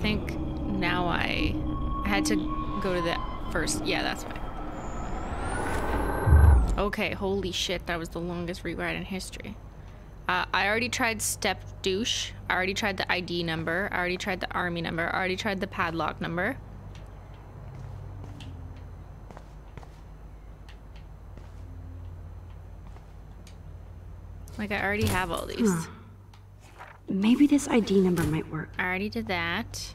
think now I had to go to that first. Yeah, that's why. Okay, holy shit, that was the longest rewrite in history. Uh, I already tried step douche. I already tried the I D number. I already tried the army number. I already tried the padlock number. Like, I already have all these. Huh. Maybe this I D number might work. I already did that.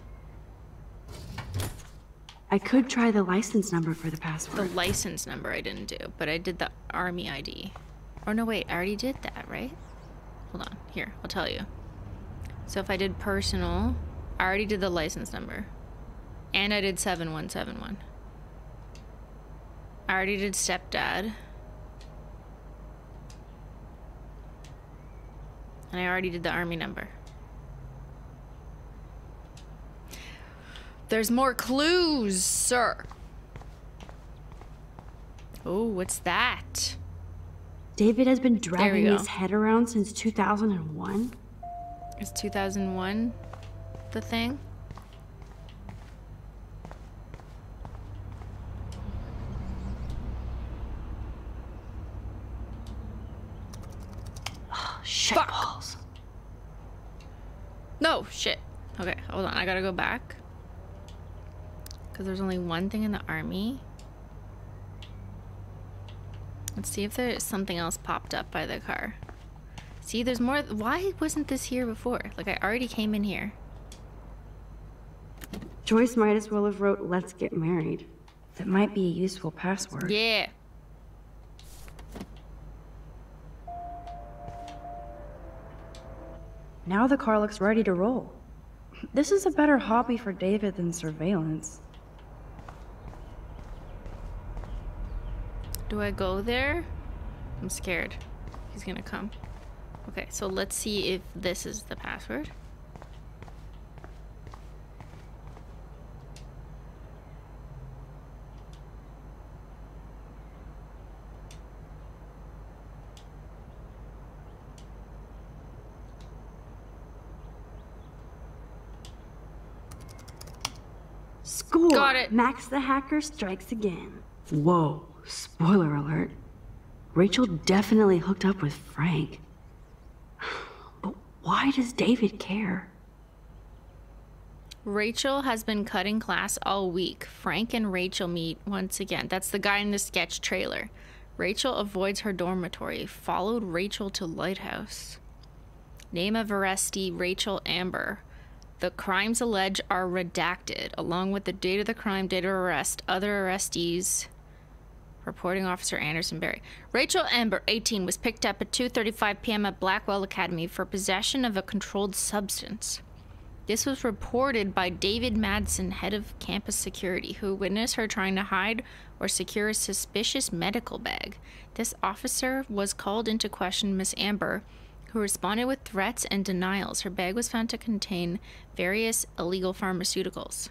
I could try the license number for the password. The license number I didn't do, but I did the army I D. Oh, no, wait, I already did that, right? Hold on, here, I'll tell you. So if I did personal, I already did the license number. And I did seven one seven one. I already did stepdad. And I already did the army number. There's more clues, sir. Oh, what's that? David has been dragging his head around since two thousand one. Is two thousand one the thing? Oh, shit balls. No, shit. Okay, hold on. I gotta go back. Because there's only one thing in the army. Let's see if there's something else popped up by the car. See, there's more. Why wasn't this here before? Like, I already came in here. Joyce might as well have wrote, let's get married. That might be a useful password. Yeah. Now the car looks ready to roll. This is a better hobby for David than surveillance. Do I go there? I'm scared. He's gonna come. Okay, so let's see if this is the password. Score! Got it! Max the hacker strikes again. Whoa. Spoiler alert, Rachel definitely hooked up with Frank. But why does David care? Rachel has been cutting class all week. Frank and Rachel meet once again. That's the guy in the sketch trailer. Rachel avoids her dormitory, followed Rachel to lighthouse. Name of arrestee, Rachel Amber. The crimes alleged are redacted, along with the date of the crime, date of arrest, other arrestees. Reporting Officer Anderson Berry. Rachel Amber, eighteen, was picked up at two thirty-five p m at Blackwell Academy for possession of a controlled substance. This was reported by David Madsen, head of campus security, who witnessed her trying to hide or secure a suspicious medical bag. This officer was called into question Miss Amber, who responded with threats and denials. Her bag was found to contain various illegal pharmaceuticals.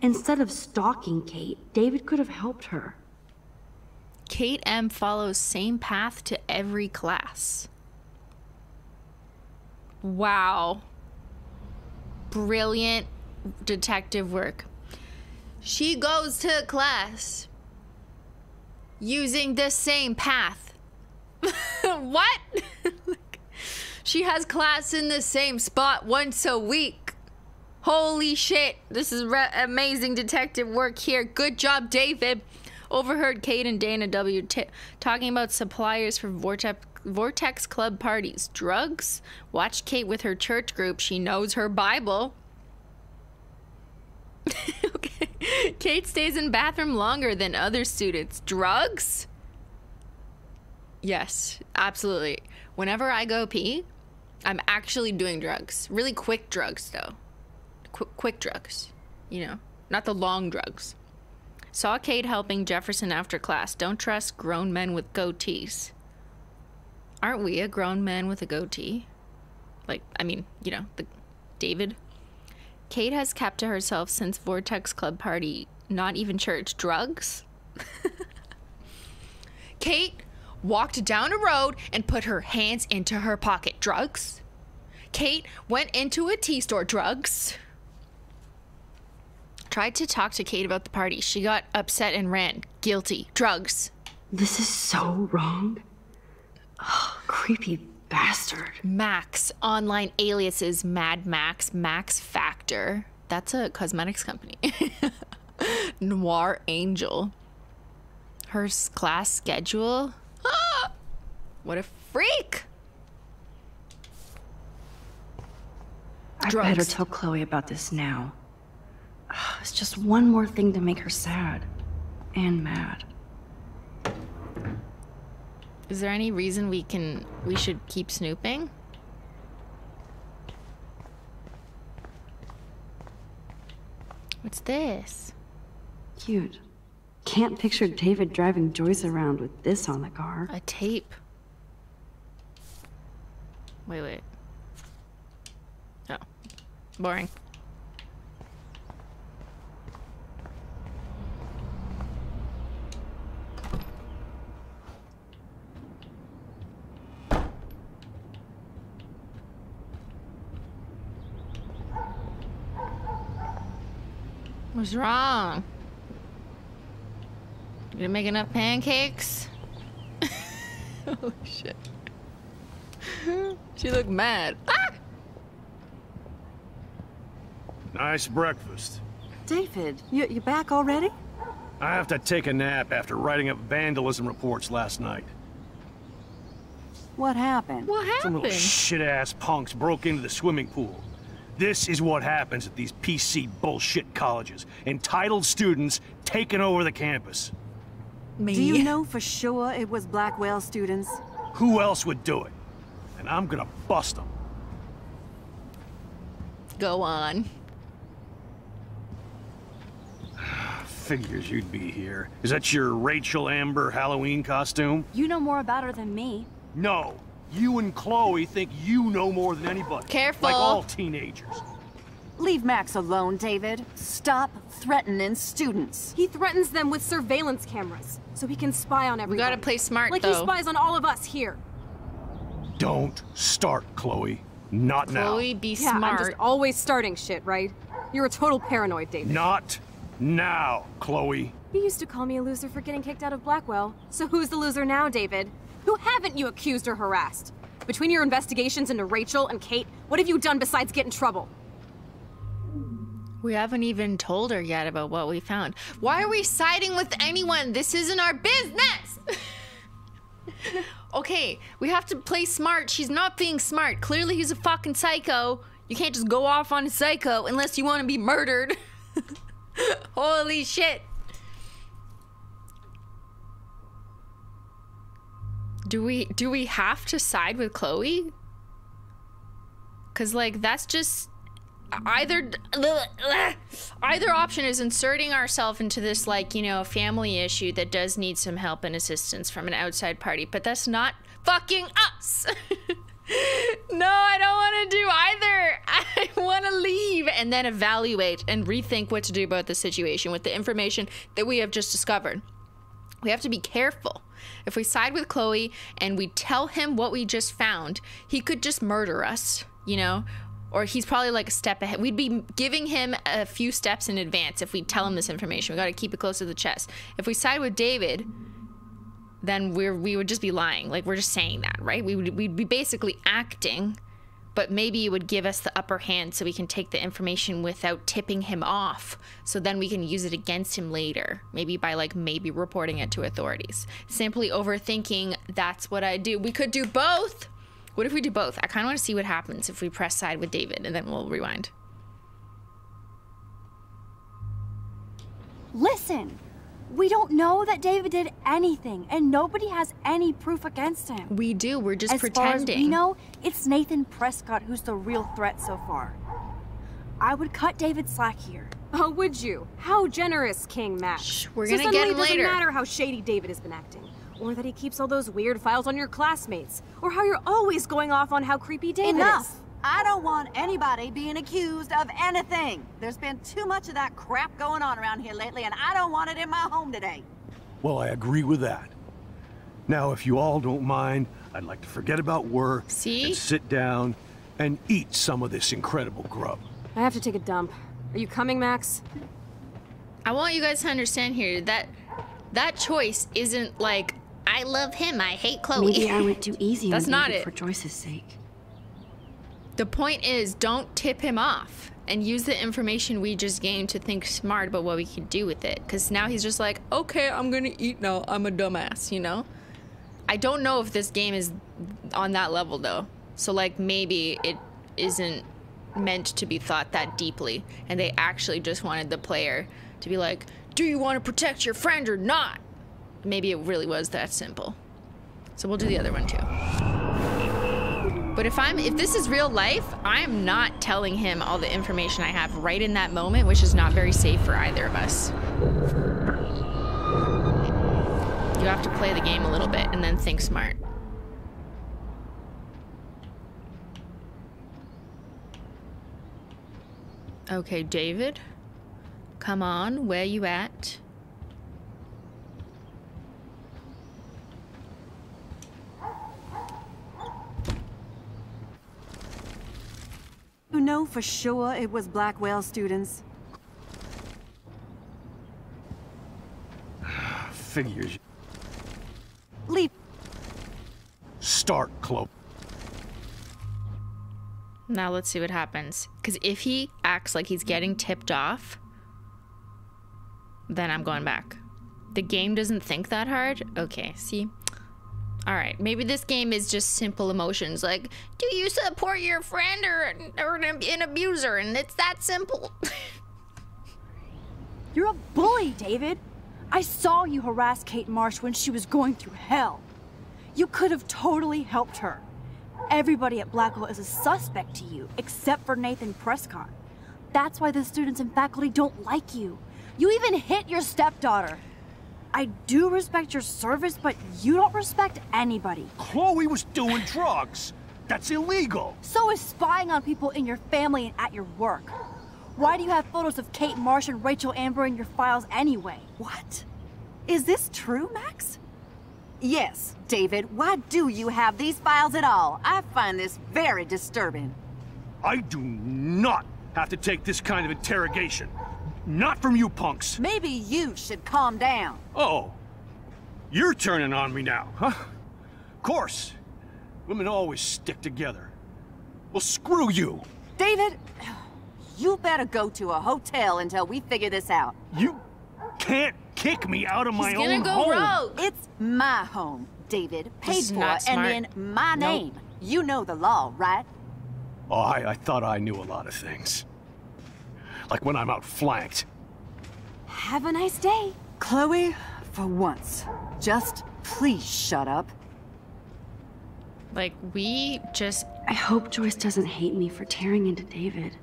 Instead of stalking Kate, David could have helped her. Kate M. follows same path to every class. Wow. Brilliant detective work. She goes to class using the same path. What? She has class in the same spot once a week. Holy shit. This is re- amazing detective work here. Good job, David. Overheard Kate and Dana W. T talking about suppliers for Vortex, Vortex Club parties. Drugs? Watch Kate with her church group. She knows her Bible. Okay. Kate stays in bathroom longer than other students. Drugs? Yes, absolutely. Whenever I go pee, I'm actually doing drugs. Really quick drugs, though. Qu quick drugs. You know, not the long drugs. Saw Kate helping Jefferson after class. Don't trust grown men with goatees. Aren't we a grown man with a goatee? Like, I mean, you know, the David. Kate has kept to herself since Vortex Club party. Not even church. Drugs? Kate walked down a road and put her hands into her pocket. Drugs? Kate went into a tea store. Drugs? tried to talk to Kate about the party. She got upset and ran. Guilty. Drugs. This is so wrong. Oh, creepy bastard. Max. Online aliases. Mad Max. Max Factor. That's a cosmetics company. Noir Angel. Her class schedule. Ah, what a freak. I Drugs. better tell Chloe about this now. It's just one more thing to make her sad and mad. Is there any reason we can we should keep snooping? What's this? Cute. Can't picture David driving Joyce around with this on the car. A tape. Wait, wait. Oh. Boring. What's wrong? You didn't make enough pancakes? Holy shit. She looked mad. Ah! Nice breakfast. David, you, you back already? I have to take a nap after writing up vandalism reports last night. What happened? What happened? Some little shit-ass punks broke into the swimming pool. This is what happens at these P C bullshit colleges. Entitled students taking over the campus. Me. Do you know for sure it was Blackwell students? Who else would do it? And I'm gonna bust them. Go on. Figures you'd be here. Is that your Rachel Amber Halloween costume? You know more about her than me. No. You and Chloe think you know more than anybody. Careful. Like all teenagers. Leave Max alone, David. Stop threatening students. He threatens them with surveillance cameras, so he can spy on everyone. We gotta play smart, like though. Like he spies on all of us here. Don't start, Chloe. Not Chloe, now. Chloe, be yeah, smart. I'm just always starting shit, right? You're a total paranoid, David. Not now, Chloe. You used to call me a loser for getting kicked out of Blackwell. So who's the loser now, David? Who haven't you accused or harassed? Between your investigations into Rachel and Kate, what have you done besides get in trouble? We haven't even told her yet about what we found. Why are we siding with anyone? This isn't our business! Okay, we have to play smart. She's not being smart. Clearly he's a fucking psycho. You can't just go off on a psycho unless you want to be murdered. Holy shit. Do we do we have to side with Chloe? Cause like that's just either either option is inserting ourselves into this like you know family issue that does need some help and assistance from an outside party, but that's not fucking us. No, I don't want to do either. I want to leave and then evaluate and rethink what to do about the situation with the information that we have just discovered. We have to be careful. If we side with Chloe and we tell him what we just found, he could just murder us, you know? Or he's probably like a step ahead. We'd be giving him a few steps in advance if we tell him this information. We gotta keep it close to the chest. If we side with David, then we're, we would just be lying. Like, we're just saying that, right? We would, we'd be basically acting, but maybe it would give us the upper hand so we can take the information without tipping him off. So then we can use it against him later. Maybe by like, maybe reporting it to authorities. Simply overthinking, that's what I do. We could do both. What if we do both? I kind of want to see what happens if we press side with David, and then we'll rewind. Listen, we don't know that David did anything, and nobody has any proof against him. We do, we're just pretending. As far as we know, it's Nathan Prescott who's the real threat so far. I would cut David slack here. Oh, would you? How generous, King Max. Shh, we're gonna get him later. So suddenly it doesn't matter how shady David has been acting, or that he keeps all those weird files on your classmates, or how you're always going off on how creepy David is. Enough! I don't want anybody being accused of anything. There's been too much of that crap going on around here lately, and I don't want it in my home today. Well, I agree with that. Now, if you all don't mind, I'd like to forget about work See? and sit down and eat some of this incredible grub. I have to take a dump. Are you coming, Max? I want you guys to understand here that that choice isn't like, I love him, I hate Chloe. Maybe I went too easy That's not it. for Joyce's sake. The point is, don't tip him off and use the information we just gained to think smart about what we can do with it. Because now he's just like, okay, I'm gonna eat now, I'm a dumbass, you know? I don't know if this game is on that level though. So like maybe it isn't meant to be thought that deeply and they actually just wanted the player to be like, do you want to protect your friend or not? Maybe it really was that simple. So we'll do the other one too. But if I'm, if this is real life, I'm not telling him all the information I have right in that moment, which is not very safe for either of us. You have to play the game a little bit and then think smart. Okay, David, come on, where you at? You know for sure it was Blackwell students. Figures. Leave. Start, Chloe. Now let's see what happens. Because if he acts like he's getting tipped off, then I'm going back. The game doesn't think that hard? Okay, see? All right, maybe this game is just simple emotions. Like, do you support your friend or, or an, an abuser? And it's that simple. You're a bully, David. I saw you harass Kate Marsh when she was going through hell. You could have totally helped her. Everybody at Blackwell is a suspect to you, except for Nathan Prescott. That's why the students and faculty don't like you. You even hit your stepdaughter. I do respect your service, but you don't respect anybody. Chloe was doing drugs. That's illegal. So is spying on people in your family and at your work. Why do you have photos of Kate Marsh and Rachel Amber in your files anyway? What? Is this true, Max? Yes, David, why do you have these files at all? I find this very disturbing. I do not have to take this kind of interrogation. Not from you punks. Maybe you should calm down. Oh, you're turning on me now, huh? Of course. Women always stick together. Well, screw you. David, you better go to a hotel until we figure this out. You can't kick me out of my own home. It's my home, David. Paid for and in my name. Nope. You know the law, right? Oh, I, I thought I knew a lot of things. Like when I'm outflanked. Have a nice day. Chloe, for once, just please shut up. Like we just... I hope Joyce doesn't hate me for tearing into David.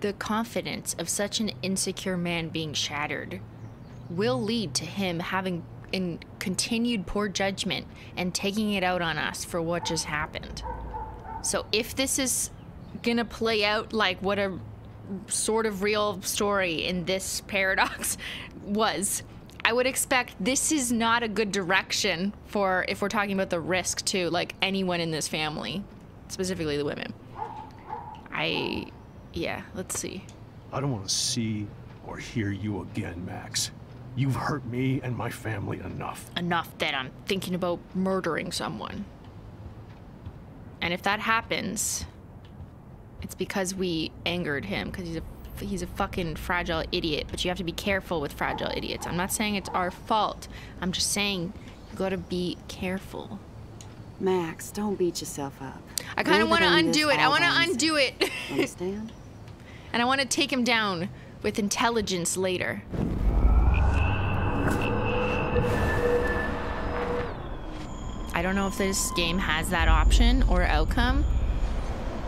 The confidence of such an insecure man being shattered will lead to him having in continued poor judgment and taking it out on us for what just happened. So if this is gonna play out like what a sort of real story in this paradox was, I would expect this is not a good direction for, if we're talking about the risk to like anyone in this family, specifically the women. I... Yeah, let's see. I don't want to see or hear you again, Max. You've hurt me and my family enough. Enough that I'm thinking about murdering someone. And if that happens, it's because we angered him, because he's a, he's a fucking fragile idiot. But you have to be careful with fragile idiots. I'm not saying it's our fault. I'm just saying you gotta be careful. Max, don't beat yourself up. I kind of want to undo it. I want to undo it. Understand? And I want to take him down with intelligence later. I don't know if this game has that option or outcome,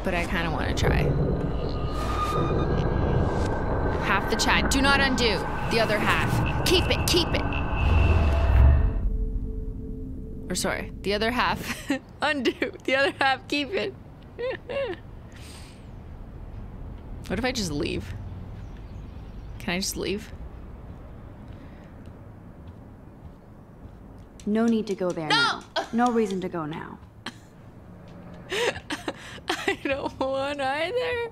but I kind of want to try. Half the chat. Do not undo. The other half. Keep it. Keep it. Or sorry, the other half, undo, the other half, keep it. What if I just leave? Can I just leave? No need to go there no! now. No reason to go now. don't want either.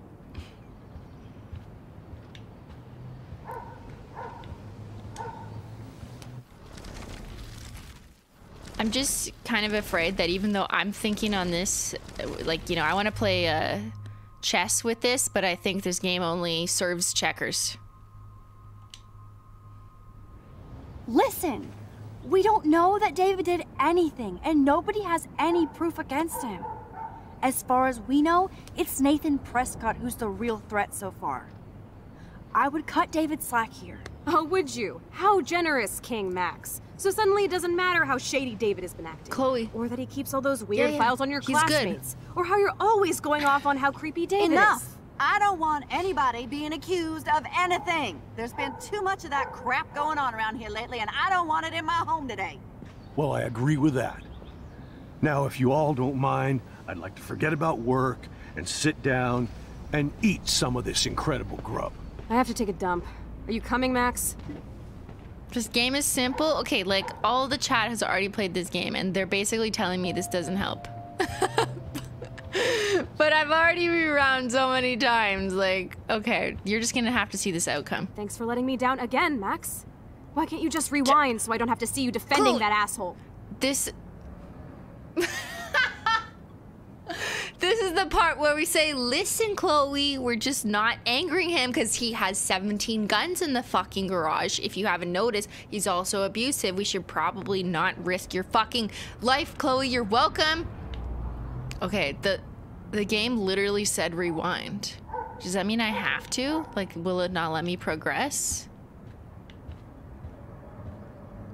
I'm just kind of afraid that even though I'm thinking on this, like, you know, I want to play uh, chess with this, but I think this game only serves checkers. Listen, we don't know that David did anything, and nobody has any proof against him. As far as we know, it's Nathan Prescott who's the real threat so far. I would cut David slack here. Oh, would you? How generous, King Max. So suddenly it doesn't matter how shady David has been acting. Chloe. Or that he keeps all those weird yeah, yeah. files on your He's classmates. Good. Or how you're always going off on how creepy David Enough. Is. I don't want anybody being accused of anything. There's been too much of that crap going on around here lately, and I don't want it in my home today. Well, I agree with that. Now, if you all don't mind, I'd like to forget about work and sit down and eat some of this incredible grub. I have to take a dump. Are you coming, Max? This game is simple. Okay, like, all the chat has already played this game, and they're basically telling me this doesn't help. But I've already rewound so many times, like, okay, you're just gonna have to see this outcome. Thanks for letting me down again, Max. Why can't you just rewind so I don't have to see you defending cool. that asshole? This... This is the part where we say, listen, Chloe, we're just not angering him because he has seventeen guns in the fucking garage. If you haven't noticed, he's also abusive. We should probably not risk your fucking life, Chloe. You're welcome. Okay, the the game literally said rewind. Does that mean I have to? Like, will it not let me progress?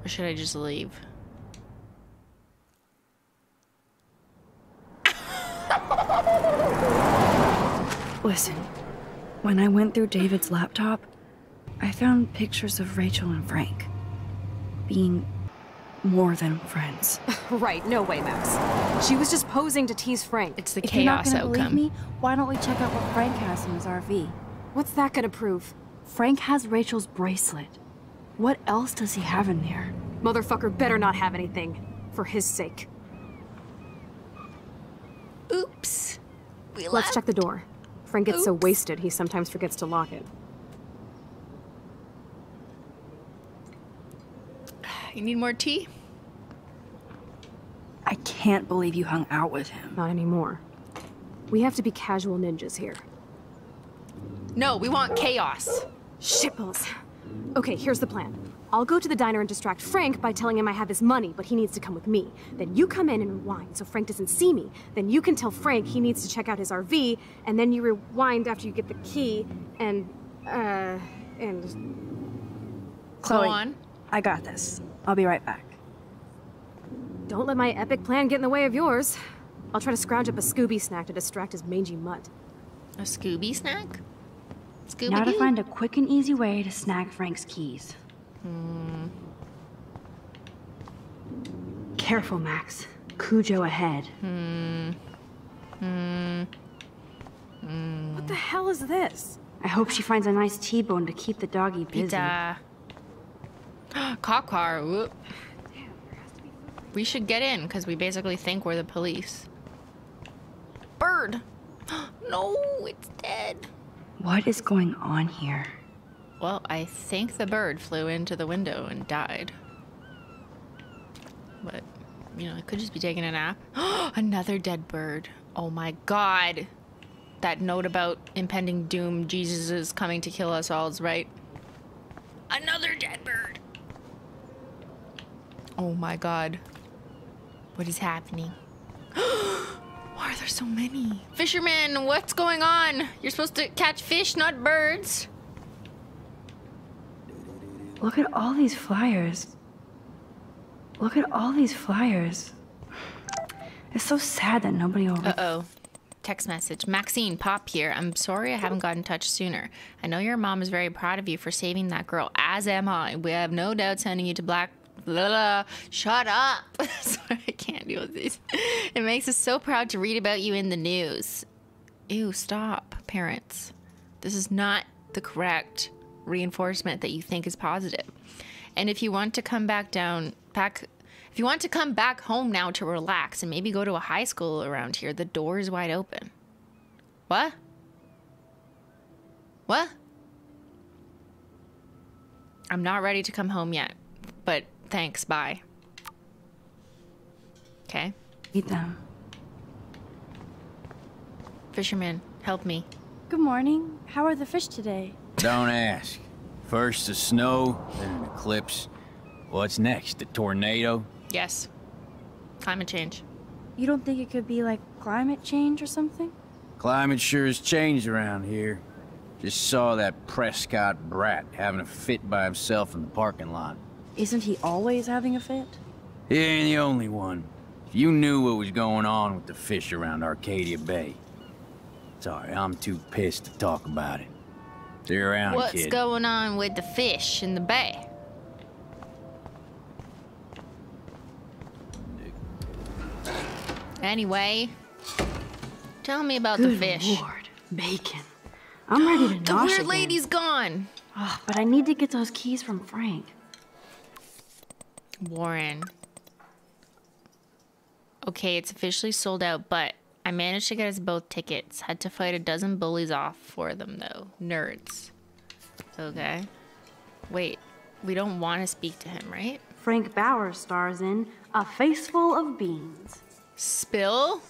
Or should I just leave? Listen, when I went through David's laptop, I found pictures of Rachel and Frank being more than friends. Right, no way, Max. She was just posing to tease Frank. It's the if chaos outcome. If you're not gonna believe me, why don't we check out what Frank has in his R V? What's that gonna prove? Frank has Rachel's bracelet. What else does he have in there? Motherfucker better not have anything, for his sake. Oops. We Let's left. check the door. Frank gets Oops. so wasted he sometimes forgets to lock it. You need more tea? I can't believe you hung out with him. Not anymore. We have to be casual ninjas here. No, we want chaos. Shipples. Okay, here's the plan. I'll go to the diner and distract Frank by telling him I have his money, but he needs to come with me. Then you come in and rewind so Frank doesn't see me. Then you can tell Frank he needs to check out his R V, and then you rewind after you get the key, and, uh, and... Chloe, go on. I got this. I'll be right back. Don't let my epic plan get in the way of yours. I'll try to scrounge up a Scooby snack to distract his mangy mutt. A Scooby snack? Scooby-Doo. Now to find a quick and easy way to snag Frank's keys. Hmm. Careful, Max. Cujo ahead. Hmm. Hmm. Hmm. What the hell is this? I hope she finds a nice T-bone to keep the doggy busy. Cockcar. Whoop. Damn, there has to be food. We should get in because we basically think we're the police. Bird. No, it's dead. What is going on here? Well, I think the bird flew into the window and died. But, you know, it could just be taking a nap. Another dead bird. Oh my god. That note about impending doom, Jesus is coming to kill us all, is right. Another dead bird. Oh my god. What is happening? Why are there so many? Fisherman, what's going on? You're supposed to catch fish, not birds. Look at all these flyers. Look at all these flyers. It's so sad that nobody will... Uh-oh. Text message. Maxine, Pop here. I'm sorry I haven't gotten in touch sooner. I know your mom is very proud of you for saving that girl, as am I. We have no doubt sending you to Black... Blah, blah. Shut up. Sorry, I can't deal with these. It makes us so proud to read about you in the news. Ew, stop, parents. This is not the correct... reinforcement that you think is positive. And if you want to come back down back if you want to come back home now to relax and maybe go to a high school around here, the door is wide open. What? What? I'm not ready to come home yet, but thanks, bye. Okay. Eat them. Fisherman, help me. Good morning. How are the fish today? Don't ask. First the snow, then an eclipse. What's next, the tornado? Yes. Climate change. You don't think it could be like climate change or something? Climate sure has changed around here. Just saw that Prescott brat having a fit by himself in the parking lot. Isn't he always having a fit? He ain't the only one. If you knew what was going on with the fish around Arcadia Bay. Sorry, I'm too pissed to talk about it. Stay around, What's kid. going on with the fish in the bay? Anyway, tell me about Good the fish. Lord, bacon. I'm ready to nosh again. The weird lady's gone. Oh, but I need to get those keys from Frank. Warren. Okay, it's officially sold out, but I managed to get us both tickets. Had to fight a dozen bullies off for them, though. Nerds. Okay. Wait, we don't want to speak to him, right? Frank Bauer stars in A Faceful of Beans. Spill?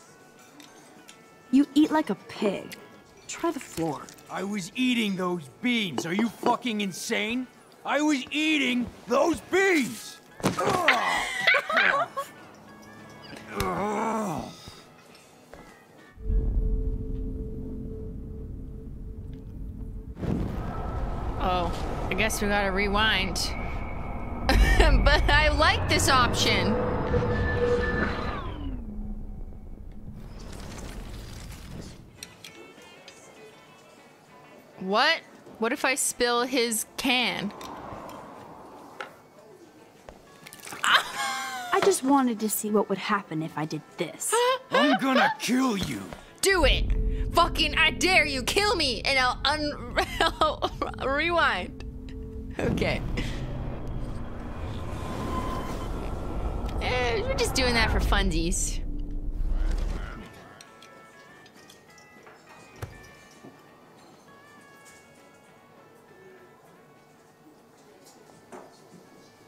You eat like a pig. Try the floor. I was eating those beans. Are you fucking insane? I was eating those beans! Ugh. Ugh. Oh, I guess we gotta rewind. But I like this option. What? What if I spill his can? I just wanted to see what would happen if I did this. I'm gonna kill you. Do it. Fucking, I dare you. Kill me and I'll, un I'll rewind. Okay. Eh, we're just doing that for funsies.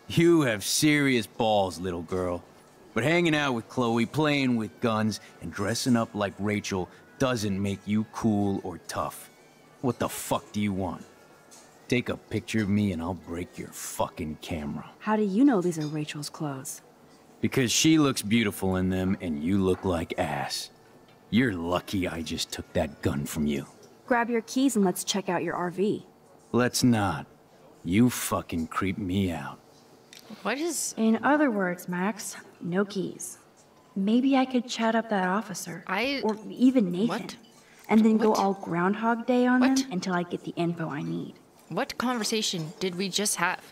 You have serious balls, little girl. But hanging out with Chloe, playing with guns, and dressing up like Rachel doesn't make you cool or tough. What the fuck do you want? Take a picture of me and I'll break your fucking camera. How do you know these are Rachel's clothes? Because she looks beautiful in them and you look like ass. You're lucky I just took that gun from you. Grab your keys and let's check out your R V. Let's not. You fucking creep me out. What is... In other words, Max, no keys. Maybe I could chat up that officer. I... Or even Nathan. What? And then what? Go all Groundhog Day on what? them until I get the info I need. What conversation did we just have?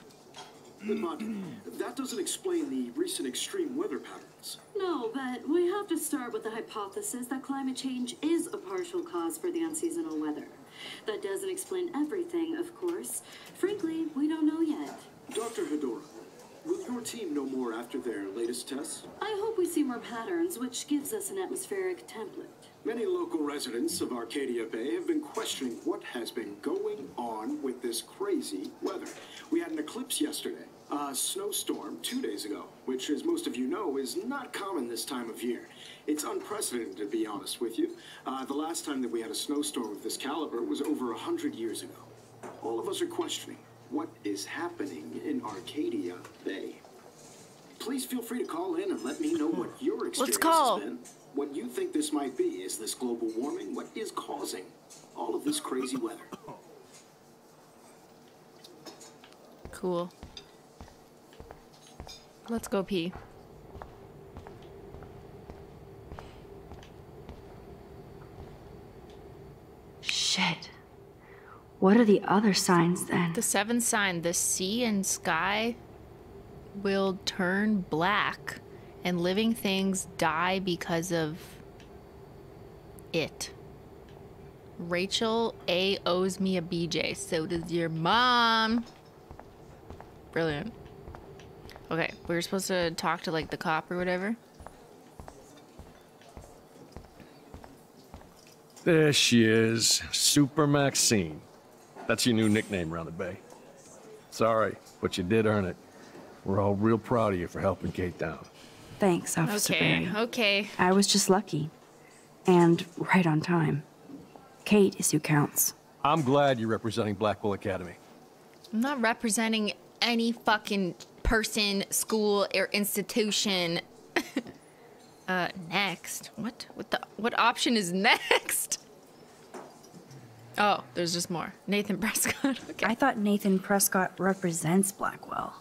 That doesn't explain the recent extreme weather patterns. No, but we have to start with the hypothesis that climate change is a partial cause for the unseasonal weather. That doesn't explain everything, of course. Frankly, we don't know yet. Doctor Hedora, will your team know more after their latest tests? I hope we see more patterns, which gives us an atmospheric template. Many local residents of Arcadia Bay have been questioning what has been going on with this crazy weather. We had an eclipse yesterday, a snowstorm two days ago, which, as most of you know, is not common this time of year. It's unprecedented, to be honest with you. Uh, the last time that we had a snowstorm of this caliber was over a hundred years ago. All of us are questioning what is happening in Arcadia Bay. Please feel free to call in and let me know what your experience has been. What you think this might be. Is this global warming? What is causing all of this crazy weather? Cool. Let's go pee. Shit. What are the other signs, then? The seventh sign, the sea and sky will turn black, and living things die because of it. Rachel A owes me a B J, so does your mom. Brilliant. Okay, we were supposed to talk to, like, the cop or whatever. There she is, Super Maxine. That's your new nickname around the Bay. Sorry, but you did earn it. We're all real proud of you for helping Kate down. Thanks, Officer Barry. Okay, okay. I was just lucky. And right on time. Kate is who counts. I'm glad you're representing Blackwell Academy. I'm not representing any fucking person, school, or institution. uh, next. What? What the? What option is next? Oh, there's just more. Nathan Prescott. Okay. I thought Nathan Prescott represents Blackwell.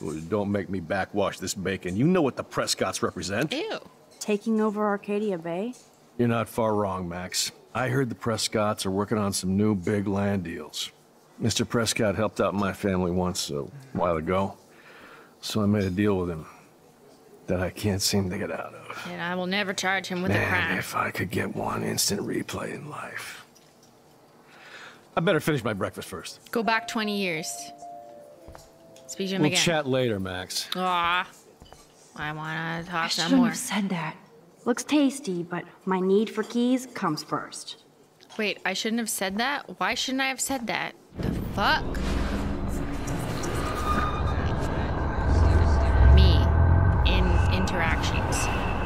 Well, don't make me backwash this bacon. You know what the Prescotts represent. Ew. Taking over Arcadia Bay? You're not far wrong, Max. I heard the Prescotts are working on some new big land deals. Mister Prescott helped out my family once a while ago, so I made a deal with him that I can't seem to get out of. And I will never charge him with Man, a crime. If I could get one instant replay in life. I better finish my breakfast first. Go back twenty years. Speak to him we'll again. We'll chat later, Max. Aw. I wanna talk some more. I shouldn't have said that. Looks tasty, but my need for keys comes first. Wait, I shouldn't have said that? Why shouldn't I have said that? The fuck? Me. In interactions.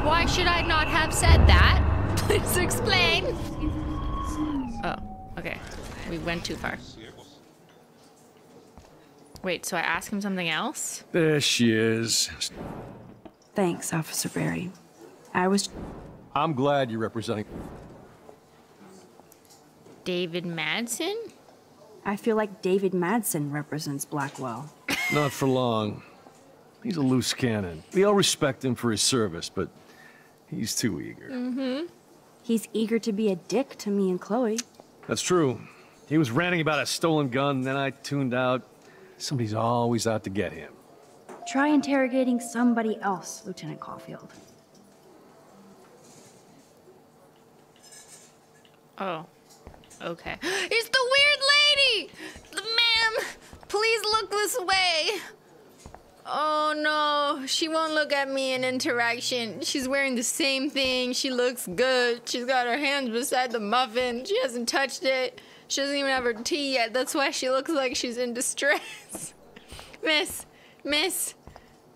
Why should I not have said that? Please explain. Oh, okay. We went too far. Wait, so I asked him something else? There she is. Thanks, Officer Barry. I was... I'm glad you're representing... David Madsen? I feel like David Madsen represents Blackwell. Not for long. He's a loose cannon. We all respect him for his service, but he's too eager. Mm-hmm. He's eager to be a dick to me and Chloe. That's true. He was ranting about a stolen gun, then I tuned out. Somebody's always out to get him. Try interrogating somebody else, Lieutenant Caulfield. Oh. Okay. It's the weird lady! Ma'am, please look this way. Oh no, she won't look at me in interaction. She's wearing the same thing. She looks good. She's got her hands beside the muffin. She hasn't touched it. She doesn't even have her tea yet. That's why she looks like she's in distress. Miss, miss,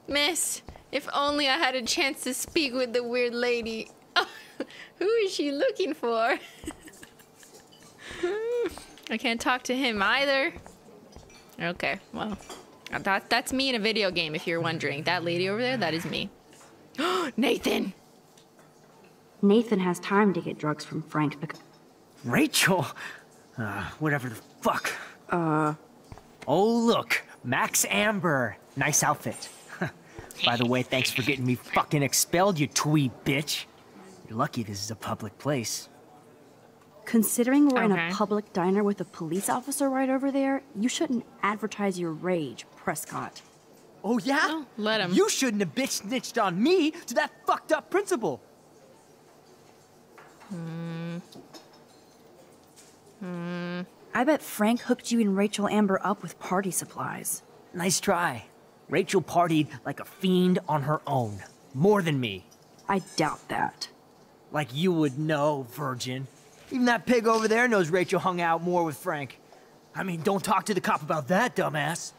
miss. If only I had a chance to speak with the weird lady. Oh, who is she looking for? I can't talk to him either. Okay, well, that, that's me in a video game, if you're wondering. That lady over there, that is me. Nathan! Nathan has time to get drugs from Frank because... Rachel! Uh, whatever the fuck. Uh... Oh, look! Max Amber! Nice outfit. By the way, thanks for getting me fucking expelled, you twee bitch. You're lucky this is a public place. Considering we're okay. in a public diner with a police officer right over there, you shouldn't advertise your rage, Prescott. Oh, yeah? No, let him. You shouldn't have bitch snitched on me to that fucked up principal. Hmm. Hmm. I bet Frank hooked you and Rachel Amber up with party supplies. Nice try. Rachel partied like a fiend on her own. More than me. I doubt that. Like you would know, virgin. Even that pig over there knows Rachel hung out more with Frank. I mean, don't talk to the cop about that, dumbass.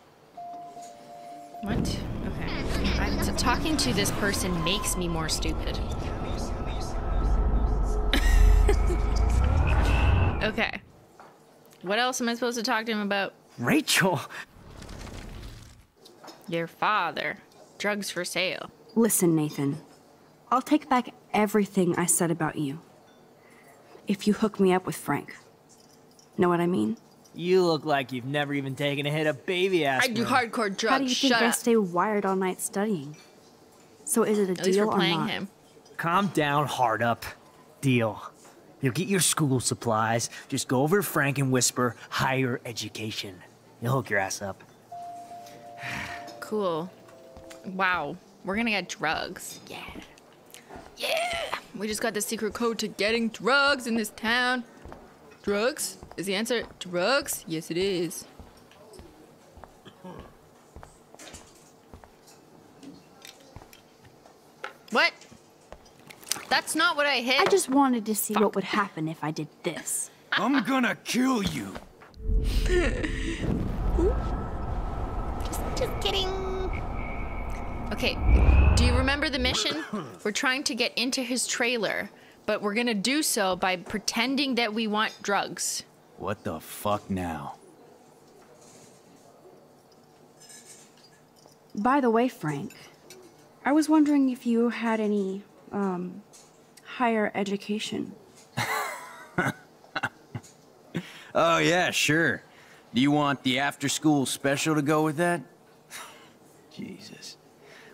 What? Okay. I'm so talking to this person makes me more stupid. Okay. What else am I supposed to talk to him about? Rachel! Your father. Drugs for sale. Listen, Nathan. I'll take back everything I said about you. If you hook me up with Frank. Know what I mean? You look like you've never even taken a hit of baby aspirin. I do hardcore drugs. How do you think I stay wired all night studying? So is it a deal or not? Him. Calm down, hard up. Deal. You'll get your school supplies. Just go over to Frank and whisper higher education. You'll hook your ass up. Cool. Wow. We're gonna get drugs. Yeah. Yeah! We just got the secret code to getting drugs in this town. Drugs? Is the answer drugs? Yes, it is. What? That's not what I hit. I just wanted to see Fuck. what would happen if I did this. I'm gonna kill you. just, just kidding. Okay, do you remember the mission? We're trying to get into his trailer, but we're gonna do so by pretending that we want drugs. What the fuck now? By the way, Frank, I was wondering if you had any, um, higher education. Oh, yeah, sure. Do you want the after-school special to go with that? Jesus.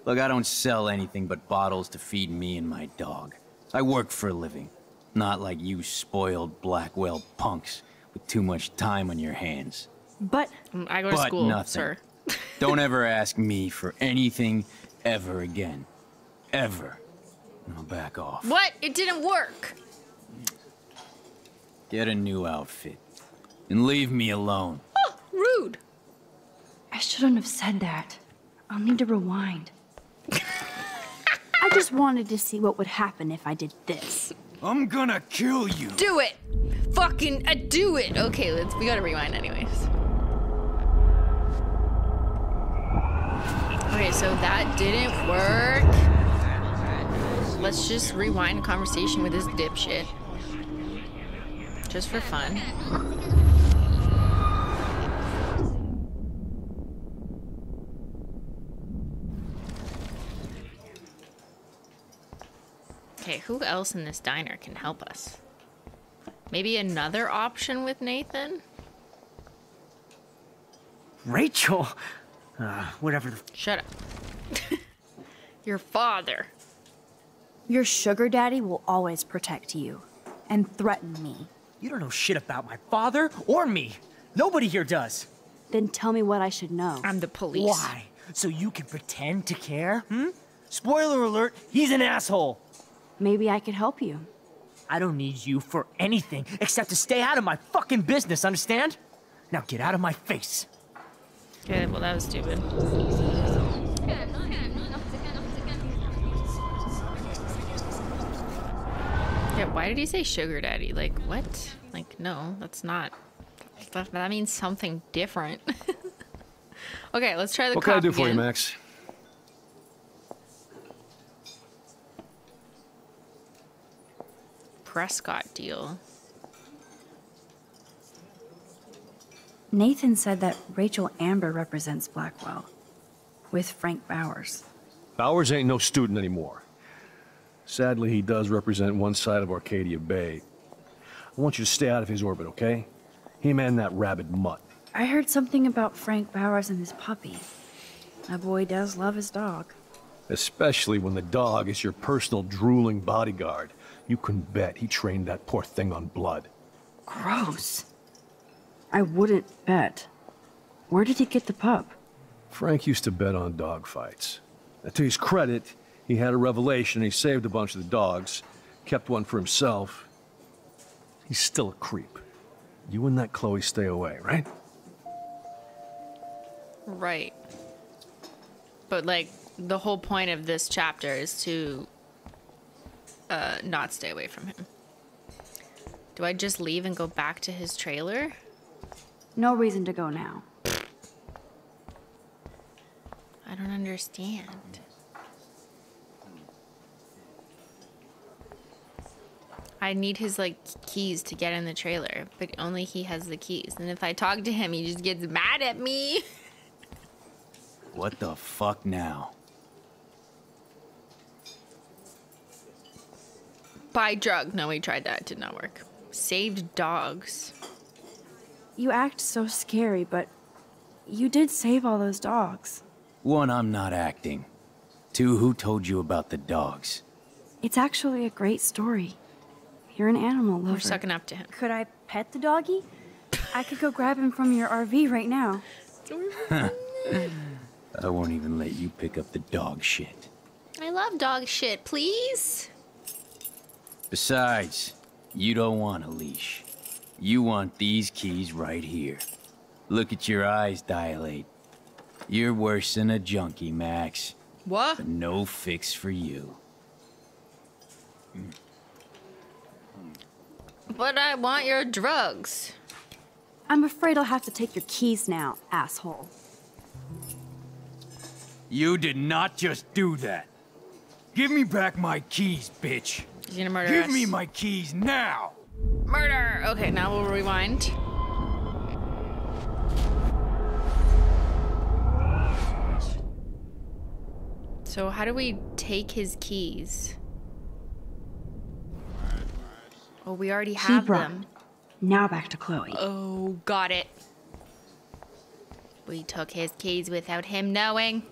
Look, I don't sell anything but bottles to feed me and my dog. I work for a living. Not like you spoiled Blackwell punks with too much time on your hands. But... I go to but school, nothing. sir. Don't ever ask me for anything ever again. Ever. I'll back off. What? It didn't work. Get a new outfit. And leave me alone. Oh, rude. I shouldn't have said that. I'll need to rewind. I just wanted to see what would happen if I did this. I'm gonna kill you. Do it. Fucking uh, do it. Okay, let's, we gotta rewind anyways. Okay, so that didn't work. Let's just rewind a conversation with this dipshit. Just for fun. Okay, who else in this diner can help us? Maybe another option with Nathan? Rachel! Uh, whatever the... Shut up. Your father. Your sugar daddy will always protect you. And threaten me. You don't know shit about my father or me. Nobody here does. Then tell me what I should know. I'm the police. Why? So you can pretend to care? Hmm? Spoiler alert, he's an asshole. Maybe I could help you. I don't need you for anything except to stay out of my fucking business, understand? Now get out of my face. Okay, well that was stupid. Yeah, why did he say sugar daddy? Like, what? Like, no, that's not. That, that means something different. Okay, let's try the cop again. What can I do for you, Max? Prescott deal. Nathan said that Rachel Amber represents Blackwell, with Frank Bowers. Bowers ain't no student anymore. Sadly, he does represent one side of Arcadia Bay. I want you to stay out of his orbit, okay? Him and that rabid mutt. I heard something about Frank Bowers and his puppy. A boy does love his dog. Especially when the dog is your personal drooling bodyguard. You can bet he trained that poor thing on blood. Gross. I wouldn't bet. Where did he get the pup? Frank used to bet on dog fights. To his credit, he had a revelation. He saved a bunch of the dogs, kept one for himself. He's still a creep. You and that Chloe stay away, right? Right. But, like, the whole point of this chapter is to uh, not stay away from him. Do I just leave and go back to his trailer? No reason to go now. I don't understand. I need his, like, keys to get in the trailer, but only he has the keys. And if I talk to him, he just gets mad at me. What the fuck now? Buy drug. No, we tried that. It did not work. Saved dogs. You act so scary, but you did save all those dogs. One, I'm not acting. Two, who told you about the dogs? It's actually a great story. You're an animal lover. We're sucking up to him. Could I pet the doggy? I could go grab him from your R V right now. I won't even let you pick up the dog shit. I love dog shit, please. Besides, you don't want a leash. You want these keys right here. Look at your eyes dilate. You're worse than a junkie, Max. What? But no fix for you. But I want your drugs. I'm afraid I'll have to take your keys now, asshole. You did not just do that. Give me back my keys, bitch. He's gonna murder us. Give me my keys now! Murder! Okay, now we'll rewind. So how do we take his keys? Oh, we already have them. Now back to Chloe. Oh, got it. We took his keys without him knowing.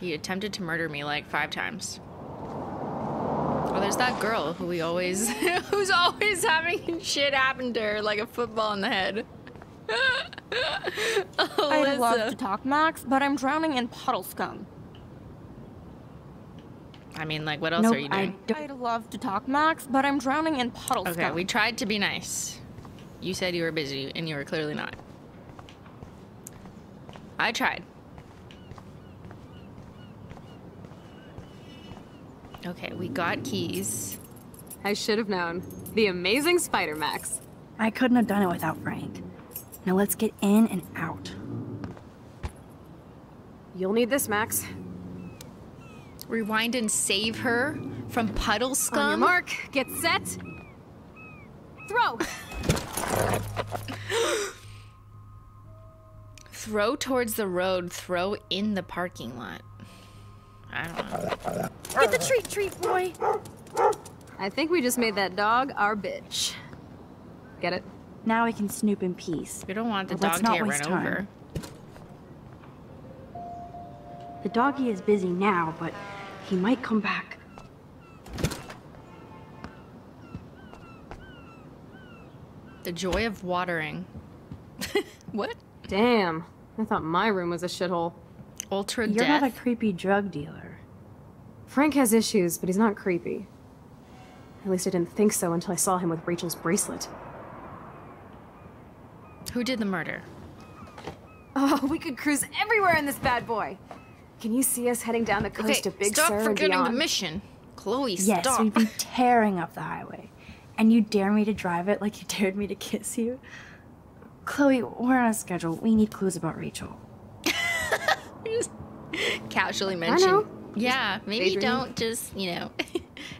He attempted to murder me like five times. Oh, there's that girl who we always, who's always having shit happen to her, like a football in the head. I'd love to talk, Max, but I'm drowning in puddle scum. I mean, like, what else nope, are you doing? I'd love to talk, Max, but I'm drowning in puddle okay, scum. Okay, we tried to be nice. You said you were busy, and you were clearly not. I tried. Okay, we got keys. I should have known. The amazing Spider Max. I couldn't have done it without Frank. Now let's get in and out. You'll need this, Max. Rewind and save her from puddle scum. On your mark, get set, throw. Throw towards the road, throw in the parking lot. I don't know. Get the treat, treat boy. I think we just made that dog our bitch. Get it? Now we can snoop in peace. We don't want the dog to get run over. The doggy is busy now, but he might come back. The joy of watering. What? Damn. I thought my room was a shithole. Ultra death. You're not a creepy drug dealer. Frank has issues, but he's not creepy. At least I didn't think so until I saw him with Rachel's bracelet. Who did the murder? Oh, we could cruise everywhere in this bad boy. Can you see us heading down the coast okay, of Big Sur and beyond? Stop forgetting the mission. Chloe, yes, stop. Yes, we'd be tearing up the highway. And you dare me to drive it like you dared me to kiss you? Chloe, we're on a schedule. We need clues about Rachel. Just casually mention. I know. Yeah, maybe don't just, you know,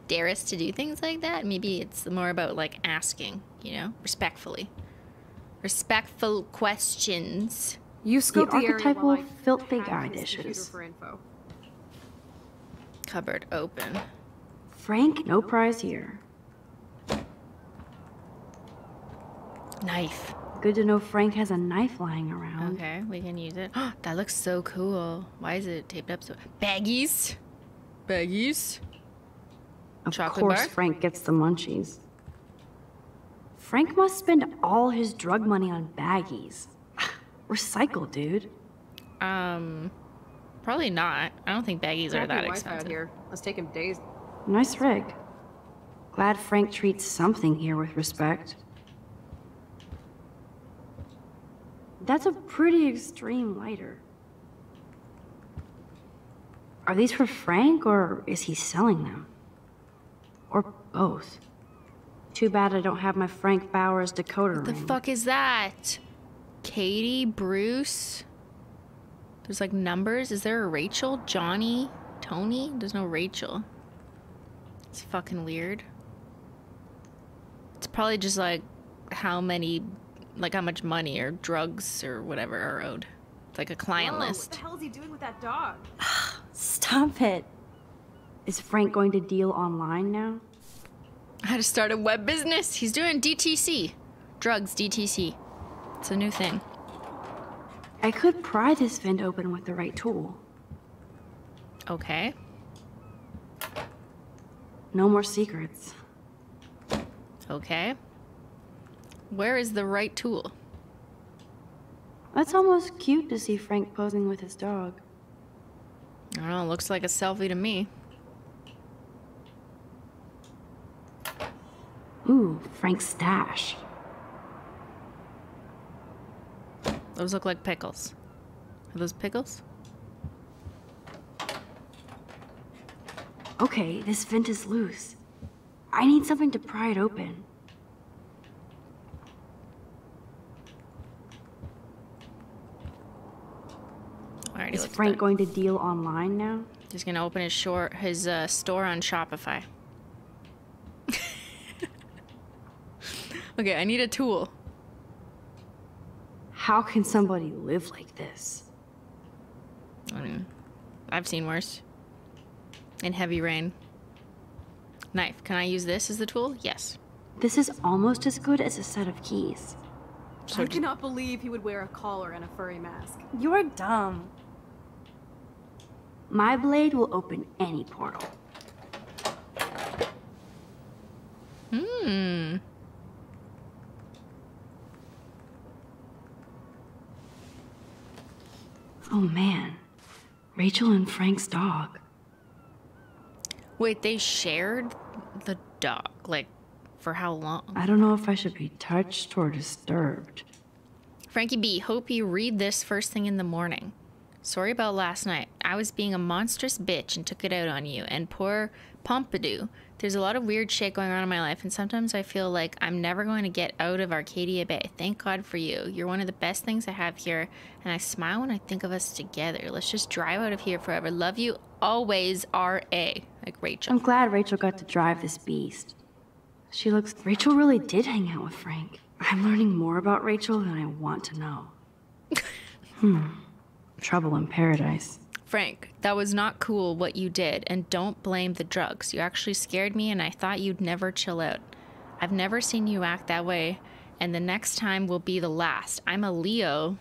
dare us to do things like that. Maybe it's more about, like, asking, you know, respectfully. Respectful questions. You scope the, the archetypal filth big eye dishes. Cupboard open. Frank, no prize here. Knife. Good to know Frank has a knife lying around. Okay, we can use it. That looks so cool. Why is it taped up so? Baggies. Baggies. Of course, Frank gets the munchies. Frank must spend all his drug money on baggies. Recycle, dude. Um, probably not. I don't think baggies are that expensive. Here. Let's take him days. Nice rig. Glad Frank treats something here with respect. That's a pretty extreme lighter. Are these for Frank, or is he selling them? Or both? Too bad I don't have my Frank Bowers decoder ring. What the fuck is that? Katie, Bruce. There's like numbers. Is there a Rachel? Johnny? Tony? There's no Rachel. It's fucking weird. It's probably just like how many, like how much money or drugs or whatever are owed. It's like a client Whoa, list. What the hell is he doing with that dog? Stop it. Is Frank going to deal online now? How to start a web business. He's doing D T C. Drugs, D T C. It's a new thing. I could pry this vent open with the right tool. Okay. No more secrets. Okay. Where is the right tool? That's almost cute to see Frank posing with his dog. I don't know, looks like a selfie to me. Ooh, Frank's stash. Those look like pickles. Are those pickles? Okay, this vent is loose. I need something to pry it open. Alrighty, is Frank going to deal online now? He's gonna open his shore, his uh, store on Shopify. Okay, I need a tool. How can somebody live like this? I mean, I've seen worse. In heavy rain. Knife. Can I use this as the tool? Yes. This is almost as good as a set of keys. So I cannot believe he would wear a collar and a furry mask. You're dumb. My blade will open any portal. Hmm. Oh man. Rachel and Frank's dog. Wait, they shared the dog, like, for how long? I don't know if I should be touched or disturbed. Frankie B, hope you read this first thing in the morning. Sorry about last night. I was being a monstrous bitch and took it out on you. And poor Pompadour. There's a lot of weird shit going on in my life, and sometimes I feel like I'm never going to get out of Arcadia Bay. Thank God for you. You're one of the best things I have here, and I smile when I think of us together. Let's just drive out of here forever. Love you always, R A Like Rachel. I'm glad Rachel got to drive this beast. She looks... Rachel really did hang out with Frank. I'm learning more about Rachel than I want to know. Hmm. Trouble in paradise. Frank, that was not cool what you did, and don't blame the drugs. You actually scared me, and I thought you'd never chill out. I've never seen you act that way, and the next time will be the last. I'm a Leo.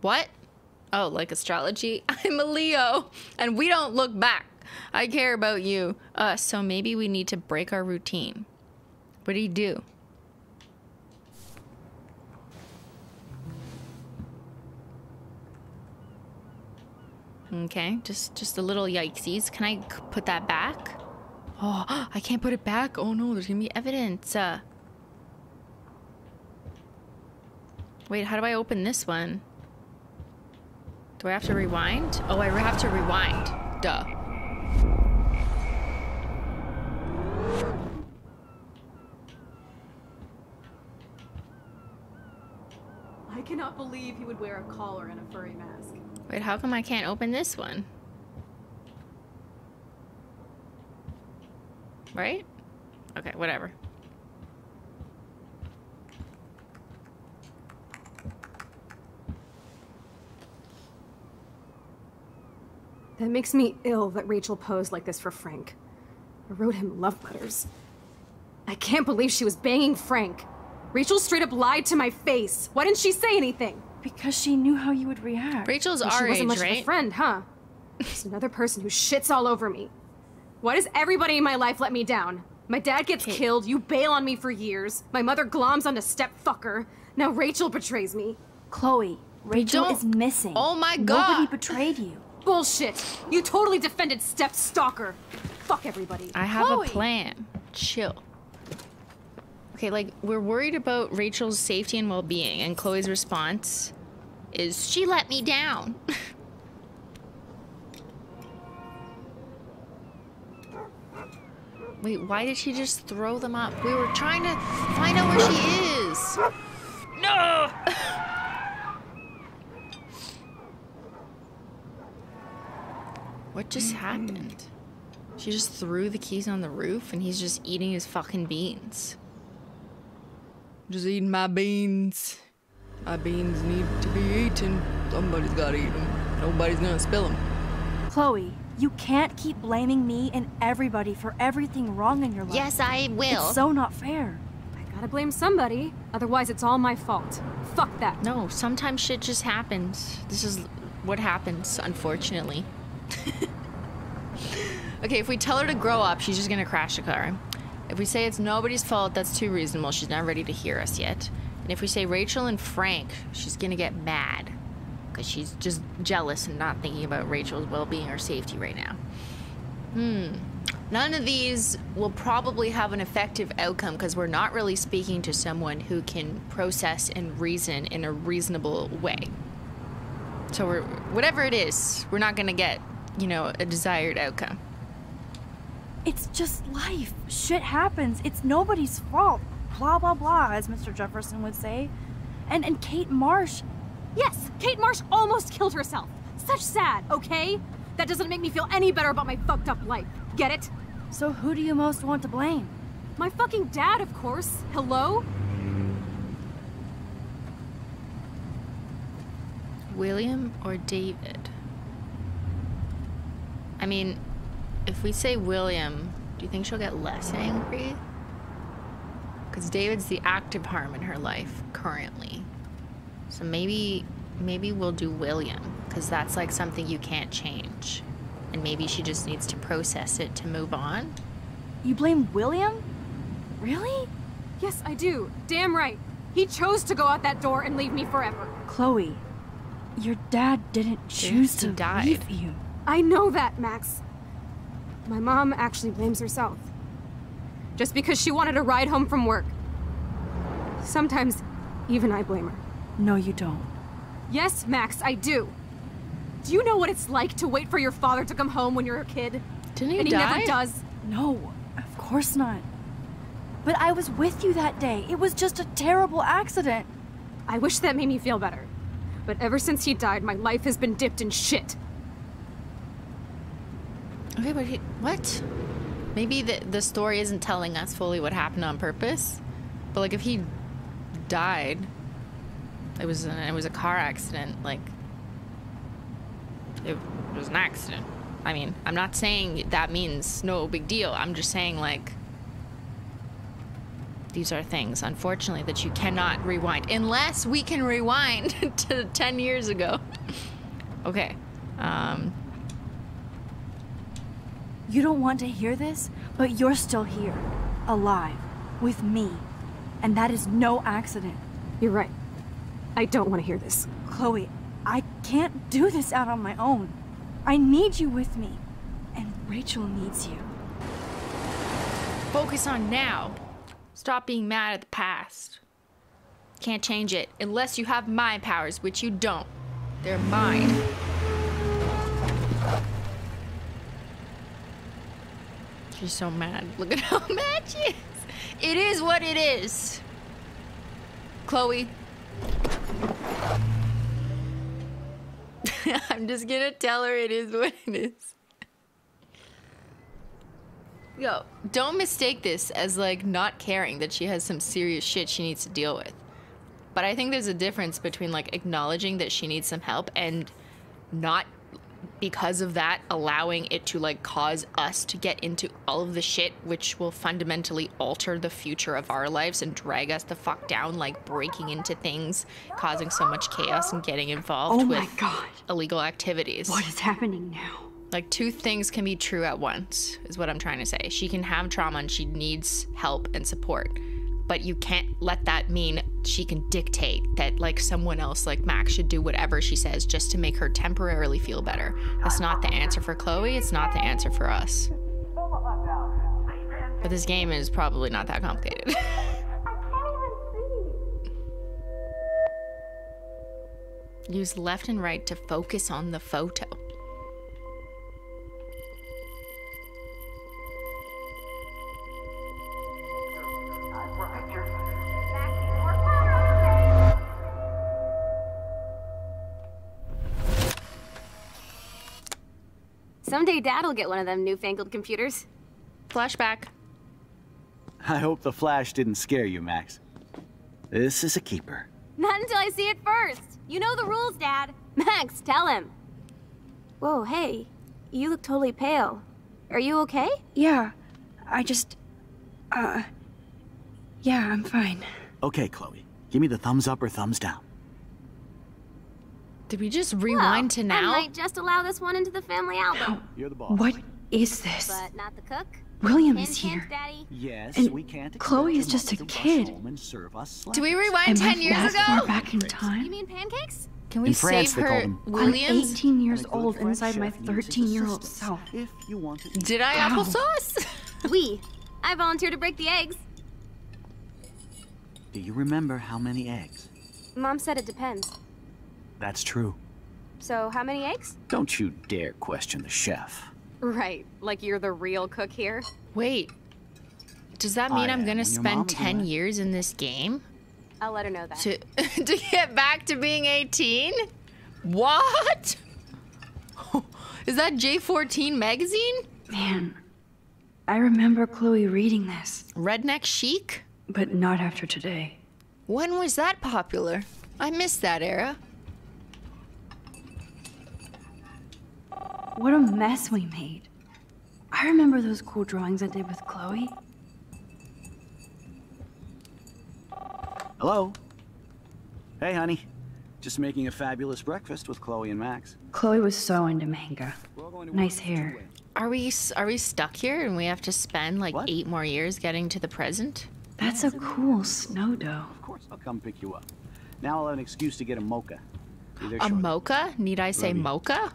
What? Oh, like astrology? I'm a Leo, and we don't look back. I care about you. Uh, so maybe we need to break our routine. What do you do? Okay, just just a little yikesies. Can I put that back? Oh, I can't put it back. Oh no, there's gonna be evidence. Uh, wait, how do I open this one? Do I have to rewind? Oh, I have to rewind. Duh. I cannot believe he would wear a collar and a furry mask. Wait, how come I can't open this one? Right? Okay, whatever. That makes me ill that Rachel posed like this for Frank. I wrote him love letters. I can't believe she was banging Frank. Rachel straight up lied to my face. Why didn't she say anything? Because she knew how you would react. Rachel's our age, right? She wasn't much of a friend, huh? There's another person who shits all over me. Why does everybody in my life let me down? My dad gets okay. killed, you bail on me for years, my mother gloms on a stepfucker, now Rachel betrays me. Chloe, Rachel is missing. Oh my god! Nobody betrayed you. Bullshit! You totally defended step-stalker. Fuck everybody. I have Chloe. a plan. Chill. Okay, like, we're worried about Rachel's safety and well-being, and Chloe's response is, she let me down. Wait, why did she just throw them up? We were trying to find out where she is. No! What just happened? She just threw the keys on the roof, and he's just eating his fucking beans. Just eating my beans. My beans need to be eaten. Somebody's gotta eat them. Nobody's gonna spill them. Chloe, you can't keep blaming me and everybody for everything wrong in your life. Yes, I will. It's so not fair. I gotta blame somebody. Otherwise, it's all my fault. Fuck that. No, sometimes shit just happens. This is what happens, unfortunately. Okay, if we tell her to grow up, she's just gonna crash the car. If we say it's nobody's fault, that's too reasonable. She's not ready to hear us yet. And if we say Rachel and Frank, she's gonna get mad. Because she's just jealous and not thinking about Rachel's well-being or safety right now. Hmm. None of these will probably have an effective outcome because we're not really speaking to someone who can process and reason in a reasonable way. So we're, whatever it is, we're not gonna get, you know, a desired outcome. It's just life. Shit happens. It's nobody's fault. Blah, blah, blah, as Mister Jefferson would say. And, and Kate Marsh. Yes, Kate Marsh almost killed herself. Such sad, okay? That doesn't make me feel any better about my fucked up life. Get it? So who do you most want to blame? My fucking dad, of course. Hello? William or David? I mean, if we say William, do you think she'll get less angry? Because David's the active harm in her life currently. So maybe, maybe we'll do William, because that's like something you can't change. And maybe she just needs to process it to move on. You blame William? Really? Yes, I do. Damn right. He chose to go out that door and leave me forever. Chloe, your dad didn't choose to leave you. I know that, Max. My mom actually blames herself. Just because she wanted a ride home from work. Sometimes, even I blame her. No, you don't. Yes, Max, I do. Do you know what it's like to wait for your father to come home when you're a kid? Didn't he die? And he never does. No, of course not. But I was with you that day. It was just a terrible accident. I wish that made me feel better. But ever since he died, my life has been dipped in shit. Okay, but he, what? Maybe the, the story isn't telling us fully what happened on purpose. But like if he died, it was an, it was a car accident. Like it was an accident. I mean, I'm not saying that means no big deal. I'm just saying, like, these are things, unfortunately, that you cannot rewind. Unless we can rewind to ten years ago. Okay. Um, you don't want to hear this, but you're still here, alive, with me. And that is no accident. You're right. I don't want to hear this. Chloe, I can't do this out on my own. I need you with me, and Rachel needs you. Focus on now. Stop being mad at the past. Can't change it unless you have my powers, which you don't. They're mine. She's so mad. Look at how mad she is. It is what it is. Chloe. I'm just gonna tell her it is what it is. Yo, don't mistake this as like not caring that she has some serious shit she needs to deal with. But I think there's a difference between like acknowledging that she needs some help and not, because of that, allowing it to like cause us to get into all of the shit which will fundamentally alter the future of our lives and drag us the fuck down, like breaking into things, causing so much chaos and getting involved oh my with God. illegal activities. What is happening now? Like two things can be true at once is what I'm trying to say. She can have trauma and she needs help and support, but you can't let that mean she can dictate that like someone else like Max should do whatever she says just to make her temporarily feel better. That's not the answer for Chloe. It's not the answer for us. But this game is probably not that complicated. I can't even see. Use left and right to focus on the photo. Someday Dad'll get one of them newfangled computers. Flashback. I hope the flash didn't scare you, Max. This is a keeper. Not until I see it first. You know the rules, Dad. Max, tell him. Whoa, hey. You look totally pale. Are you okay? Yeah. I just... Uh... Yeah, I'm fine. Okay, Chloe. Give me the thumbs up or thumbs down. Did we just rewind well, to now? I might just allow this one into the family album. You're the boss. What is this? But not the cook. William is here. Daddy. Yes, and we can't. Chloe is just a kid. Do we rewind ten years ago? Far back in time. You mean pancakes? Can we in France, save her? William, eighteen years old, inside my thirteen-year-old self. Did I wow. applesauce? We. I volunteered to break the eggs. Do you remember how many eggs? Mom said it depends. That's true. So, how many eggs? Don't you dare question the chef. Right, like you're the real cook here. Wait, does that mean I I'm gonna spend ten years in this game? I'll let her know that. To, to get back to being eighteen? What? Is that J fourteen magazine? Man, I remember Chloe reading this. Redneck chic? But not after today. When was that popular? I missed that era. What a mess we made. I remember those cool drawings I did with Chloe. Hello. Hey, honey. Just making a fabulous breakfast with Chloe and Max. Chloe was so into manga. Nice hair. Are we are we stuck here and we have to spend like what? eight more years getting to the present? That's a cool snow dough. Of course, I'll come pick you up. Now I'll have an excuse to get a mocha. Either a mocha? Need I say mocha?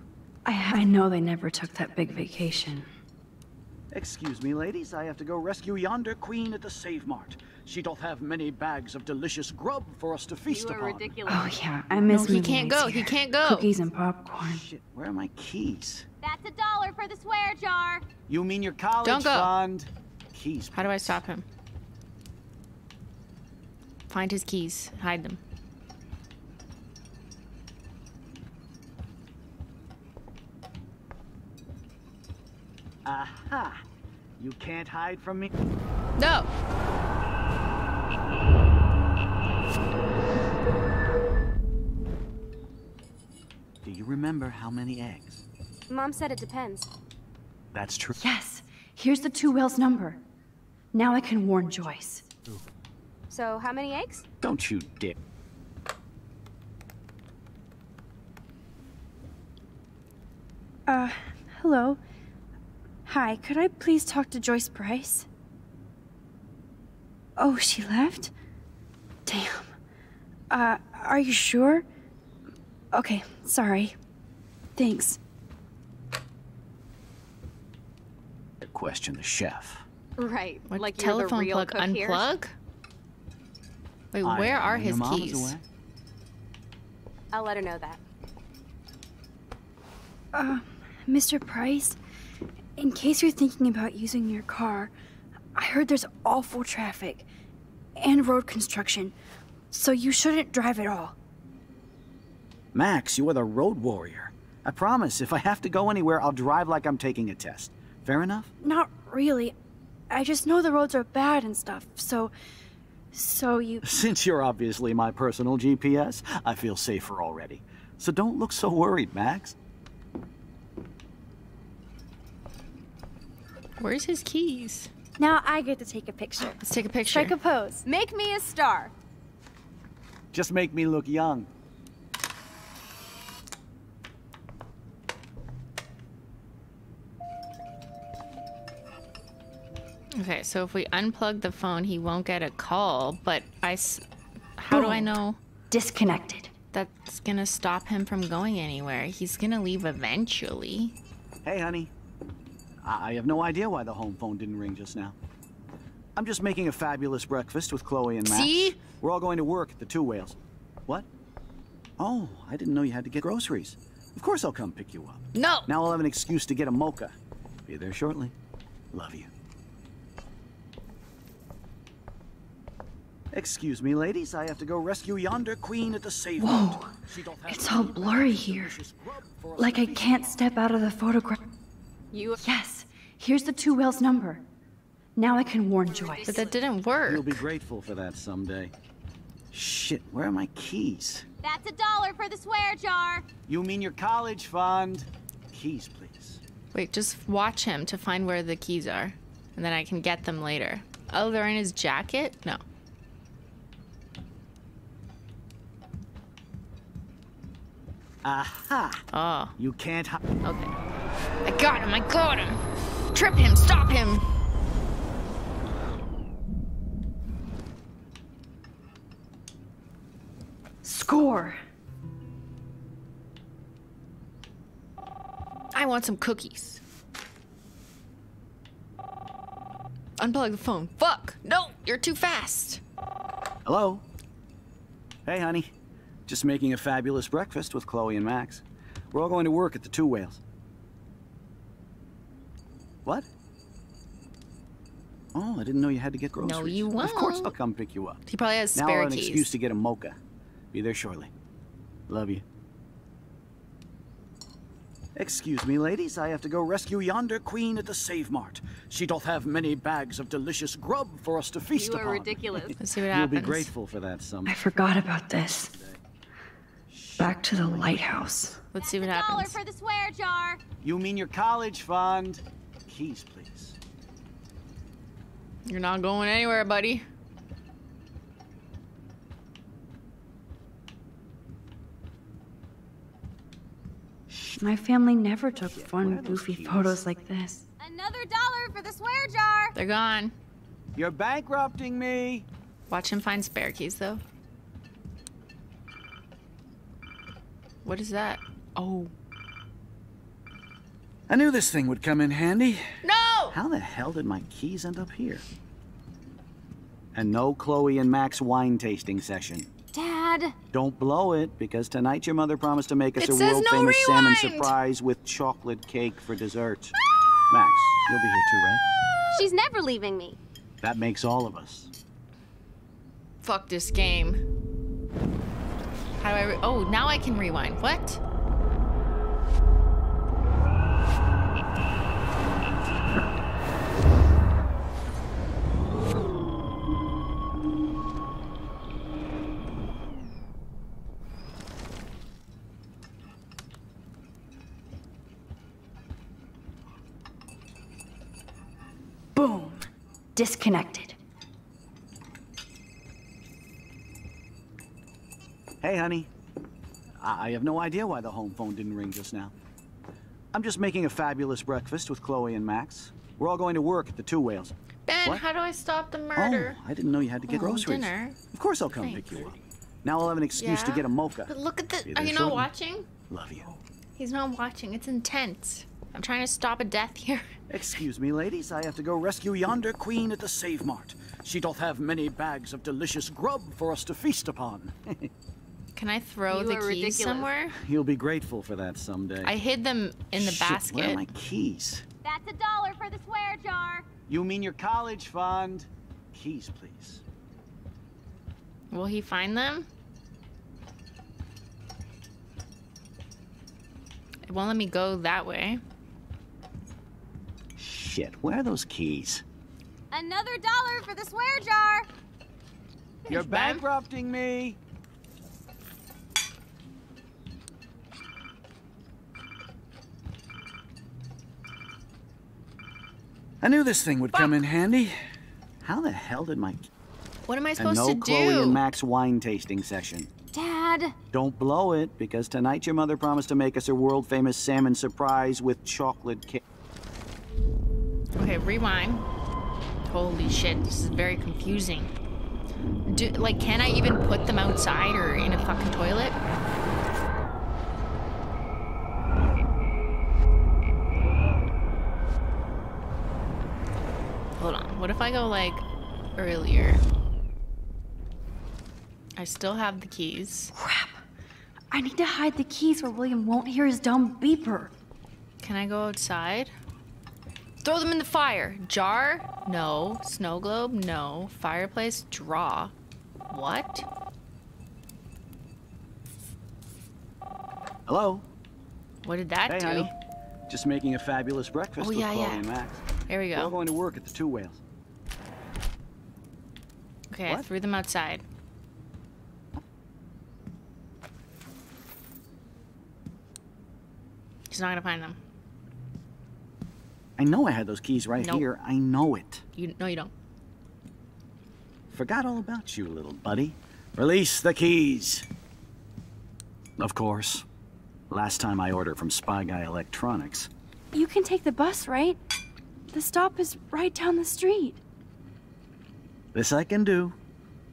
I, I know they never took that big vacation. Excuse me, ladies. I have to go rescue yonder queen at the Save Mart. She doth have many bags of delicious grub for us to feast upon. You are ridiculous. Oh yeah, I miss. No, he can't go. Here. He can't go. Cookies and popcorn. Oh, shit, where are my keys? That's a dollar for the swear jar. You mean your college Don't go. fund? Keys. Please. How do I stop him? Find his keys. Hide them. Aha! You can't hide from me. No. Do you remember how many eggs? Mom said it depends. That's true. Yes. Here's the two whales number. Now I can warn Joyce. Ooh. So how many eggs? Don't you dip. Uh, hello. Hi, could I please talk to Joyce Price? Oh, she left? Damn. Uh, are you sure? Okay, sorry. Thanks. Question the chef. Right, what, like telephone you're the real plug unplug? Here? Wait, I where are his keys? I'll let her know that. Uh, Mister Price? In case you're thinking about using your car, I heard there's awful traffic and road construction, so you shouldn't drive at all. Max, you are the road warrior. I promise, if I have to go anywhere, I'll drive like I'm taking a test. Fair enough? Not really. I just know the roads are bad and stuff, so... so you... Since you're obviously my personal G P S, I feel safer already. So don't look so worried, Max. Where's his keys? Now I get to take a picture. Let's take a picture. Strike a pose. Make me a star. Just make me look young. Okay, so if we unplug the phone, he won't get a call, but I... S how Boom. do I know? Disconnected. That's gonna stop him from going anywhere. He's gonna leave eventually. Hey, honey. I have no idea why the home phone didn't ring just now. I'm just making a fabulous breakfast with Chloe and Max. See? We're all going to work at the Two Whales. What? Oh, I didn't know you had to get groceries. Of course I'll come pick you up. No! Now I'll have an excuse to get a mocha. Be there shortly. Love you. Excuse me, ladies. I have to go rescue yonder queen at the safe. Whoa. It's all blurry here. Like I can't step out of the photograph. You... Yes. Here's the two whales number. Now I can warn Joyce. But that didn't work. You'll be grateful for that someday. Shit, where are my keys? That's a dollar for the swear jar. You mean your college fund? Keys, please. Wait, just watch him to find where the keys are. And then I can get them later. Oh, they're in his jacket? No. Aha! Oh. You can't hide. Okay. I got him, I caught him! Trip him, stop him! Score! I want some cookies. Unplug the phone. Fuck! No! You're too fast! Hello? Hey, honey. Just making a fabulous breakfast with Chloe and Max. We're all going to work at the Two Whales. What? Oh, I didn't know you had to get groceries. No, you won't. Of course I'll come pick you up. He probably has spare keys. Now I'll have an excuse to get a mocha. Be there shortly. Love you. Excuse me, ladies. I have to go rescue yonder queen at the Save Mart. She doth have many bags of delicious grub for us to feast upon. You are ridiculous. Let's see what happens. You'll be grateful for that someday. I forgot about this. Back to the lighthouse. Let's see what happens. Dollar for the swear jar. You mean your college fund? Keys, please. You're not going anywhere, buddy. My family never took fun, goofy photos like this. Another dollar for the swear jar. They're gone. You're bankrupting me. Watch him find spare keys, though. What is that? Oh. I knew this thing would come in handy. No! How the hell did my keys end up here? And no Chloe and Max wine tasting session. Dad. Don't blow it, because tonight your mother promised to make us it a world-famous no salmon surprise with chocolate cake for dessert. Ah! Max, you'll be here too, right? She's never leaving me. That makes all of us. Fuck this game. How do I re oh, now I can rewind. What? Disconnected. Hey, honey. I have no idea why the home phone didn't ring just now. I'm just making a fabulous breakfast with Chloe and Max. We're all going to work at the Two Whales. Ben, what? How do I stop the murder? Oh, I didn't know you had to get well, groceries. Dinner. Of course I'll come Thanks. pick you up. Now I'll have an excuse yeah. to get a mocha. But look at the... Are you not watching? Love you. He's not watching. It's intense. I'm trying to stop a death here. Excuse me, ladies. I have to go rescue yonder queen at the Save Mart. She doth have many bags of delicious grub for us to feast upon. Can I throw you the keys ridiculous. somewhere? You'll be grateful for that someday. I hid them in the Shit, basket. Where are my keys? That's a dollar for the swear jar. You mean your college fund? Keys, please. Will he find them? It won't let me go that way. Shit, where are those keys? Another dollar for the swear jar. You're bankrupting me. I knew this thing would Fuck. come in handy. How the hell did my... What am I supposed no to do? And no Chloe and Max wine tasting session. Dad. Don't blow it, because tonight your mother promised to make us a world-famous salmon surprise with chocolate cake. Okay, rewind. Holy shit, this is very confusing. Do, like, can I even put them outside or in a fucking toilet? Hold on, what if I go, like, earlier? I still have the keys. Crap! I need to hide the keys where William won't hear his dumb beeper. Can I go outside? Throw them in the fire. Jar? No. Snow globe? No. Fireplace? Draw. What? Hello. What did that hey, do? Honey. Just making a fabulous breakfast oh, with yeah, Chloe yeah. and Max. There we go. We're all going to work at the Two Whales. Okay, what? I threw them outside. He's not gonna find them. I know I had those keys right nope. here. I know it. You no, you don't. Forgot all about you, little buddy. Release the keys. Of course. Last time I ordered from Spy Guy Electronics. You can take the bus, right? The stop is right down the street. This I can do.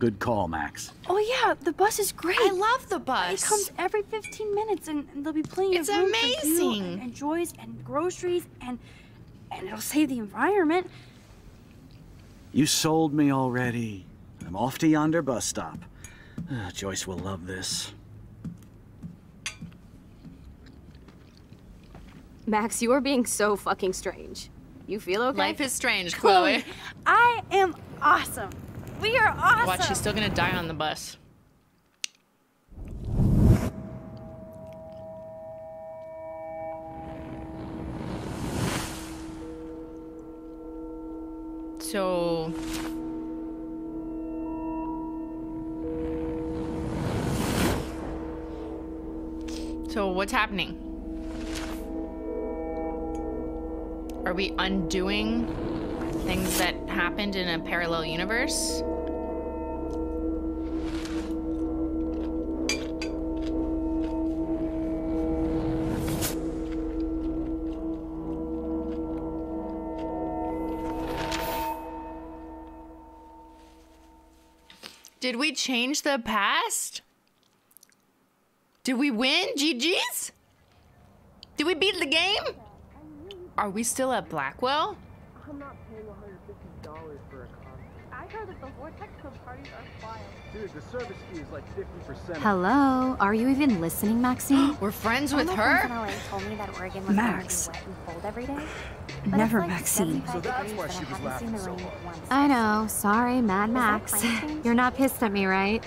Good call, Max. Oh yeah, the bus is great. I love the bus. It comes every fifteen minutes, and they'll be plenty of room for you. It's amazing. And joys and groceries and. And it'll save the environment. You sold me already. I'm off to yonder bus stop. Uh, Joyce will love this. Max, you are being so fucking strange. You feel okay? Life is strange, Chloe. Chloe. I am awesome. We are awesome. Watch, she's still gonna die on the bus. So... So what's happening? Are we undoing things that happened in a parallel universe? Did we change the past? Did we win? G G's? Did we beat the game? Are we still at Blackwell? I'm not paying one hundred fifty dollars for a concert. I heard that the Vortex Club parties are wild. Dude, the service fee is like fifty percent. Hello, are you even listening, Maxine? We're friends with her? Told me that Oregon was Max. Wet and cold every day. Never, like Maxine. So that's why she was laughing so hard. I know. Sorry, Mad Max. You're not pissed at me, right?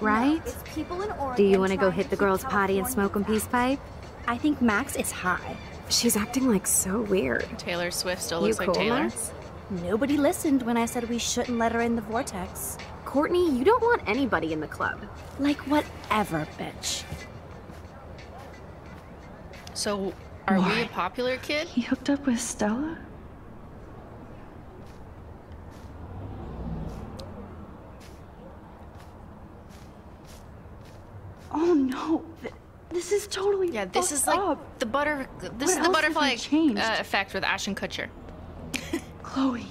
Right? No, do you want to go hit the girls' potty and smoke a peace pipe? I think Max is high. She's acting like so weird. Taylor Swift still looks you like cool, Taylor. Max? Nobody listened when I said we shouldn't let her in the vortex. Courtney, you don't want anybody in the club. Like whatever, bitch. So, are what? we a popular kid? He hooked up with Stella? Oh no, this is totally yeah. This is like up. the butter. This what is the butterfly uh, effect with Ashton Kutcher. Chloe,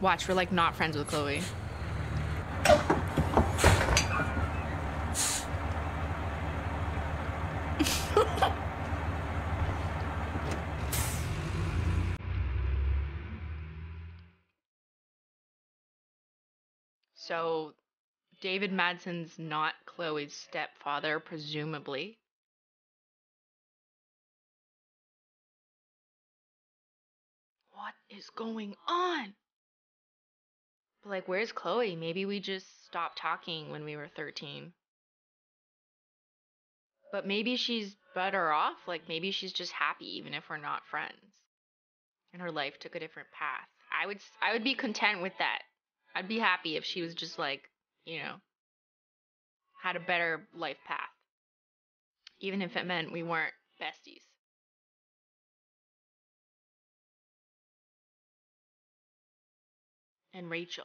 watch. We're like not friends with Chloe. So. David Madsen's not Chloe's stepfather, presumably. What is going on? But like, where's Chloe? Maybe we just stopped talking when we were thirteen. But maybe she's better off. Like, maybe she's just happy even if we're not friends. And her life took a different path. I would, I would be content with that. I'd be happy if she was just like, you know, had a better life path. Even if it meant we weren't besties. And Rachel.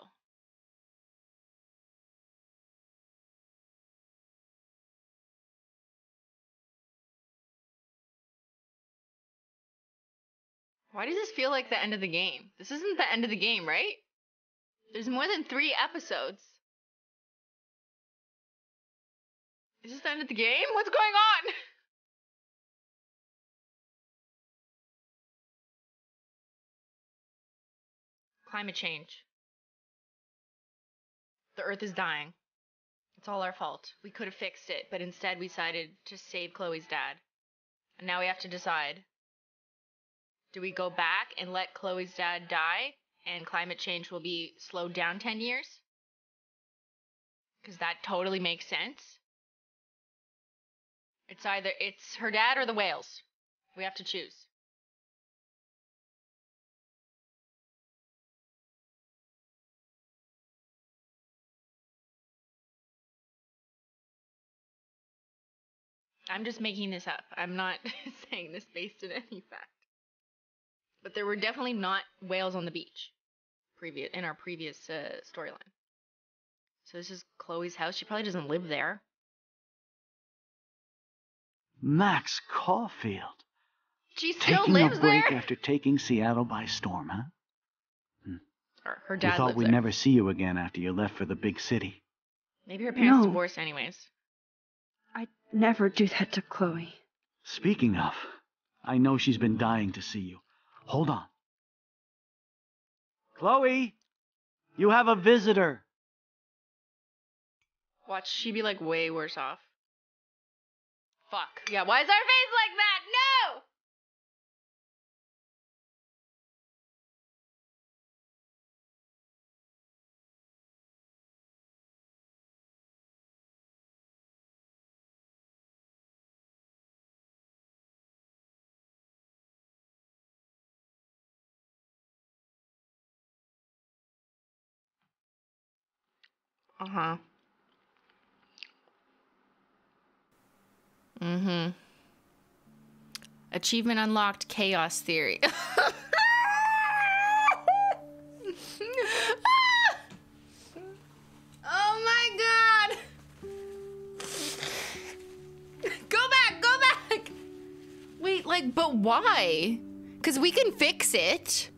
Why does this feel like the end of the game? This isn't the end of the game, right? There's more than three episodes. Is this the end of the game? What's going on? Climate change. The Earth is dying. It's all our fault. We could have fixed it, but instead we decided to save Chloe's dad. And now we have to decide. Do we go back and let Chloe's dad die, and climate change will be slowed down ten years? Because that totally makes sense. It's either, it's her dad or the whales. We have to choose. I'm just making this up. I'm not saying this based on any fact. But there were definitely not whales on the beach previous in our previous uh, storyline. So this is Chloe's house. She probably doesn't live there. Max Caulfield. She still taking lives a break there? After taking Seattle by storm, huh? Hmm. Her, her dad. We thought we'd there. never see you again after you left for the big city. Maybe her parents no. divorced, anyways. I'd never do that to Chloe. Speaking of, I know she's been dying to see you. Hold on. Chloe, you have a visitor. Watch, she'd be like way worse off. Fuck. Yeah, why is our face like that? No! Uh-huh. Mm-hmm. Achievement unlocked, chaos theory. Oh my god! Go back, go back! Wait, like, but why? Because we can fix it.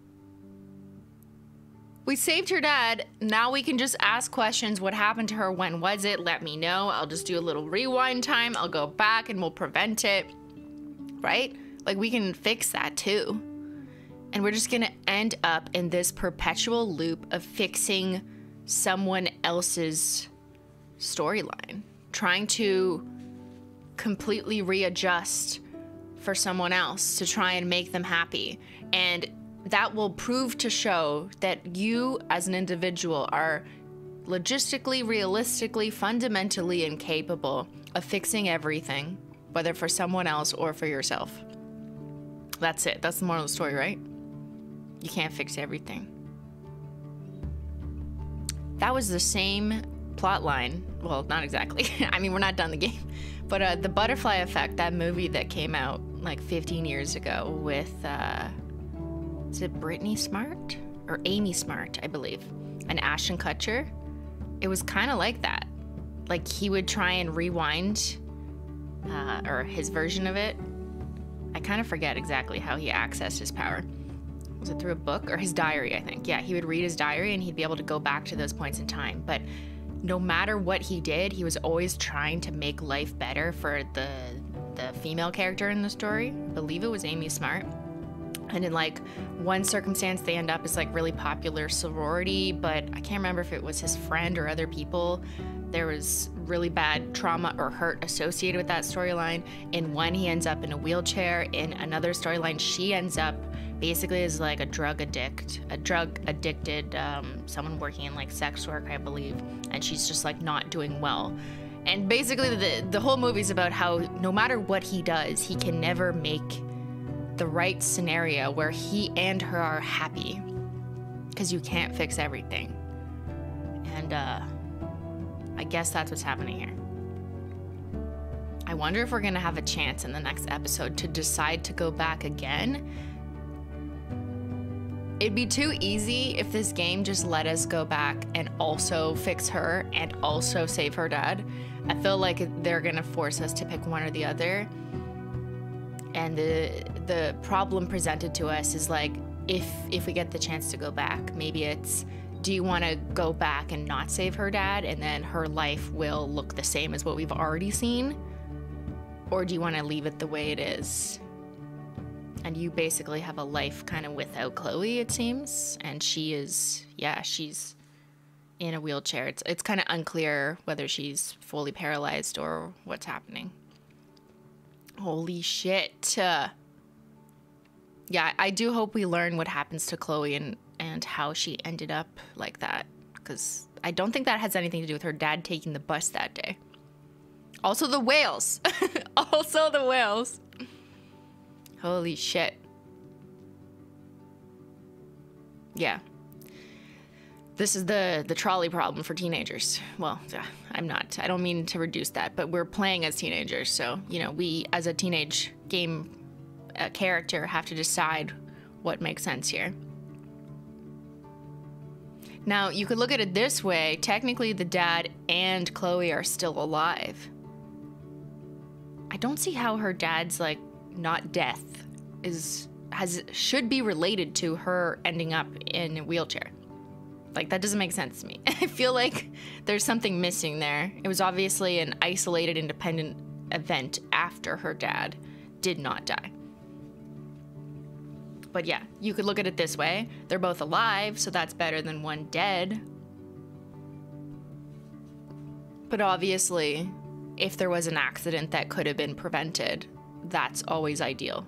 We saved her dad. Now we can just ask questions. What happened to her? When was it? Let me know. I'll just do a little rewind time. I'll go back and we'll prevent it. Right? Like, we can fix that too. And we're just gonna end up in this perpetual loop of fixing someone else's storyline, trying to completely readjust for someone else to try and make them happy. And that will prove to show that you as an individual are logistically, realistically, fundamentally incapable of fixing everything, whether for someone else or for yourself. That's it. That's the moral of the story, right? You can't fix everything. That was the same plot line. Well, not exactly. I mean, we're not done the game. But uh, the Butterfly Effect, that movie that came out like fifteen years ago with... Uh, Is it Brittany Smart or Amy Smart, I believe, and Ashton Kutcher? It was kind of like that. Like, he would try and rewind, uh, or his version of it. I kind of forget exactly how he accessed his power. Was it through a book or his diary, I think? Yeah, he would read his diary and he'd be able to go back to those points in time. But no matter what he did, he was always trying to make life better for the, the female character in the story. I believe it was Amy Smart. And in like one circumstance, they end up as like really popular sorority, but I can't remember if it was his friend or other people. There was really bad trauma or hurt associated with that storyline. In one, he ends up in a wheelchair. In another storyline, she ends up basically as like a drug addict, a drug addicted, um, someone working in like sex work, I believe. And she's just like not doing well. And basically the, the whole movie's about how no matter what he does, he can never make the right scenario where he and her are happy, because you can't fix everything. And uh, I guess that's what's happening here. I wonder if we're gonna have a chance in the next episode to decide to go back again. It'd be too easy if this game just let us go back and also fix her and also save her dad. I feel like they're gonna force us to pick one or the other. And the the problem presented to us is like, if if we get the chance to go back, maybe it's, do you want to go back and not save her dad, and then her life will look the same as what we've already seen? Or do you want to leave it the way it is? And you basically have a life kind of without Chloe, it seems. And she is, yeah, she's in a wheelchair. It's, it's kind of unclear whether she's fully paralyzed or what's happening. Holy shit. Uh, yeah, I do hope we learn what happens to Chloe and, and how she ended up like that. Because I don't think that has anything to do with her dad taking the bus that day. Also the whales. Also the whales. Holy shit. Yeah. This is the, the trolley problem for teenagers. Well, I'm not. I don't mean to reduce that, but we're playing as teenagers. So, you know, we as a teenage game uh, character have to decide what makes sense here. Now, you could look at it this way. Technically, the dad and Chloe are still alive. I don't see how her dad's, like, not death is has should be related to her ending up in a wheelchair. Like, that doesn't make sense to me. I feel like there's something missing there. It was obviously an isolated, independent event after her dad did not die. But yeah, you could look at it this way. They're both alive, so that's better than one dead. But obviously, if there was an accident that could have been prevented, that's always ideal.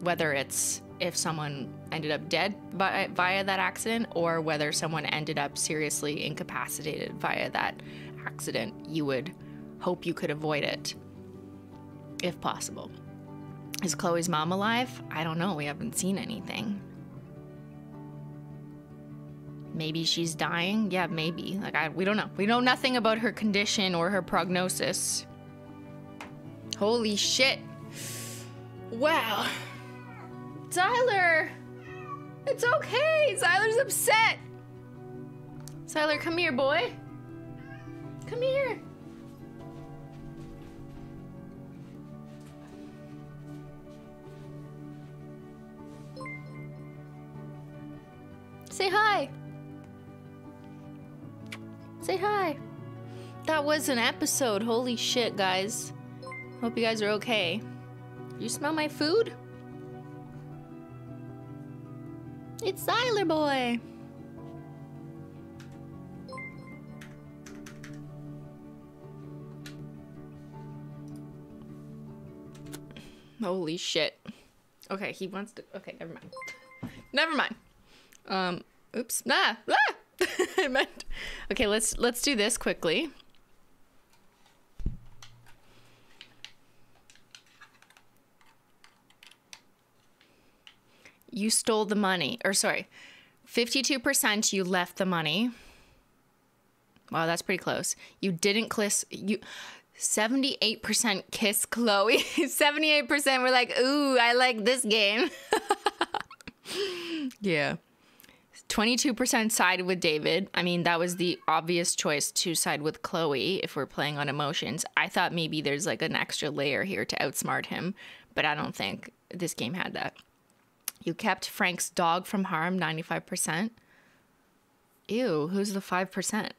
Whether it's if someone ended up dead by, via that accident, or whether someone ended up seriously incapacitated via that accident, you would hope you could avoid it, if possible. Is Chloe's mom alive? I don't know. We haven't seen anything. maybe she's dying. Yeah, maybe. Like, I, we don't know. We know nothing about her condition or her prognosis. Holy shit. Wow. Zyler! It's okay! Zyler's upset! Zyler, come here, boy. Come here. Say hi. Say hi. That was an episode. Holy shit, guys. Hope you guys are okay. You smell my food? It's Zyler boy. Holy shit. Okay, he wants to. Okay, never mind. Never mind. Um, oops. Ah! Ah! I meant. Okay, let's let's do this quickly. You stole the money. Or sorry. fifty-two percent you left the money. Wow, that's pretty close. You didn't kiss you seventy-eight percent kiss Chloe. seventy-eight percent were like, "Ooh, I like this game." Yeah. twenty-two percent sided with David. I mean, that was the obvious choice to side with Chloe if we're playing on emotions. I thought maybe there's like an extra layer here to outsmart him, but I don't think this game had that. You kept Frank's dog from harm, ninety-five percent. Ew, who's the five percent?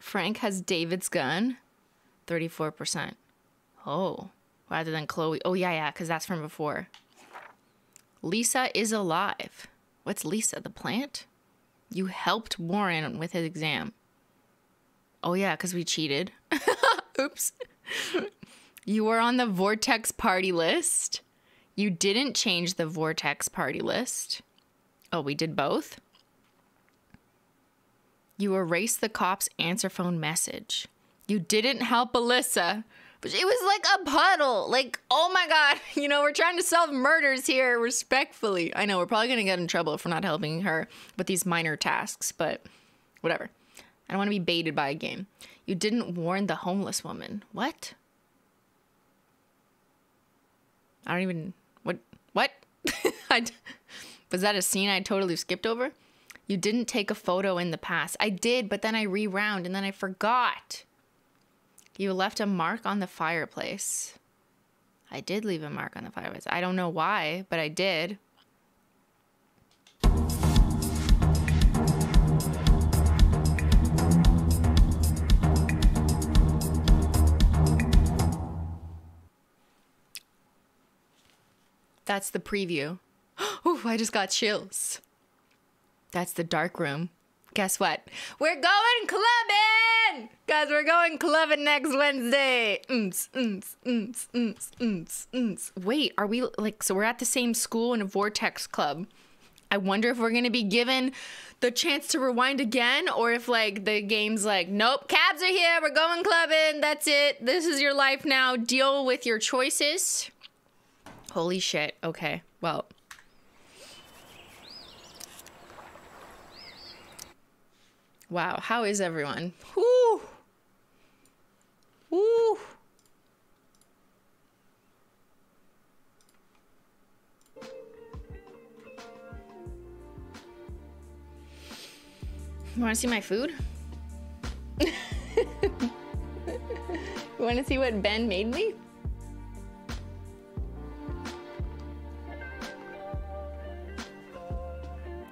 Frank has David's gun, thirty-four percent. Oh, rather than Chloe. Oh, yeah, yeah, because that's from before. Lisa is alive. What's Lisa, the plant? You helped Warren with his exam. Oh, yeah, because we cheated. Oops. You were on the Vortex party list. You didn't change the Vortex party list. Oh, we did both? You erased the cop's answer phone message. You didn't help Alyssa. But it was like a puddle. Like, oh my God. You know, we're trying to solve murders here respectfully. I know, we're probably going to get in trouble for not helping her with these minor tasks, but whatever. I don't want to be baited by a game. You didn't warn the homeless woman. What? I don't even... What? What? I, was that a scene I totally skipped over? You didn't take a photo in the past. I did, but then I rewound and then I forgot. You left a mark on the fireplace. I did leave a mark on the fireplace. I don't know why, but I did. That's the preview. Oh, I just got chills. That's the dark room. Guess what? We're going clubbing! Guys, we're going clubbing next Wednesday. Mm-ts, mm-ts, mm-ts, mm-ts, mm-ts, mm-ts. Wait, are we like, so we're at the same school in a Vortex club. I wonder if we're gonna be given the chance to rewind again, or if like the game's like, nope, cabs are here, we're going clubbing, that's it. This is your life now, deal with your choices. Holy shit. Okay. Well. Wow. How is everyone? Woo. Woo. You want to see my food? You want to see what Ben made me?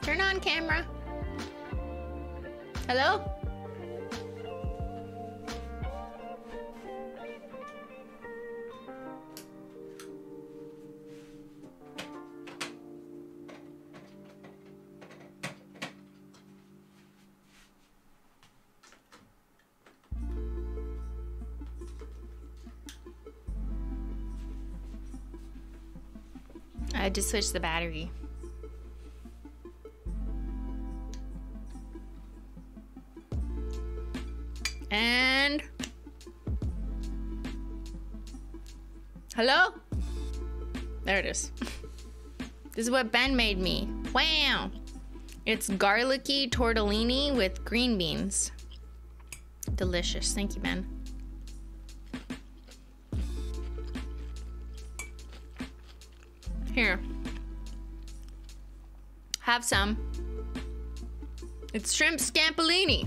Turn on camera. Hello? I had to switch the battery. And hello? There it is. This is what Ben made me. Wow. It's garlicky tortellini with green beans. Delicious. Thank you, Ben. Here. Have some. It's shrimp scampolini.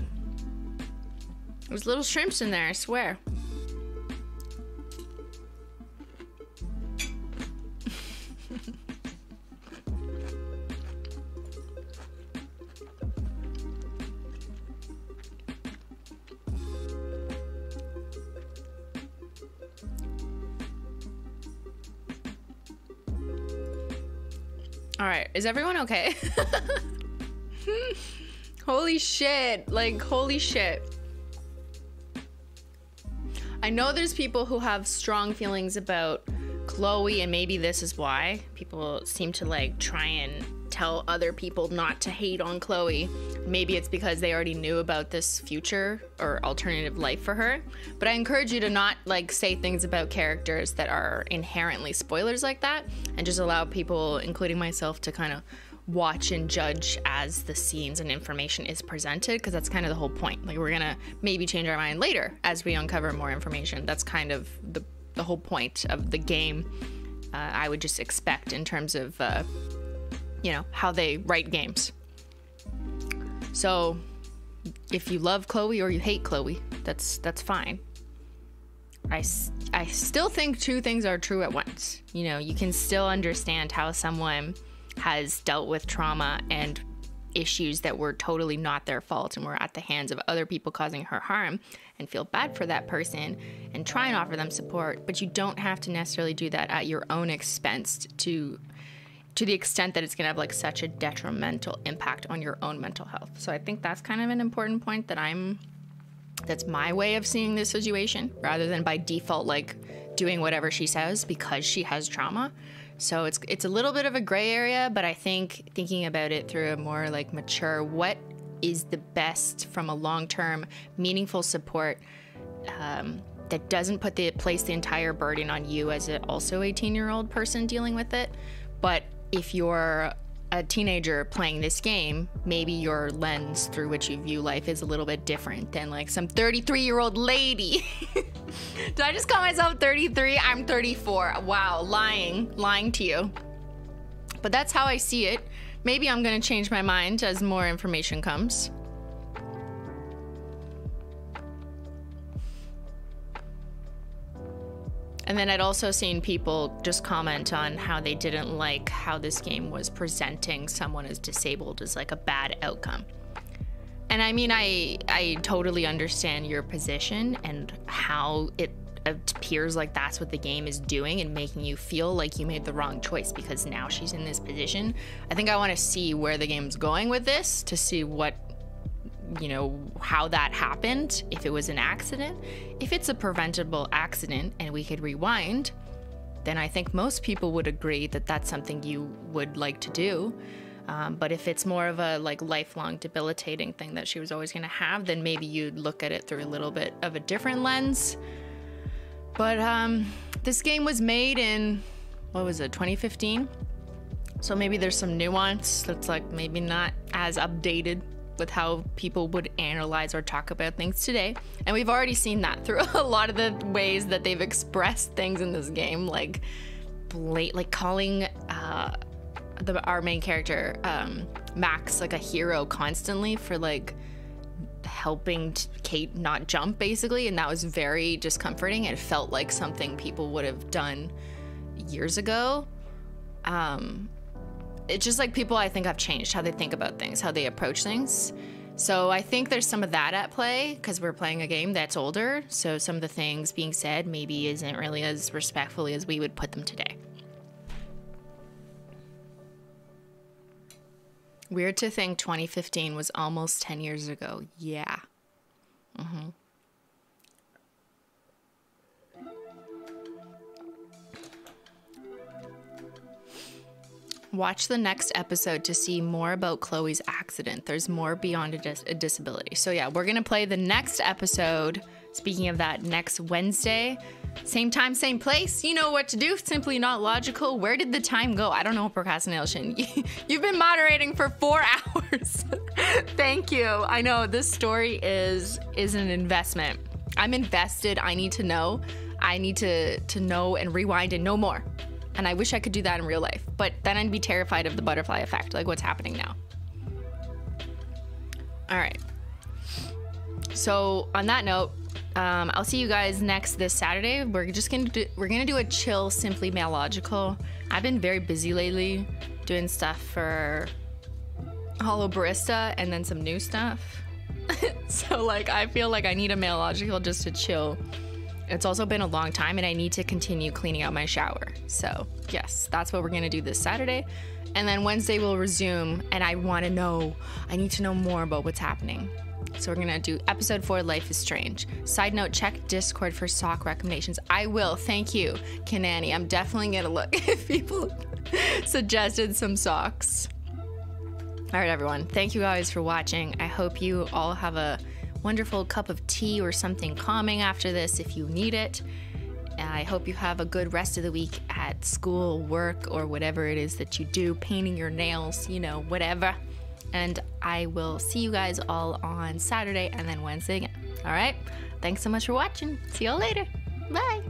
There's little shrimps in there, I swear. All right, is everyone okay? Holy shit, like holy shit. I know there's people who have strong feelings about Chloe, and maybe this is why people seem to like try and tell other people not to hate on Chloe. Maybe it's because they already knew about this future or alternative life for her. But I encourage you to not like say things about characters that are inherently spoilers like that, and just allow people, including myself, to kind of watch and judge as the scenes and information is presented, because that's kind of the whole point. Like, we're gonna maybe change our mind later as we uncover more information. That's kind of the, the whole point of the game. Uh, I would just expect in terms of, uh, you know, how they write games. So if you love Chloe or you hate Chloe, that's that's fine. I, I still think two things are true at once. You know, you can still understand how someone has dealt with trauma and issues that were totally not their fault and were at the hands of other people causing her harm, and feel bad for that person and try and offer them support. But you don't have to necessarily do that at your own expense to... to the extent that it's gonna have like such a detrimental impact on your own mental health. So I think that's kind of an important point that I'm, that's my way of seeing this situation, rather than by default like doing whatever she says because she has trauma. So it's it's a little bit of a gray area, but I think thinking about it through a more like mature, what is the best from a long-term meaningful support um, that doesn't put the place the entire burden on you as a also eighteen year old person dealing with it. But if you're a teenager playing this game, maybe your lens through which you view life is a little bit different than like some thirty-three year old lady. Did I just call myself thirty-three? I'm thirty-four. Wow, lying, lying to you. But that's how I see it. Maybe I'm gonna change my mind as more information comes. And then I'd also seen people just comment on how they didn't like how this game was presenting someone as disabled as like a bad outcome. And I mean, I I totally understand your position and how it appears like that's what the game is doing and making you feel like you made the wrong choice because now she's in this position. I think I want to see where the game's going with this, to see what, you know, how that happened, if it was an accident. If it's a preventable accident and we could rewind, then I think most people would agree that that's something you would like to do. Um, but if it's more of a like lifelong debilitating thing that she was always going to have, then maybe you'd look at it through a little bit of a different lens. But um, this game was made in, what was it, twenty fifteen? So maybe there's some nuance that's like maybe not as updated with how people would analyze or talk about things today. And we've already seen that through a lot of the ways that they've expressed things in this game, like blat- like calling uh, the, our main character, um, Max, like a hero constantly for like helping Kate not jump, basically. And that was very discomforting. It felt like something people would have done years ago. Um, It's just like people, I think, have changed how they think about things, how they approach things. So I think there's some of that at play because we're playing a game that's older. So some of the things being said maybe isn't really as respectfully as we would put them today. Weird to think twenty fifteen was almost ten years ago. Yeah. Mm-hmm. Watch the next episode to see more about Chloe's accident. There's more beyond a, dis a disability. So yeah, we're gonna play the next episode. Speaking of that, next Wednesday. Same time, same place. You know what to do. Simply Not Logical. Where did the time go? I don't know, procrastination. You've been moderating for four hours. Thank you. I know this story is is an investment. I'm invested. I need to know. I need to to know and rewind and know more. And I wish I could do that in real life. But then I'd be terrified of the butterfly effect. Like, what's happening now? All right. So on that note, um, I'll see you guys next this Saturday. We're just gonna do, we're gonna do a chill Simply Not Logical. I've been very busy lately, doing stuff for Holo Barista and then some new stuff. So like, I feel like I need a Not Logical just to chill. It's also been a long time and I need to continue cleaning out my shower. So yes, that's what we're gonna do this Saturday. And then Wednesday we'll resume and I wanna know, I need to know more about what's happening. So we're gonna do episode four, Life is Strange. Side note, check Discord for sock recommendations. I will, thank you, Kanani. I'm definitely gonna look if people suggested some socks. All right, everyone, thank you guys for watching. I hope you all have a wonderful cup of tea or something calming after this if you need it. I hope you have a good rest of the week at school, work, or whatever it is that you do, painting your nails, you know, whatever. And I will see you guys all on Saturday and then Wednesday again. All right, thanks so much for watching. See y'all later. Bye.